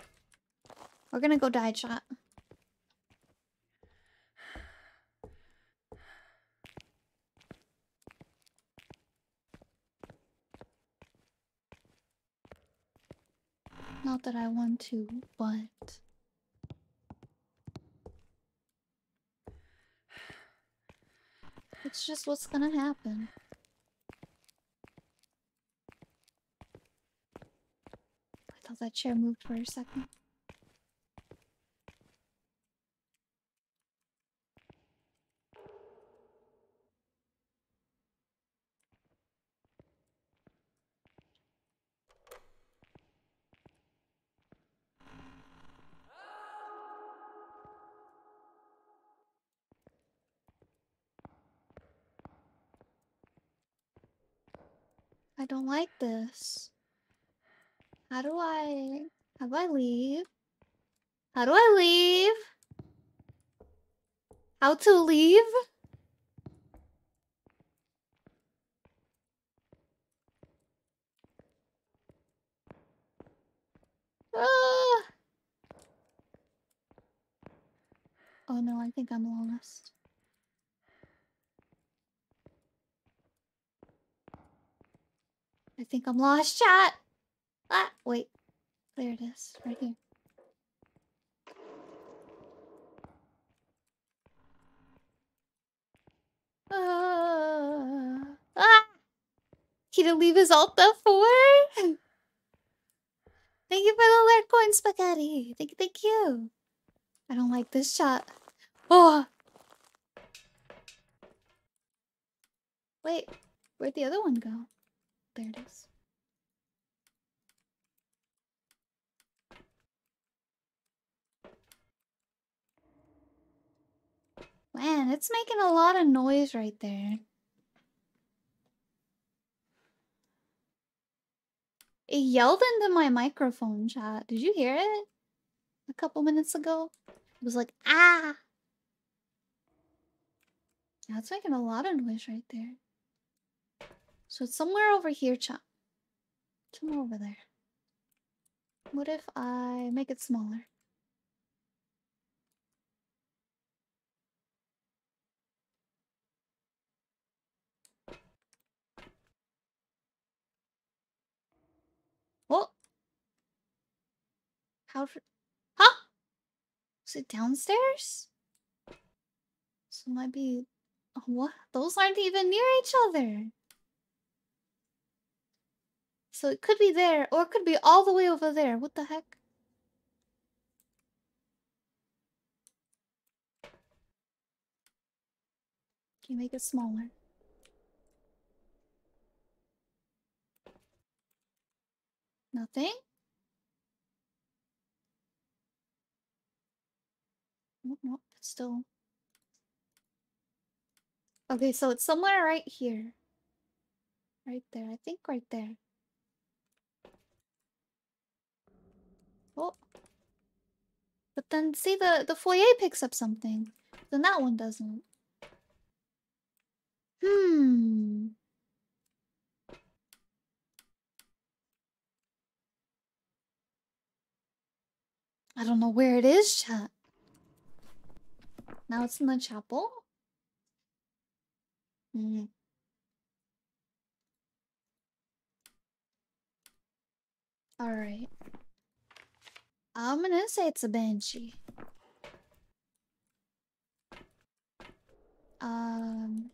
We're gonna go die, chat. Not that I want to, but... it's just what's gonna happen. I thought that chair moved for a second. I don't like this. How do I... how do I leave? How do I leave? How to leave? Ah! Oh no, I think I'm lost. I think I'm lost, chat! Ah, wait. There it is, right here. Uh, ah! He didn't leave his alt up for? Thank you for the alert coin, Spaghetti! Thank you, thank you! I don't like this chat. Oh! Wait, where'd the other one go? There it is. Man, it's making a lot of noise right there. It yelled into my microphone, chat. Did you hear it? A couple minutes ago? It was like, ah! Now it's making a lot of noise right there. So it's somewhere over here, chat. Somewhere over there. What if I make it smaller? What? How? Huh? Is it downstairs? So it might be... oh, what? Those aren't even near each other. So it could be there, or it could be all the way over there. What the heck? Can you make it smaller? Nothing? Nope, nope, it's still... okay, so it's somewhere right here. Right there, I think right there. Oh, but then see the the foyer picks up something, then that one doesn't. Hmm. I don't know where it is, chat. Now it's in the chapel. Mm. All right. I'm gonna say it's a Banshee. Um,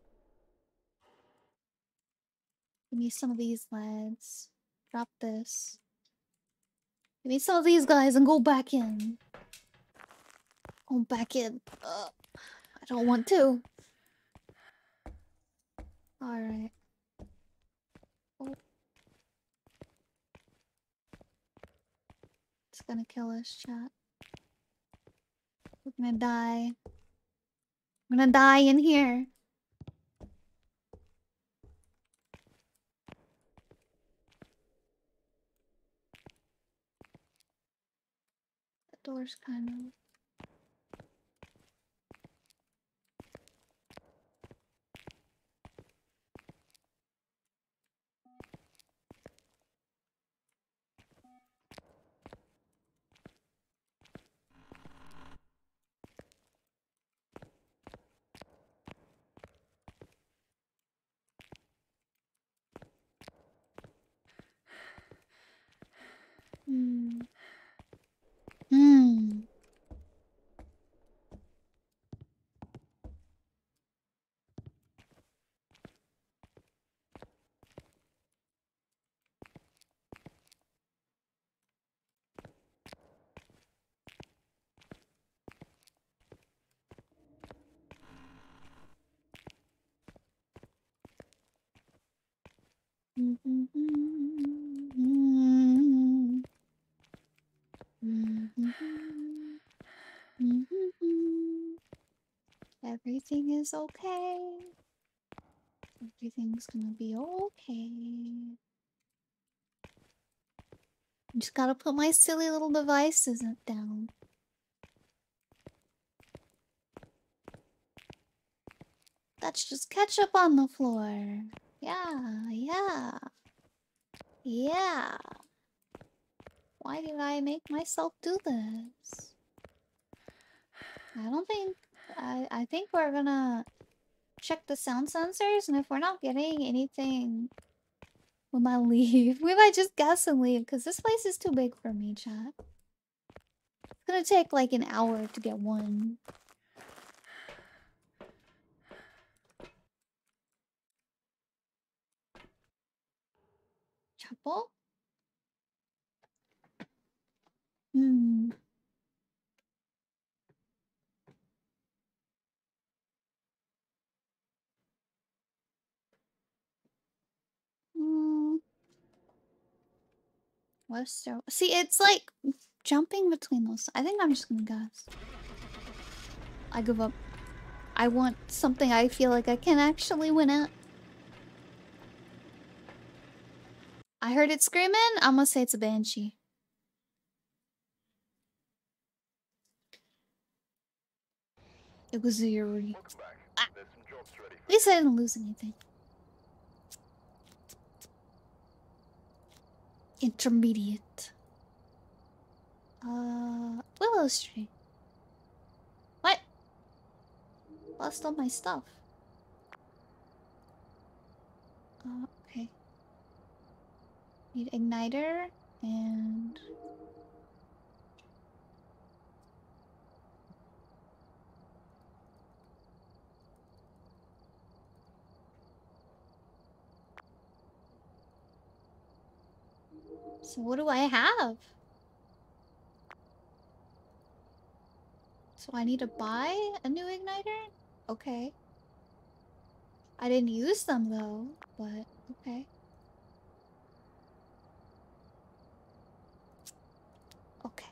give me some of these leads. Drop this. We saw these guys and go back in. Go back in. Uh, I don't want to. Alright. Oh. It's gonna kill us, chat. We're gonna die. I'm gonna die in here. The door's kind of... Hmm. Hmm. Everything is okay. Everything's gonna be okay. Just gotta put my silly little devices down. That's just ketchup on the floor. Yeah, yeah. Yeah. Why did I make myself do this? I don't think... I, I think we're gonna check the sound sensors, and if we're not getting anything, we might leave. We might just guess and leave, because this place is too big for me, chat. It's gonna take like an hour to get one. Chapel? Hmm... Wester. See, it's like jumping between those. I think I'm just gonna guess. I give up. I want something I feel like I can actually win at. I heard it screaming. I'm gonna say it's a Banshee. It was a Yuri. Ah. At least I didn't lose anything. Intermediate. Uh, Willow Street. What? Lost all my stuff. Uh, okay. Need igniter and... So what do I have? So I need to buy a new igniter? Okay. I didn't use them though, but okay. Okay.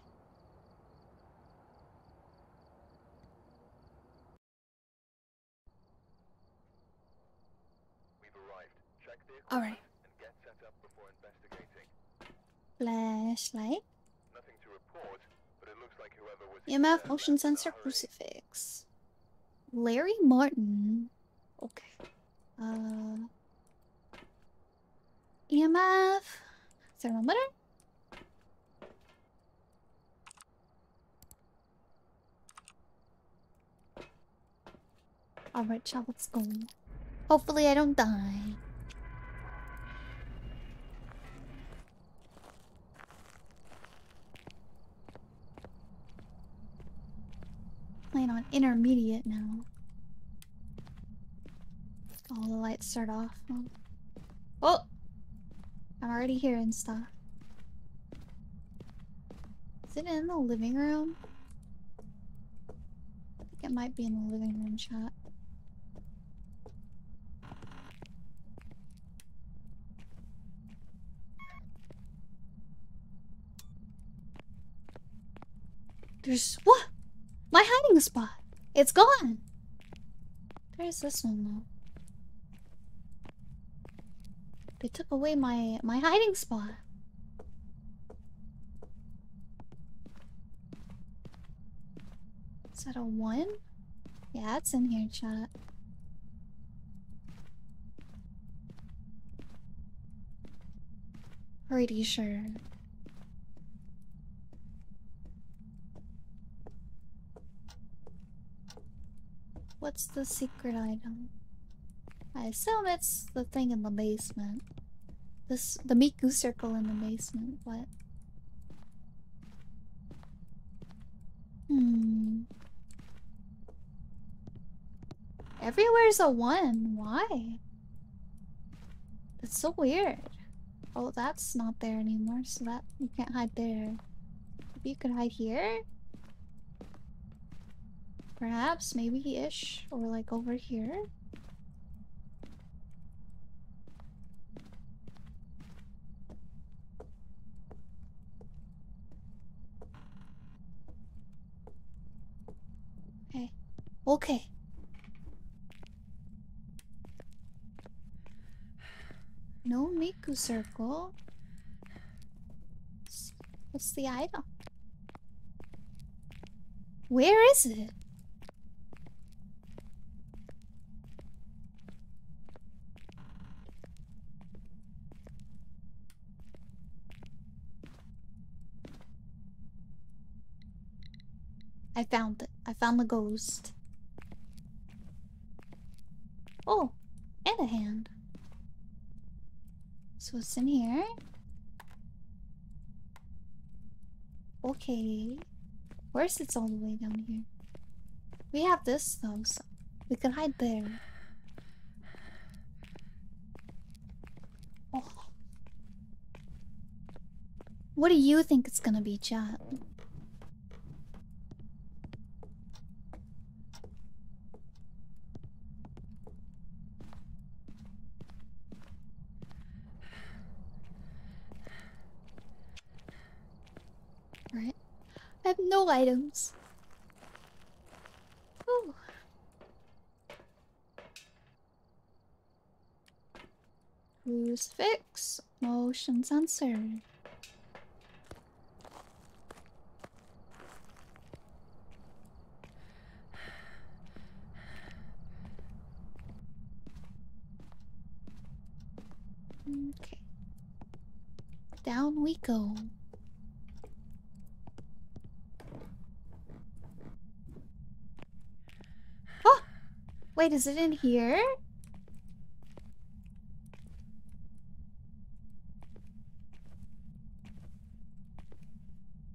We've arrived. Check the equipment. All right. Flashlight. Nothing to report, but it looks like whoever was E M F motion sensor crucifix. Larry Martin. Okay. Uh E M F thermometer? Alright, child, let's go. Hopefully I don't die. Playing on intermediate now. All the lights start off. Oh. Oh! I'm already hearing stuff. Is it in the living room? I think it might be in the living room, chat. There's... what? My hiding spot! It's gone! There's this one, though. They took away my, my hiding spot. Is that a one? Yeah, it's in here, chat. Pretty sure. What's the secret item? I assume it's the thing in the basement. This, the Miku circle in the basement, what? Hmm. Everywhere's a one, why? It's so weird. Oh, that's not there anymore, so that, you can't hide there. Maybe you could hide here? Perhaps, maybe-ish, or like over here? Okay. Okay. No Miku circle. What's the item? Where is it? I found it. I found the ghost. Oh, and a hand. So it's in here. Okay. Where's it's all the way down here? We have this though, so we can hide there. Oh. What do you think it's gonna be, chat? Right. I have no items. Ooh. Crucifix. Motion sensor. Okay. Down we go. Wait, is it in here?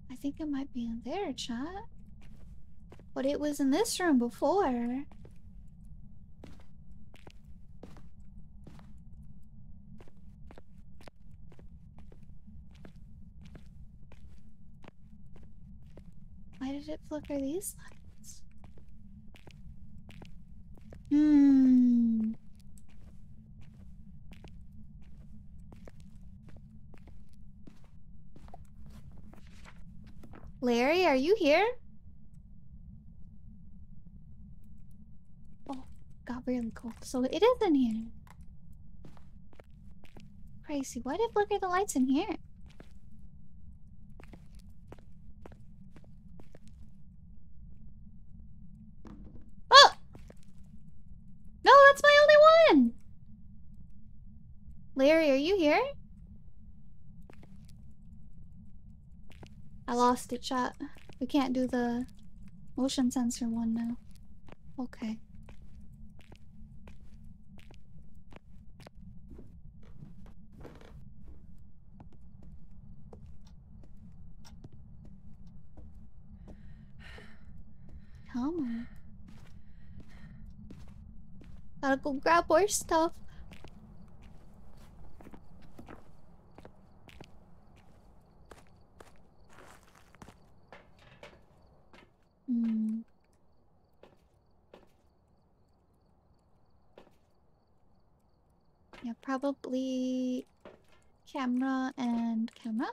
I think it might be in there, chat. But it was in this room before. Why did it flicker these lights? Hmm. Larry, are you here? Oh, got really cold. So it is in here. Crazy. Why did it flicker the lights in here? Larry, are you here? I lost it, chat. We can't do the motion sensor one now. Okay. Come on. Gotta go grab more stuff. Yeah, probably camera and camera.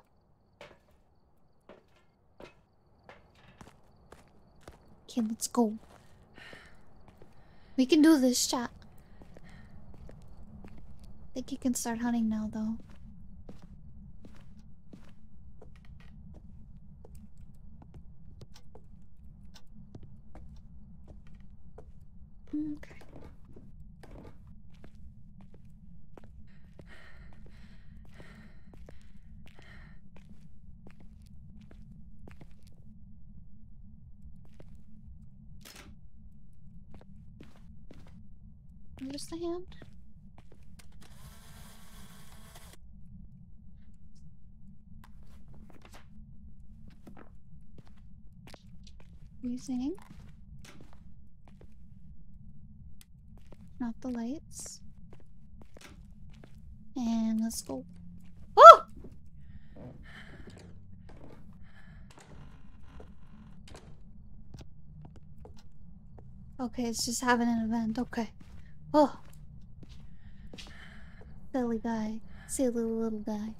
Okay, let's go. We can do this, chat. I think you can start hunting now, though. Okay. Where's the hand? Using not the lights, and let's go. Oh! Okay, it's just having an event. Okay. Oh, silly guy, silly little guy.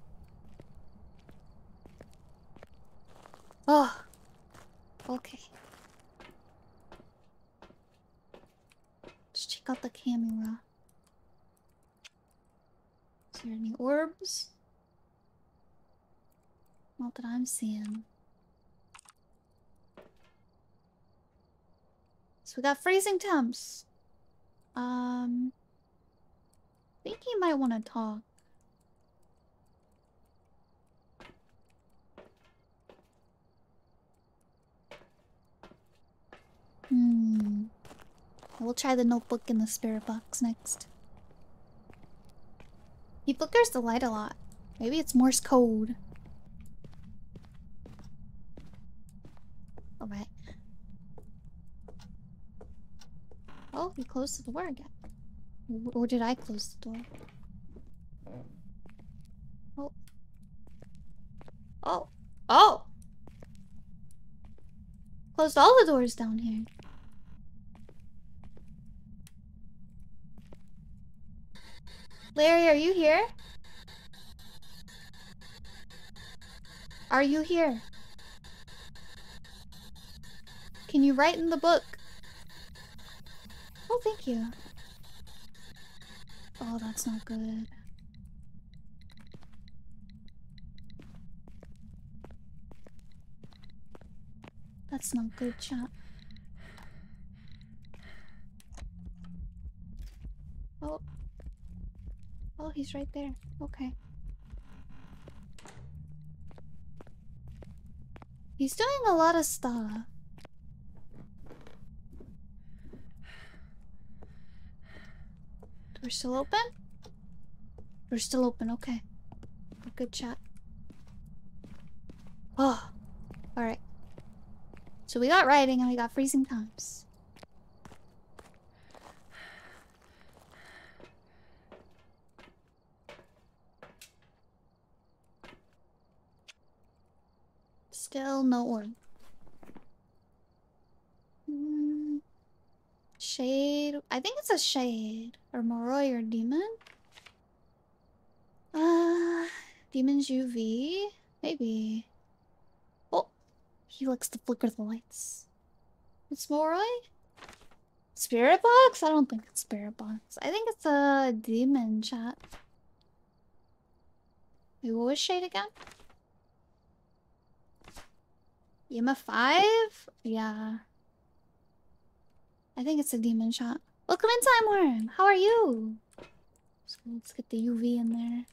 Oh, okay. Let's check out the camera. Is there any orbs? Not that I'm seeing. So we got freezing temps. Um, I think he might want to talk. Hmm. We'll try the notebook in the spirit box next. He flickers the light a lot. Maybe it's Morse code. Alright. Oh, he closed the door again. Or did I close the door? Oh. Oh. Oh! Closed all the doors down here. Larry, are you here? Are you here? Can you write in the book? Oh, thank you. Oh, that's not good. That's not good, chat. Oh. Oh, he's right there. Okay. He's doing a lot of stuff. We're still open? We're still open, okay. Good chat. Oh, alright. So we got writing and we got freezing times. Still no orb. Hmm. Shade. I think it's a shade or Moroi or demon. Uh, demons U V, maybe. Oh, he likes to flicker the lights. It's Moroi. Spirit box? I don't think it's spirit box. I think it's a demon, chat. Wait, what was shade again? Yema five? Yeah. I think it's a demon shot. Welcome in, Time Worm! How are you? So let's get the U V in there.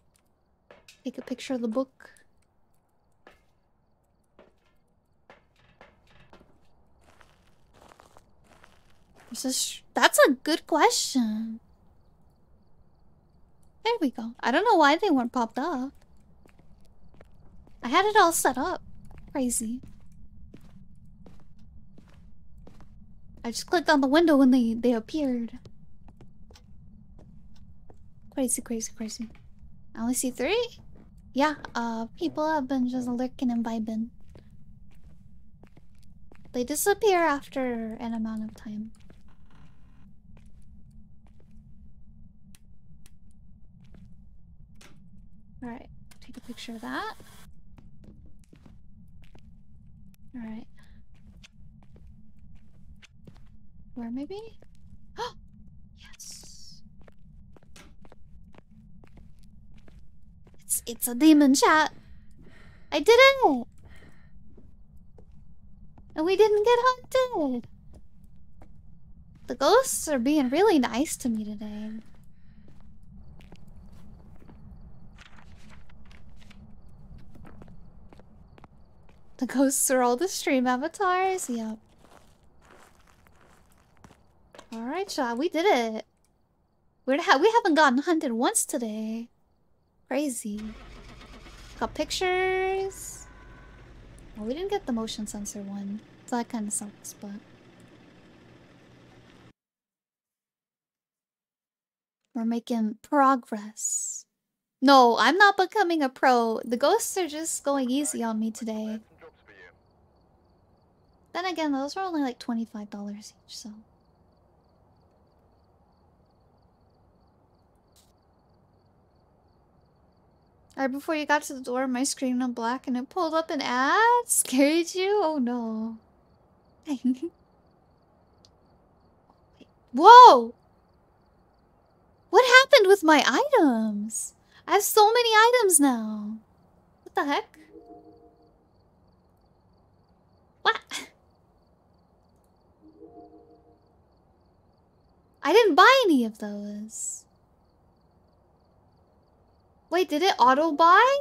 Take a picture of the book. Is this That's a good question. There we go. I don't know why they weren't popped up. I had it all set up. Crazy. I just clicked on the window when they, they appeared. Crazy, crazy, crazy. I only see three? Yeah, uh, people have been just lurking and vibing. They disappear after an amount of time. Alright, take a picture of that. Alright. Where maybe? Oh! Yes! It's, it's a demon chat! I did it! And we didn't get hunted! The ghosts are being really nice to me today. The ghosts are all the stream avatars, yep. Alright, y'all, we did it. We're ha we haven't gotten hunted once today. Crazy. Got pictures. Well, we didn't get the motion sensor one, so that kind of sucks, but... We're making progress. No, I'm not becoming a pro. The ghosts are just going easy on me today. Then again, those were only like twenty-five dollars each, so... Right before you got to the door, my screen went black and it pulled up an ad? Scared you? Oh no. Whoa! What happened with my items? I have so many items now. What the heck? What? I didn't buy any of those. Wait, did it auto-buy?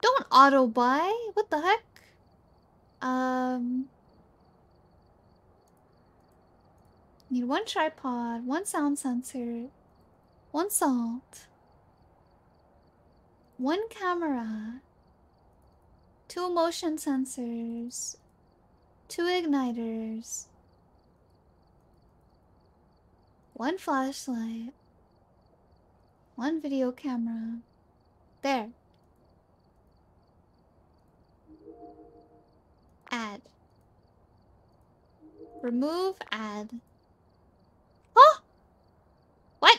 Don't auto-buy. What the heck? Um... Need one tripod, one sound sensor, one salt, one camera, two motion sensors, two igniters, one flashlight, one video camera. There. Add. Remove add. Oh! What?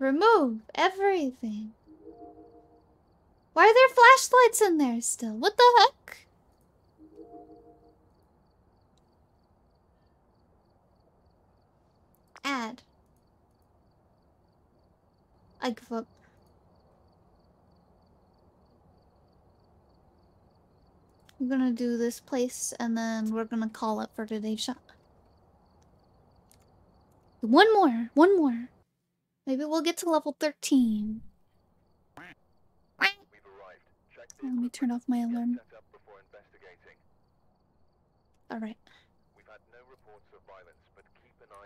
Remove everything. Why are there flashlights in there still? What the heck? Add. I give up. I'm gonna do this place and then we're gonna call it for today's shot. One more, one more. Maybe we'll get to level thirteen. Let me turn off my alarm. Alright.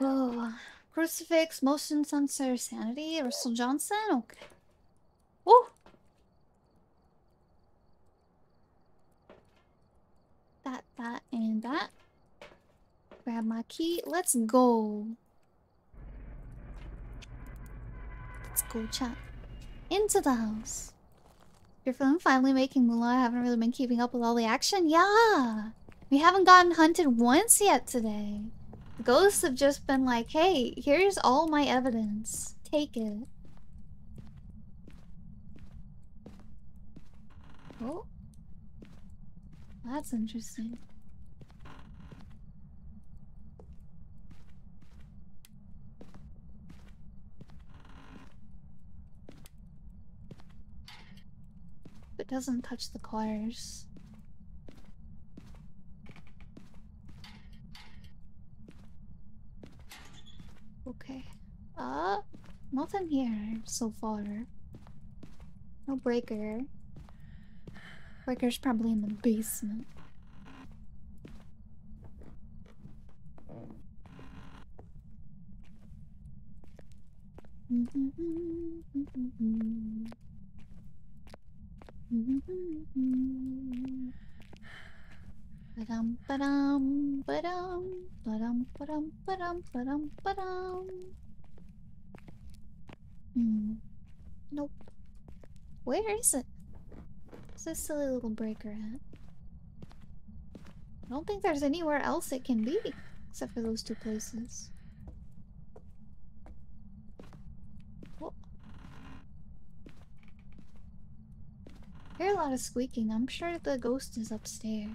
Oh, crucifix, motion sensor, sanity, Russell Johnson, okay. Woo! That, that, and that. Grab my key. Let's go. Let's go, chat. Into the house. You're feeling finally making moolah. I haven't really been keeping up with all the action. Yeah! We haven't gotten hunted once yet today. Ghosts have just been like, hey, here's all my evidence. Take it. Oh. That's interesting. It doesn't touch the cars. Okay. Uh, nothing here so far. No breaker. Breaker's probably in the basement. Ba-dum, ba-dum, ba-dum, ba-dum, ba-dum, ba-dum, ba-dum, ba-dum. Hmm. Nope. Where is it? Where's this silly little breaker at? I don't think there's anywhere else it can be, except for those two places. I hear a lot of squeaking. I'm sure the ghost is upstairs.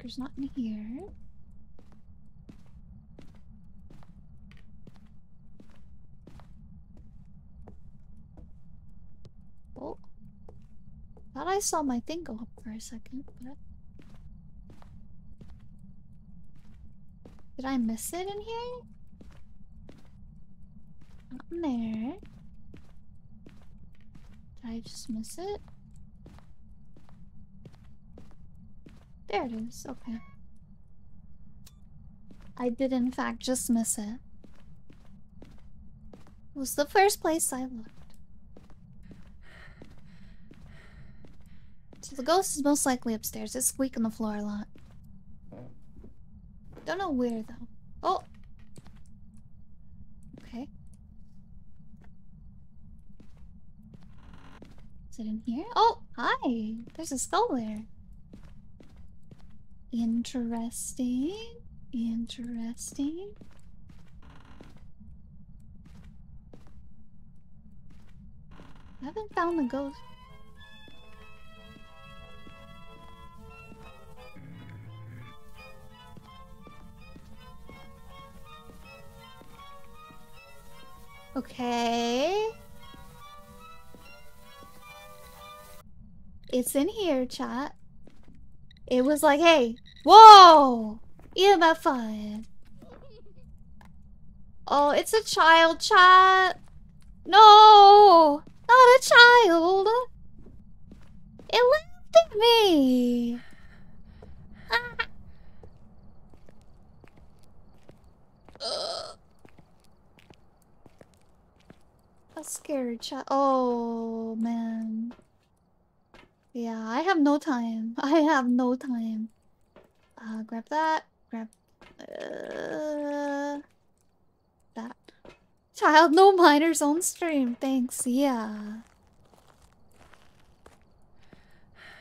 There's not in here. Oh. Thought I saw my thing go up for a second, but... Did I miss it in here? Not in there. Did I just miss it? There it is, okay. I did in fact just miss it. It was the first place I looked. So the ghost is most likely upstairs. It squeaks on the floor a lot. Don't know where though. Oh! Okay. Is it in here? Oh! Hi! There's a skull there. Interesting. Interesting. I haven't found the ghost. Okay. It's in here, chat. It was like, hey, whoa! E M F five. Oh, it's a child, chat. No! Not a child! It laughed at me! Ah. Ugh. A scared child. Oh, man. Yeah, I have no time. I have no time. Uh, grab that. Grab... Uh, that. Child, no minors on stream. Thanks, yeah.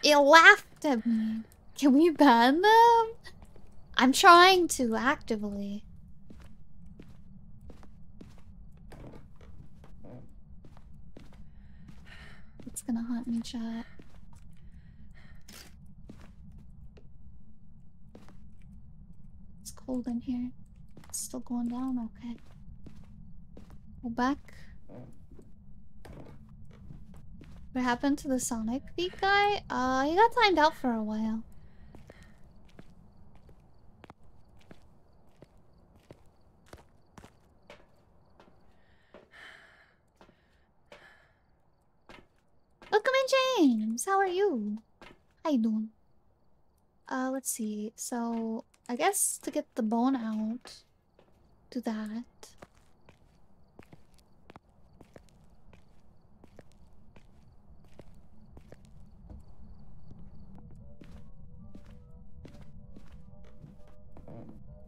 It laughed at me. Can we ban them? I'm trying to, actively. It's gonna haunt me, chat. Cold in here. It's still going down, okay. Go back. What happened to the Sonic Feet guy? Uh, he got timed out for a while. Welcome in, James! How are you? How you doing? Uh, let's see. So... I guess to get the bone out, do that.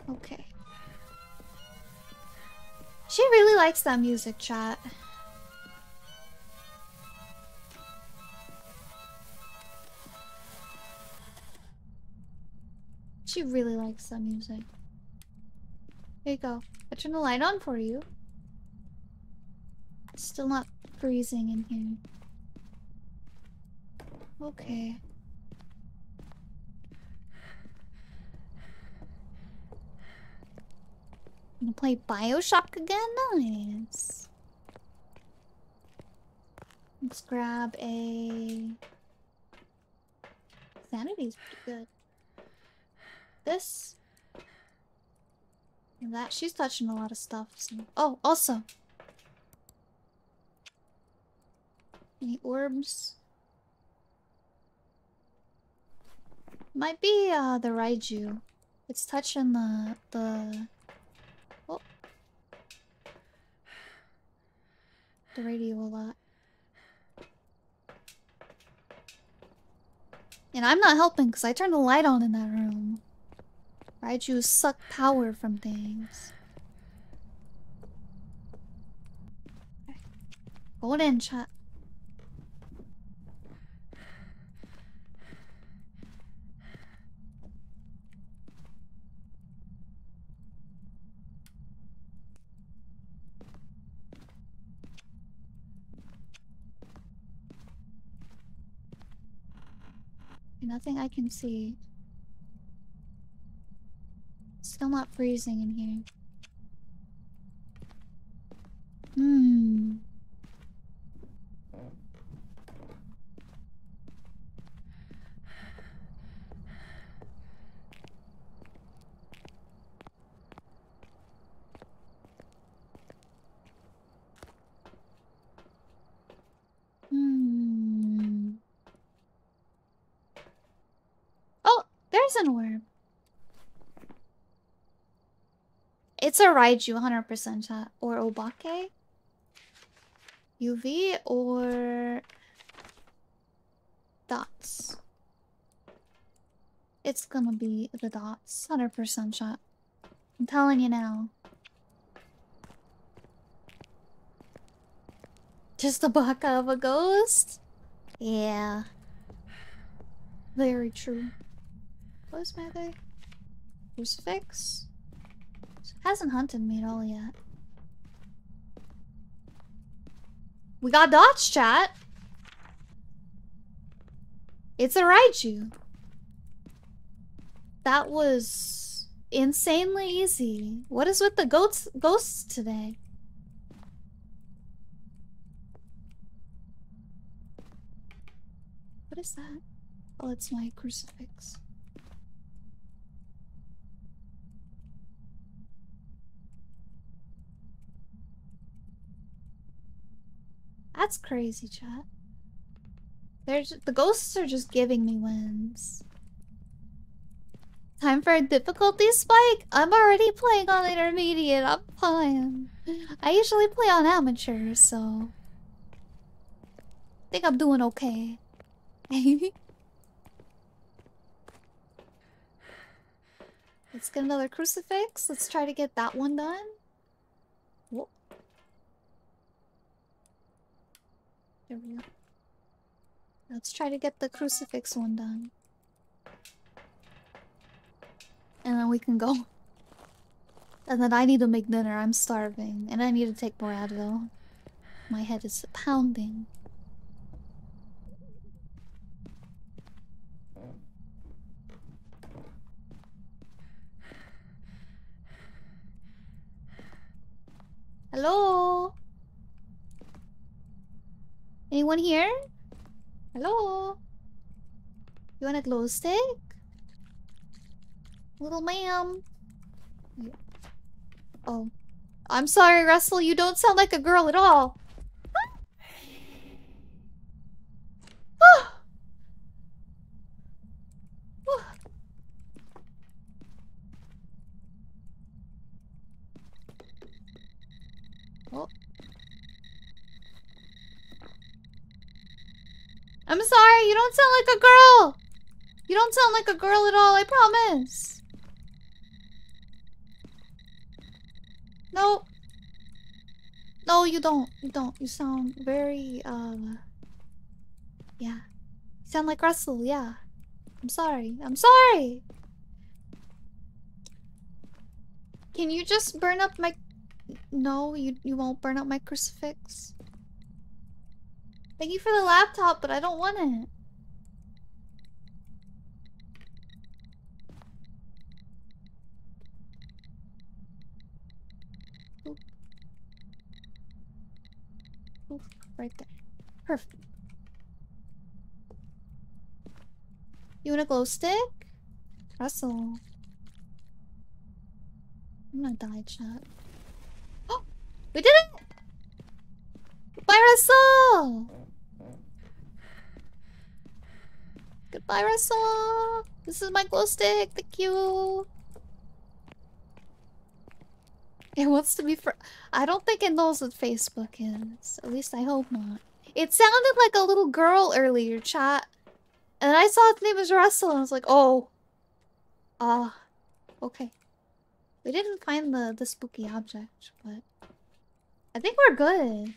Okay. She really likes that music, chat. She really likes that music. Here you go. I turn the light on for you. It's still not freezing in here. Okay. I'm gonna play Bioshock again? Nice. Let's grab a... Sanity's pretty good. This and that. She's touching a lot of stuff. So. Oh, also. Any orbs? Might be uh, the Raiju. It's touching the... the... Oh. The radio a lot. And I'm not helping because I turned the light on in that room. Raiju suck power from things. Okay. Go in, chat. Nothing I can see. Still not freezing in here. Hmm. Hmm. Oh, there's an orb. It's a Raiju, one hundred percent chat. Or Obake? U V or dots? It's gonna be the dots, one hundred percent shot. I'm telling you now. Just a baka of a ghost? Yeah. Very true. What's my other? Crucifix? Hasn't hunted me at all yet. We got dots, chat. It's a Raiju. That was insanely easy. What is with the goats, ghosts today? What is that? Oh, it's my crucifix. That's crazy, chat. There's the ghosts are just giving me wins. Time for a difficulty spike? I'm already playing on intermediate, I'm fine. I usually play on amateur, so... I think I'm doing okay. Let's get another crucifix. Let's try to get that one done. Whoa. There we go. Let's try to get the crucifix one done. And then we can go. And then I need to make dinner, I'm starving. And I need to take more Advil. My head is pounding. Hello? Anyone here? Hello? You want a glow stick? Little ma'am. Oh. I'm sorry, Russell, you don't sound like a girl at all. Oh. I'm sorry, you don't sound like a girl! You don't sound like a girl at all, I promise! No. No, you don't. You don't. You sound very, uh... yeah. You sound like Russell, yeah. I'm sorry. I'm sorry! Can you just burn up my... No, you, you won't burn up my crucifix. Thank you for the laptop, but I don't want it. Oop. Oop, right there. Perfect. You want a glow stick? Russell. I'm gonna die, chat. Oh! We did it! Bye, Russell! Goodbye, Russell! This is my glow stick, thank you! It wants to be fr- I don't think it knows what Facebook is. At least I hope not. It sounded like a little girl earlier, chat. And I saw its name was Russell and I was like, oh. Ah. Uh, okay. We didn't find the, the spooky object, but... I think we're good.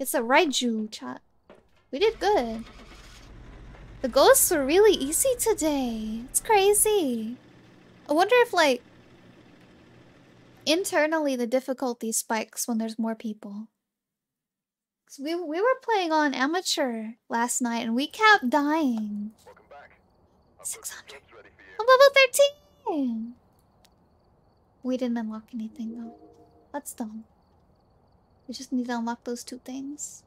It's a Raiju, chat. We did good. The ghosts were really easy today. It's crazy. I wonder if, like... internally, the difficulty spikes when there's more people. Cause we, we were playing on amateur last night, and we kept dying. Welcome back. six hundred. I'm level thirteen! We didn't unlock anything though. That's dumb. We just need to unlock those two things.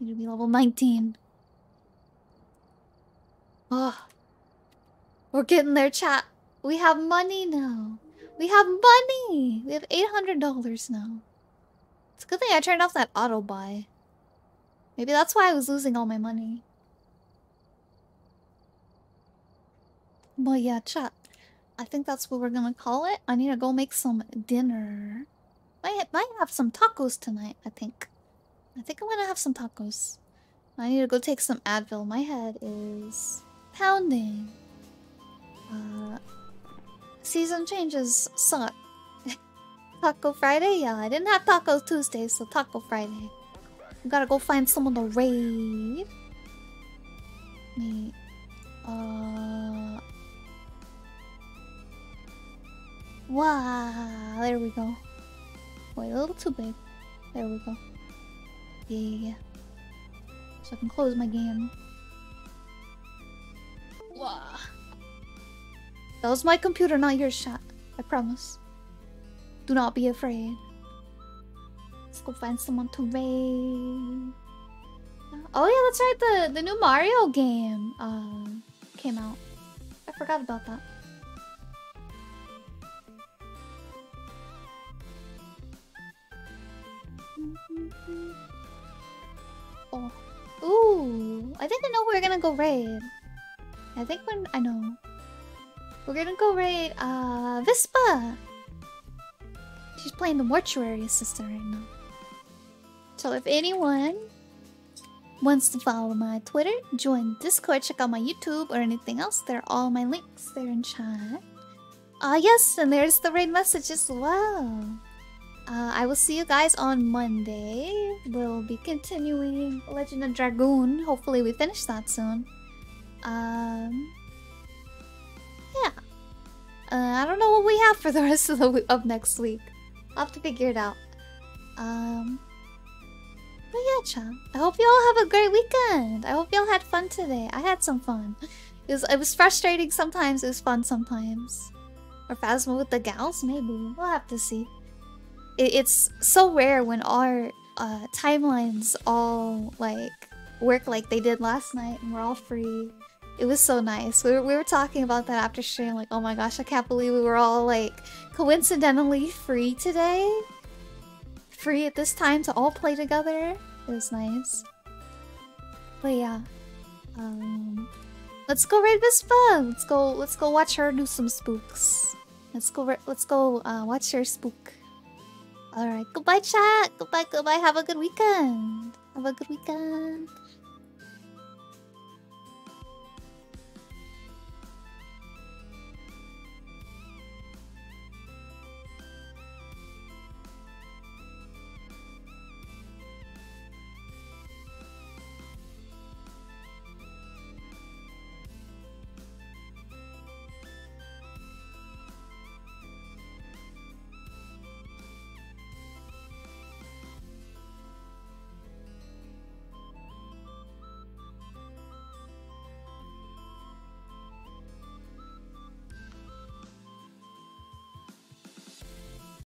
Need to be level nineteen. Oh. We're getting there, chat. We have money now. We have money! We have eight hundred dollars now. It's a good thing I turned off that auto buy. Maybe that's why I was losing all my money. But yeah, chat. I think that's what we're gonna call it. I need to go make some dinner. I might have some tacos tonight, I think. I think I'm gonna have some tacos. I need to go take some Advil. My head is pounding. Uh, season changes suck. Taco Friday? Yeah, I didn't have tacos Tuesday, so Taco Friday. We gotta go find someone to raid. Wait. Uh... Wow, there we go. Wait, a little too big. There we go. Yeah, yeah, yeah. So I can close my game. Wow. That was my computer, not your shot. I promise. Do not be afraid. Let's go find someone to raid. Oh yeah, that's right. The, the new Mario game uh, came out. I forgot about that. Oh. Ooh, I think I know where we're gonna go raid. I think when I know. We're gonna go raid uh Vispa. She's playing the Mortuary Assistant right now. So if anyone wants to follow my Twitter, join Discord, check out my YouTube or anything else, there are all my links there in chat. Ah uh, yes, and there's the raid message as well. Uh, I will see you guys on Monday. We'll be continuing Legend of Dragoon. Hopefully we finish that soon. Um, yeah. Uh, I don't know what we have for the rest of the of next week. I'll have to figure it out. Um, but yeah, chat. I hope you all have a great weekend. I hope you all had fun today. I had some fun. It was, it was frustrating sometimes. It was fun sometimes. Or Phasma with the gals, maybe. We'll have to see. It's so rare when our uh, timelines all like work like they did last night and we're all free. It was so nice. We were, we were talking about that after stream, like, oh my gosh, I can't believe we were all like coincidentally free today. Free at this time to all play together. It was nice. But yeah. Um, let's go raid Vispa! Let's go, let's go watch her do some spooks. Let's go, let's go uh, watch her spook. Alright, goodbye chat! Goodbye, goodbye, have a good weekend! Have a good weekend!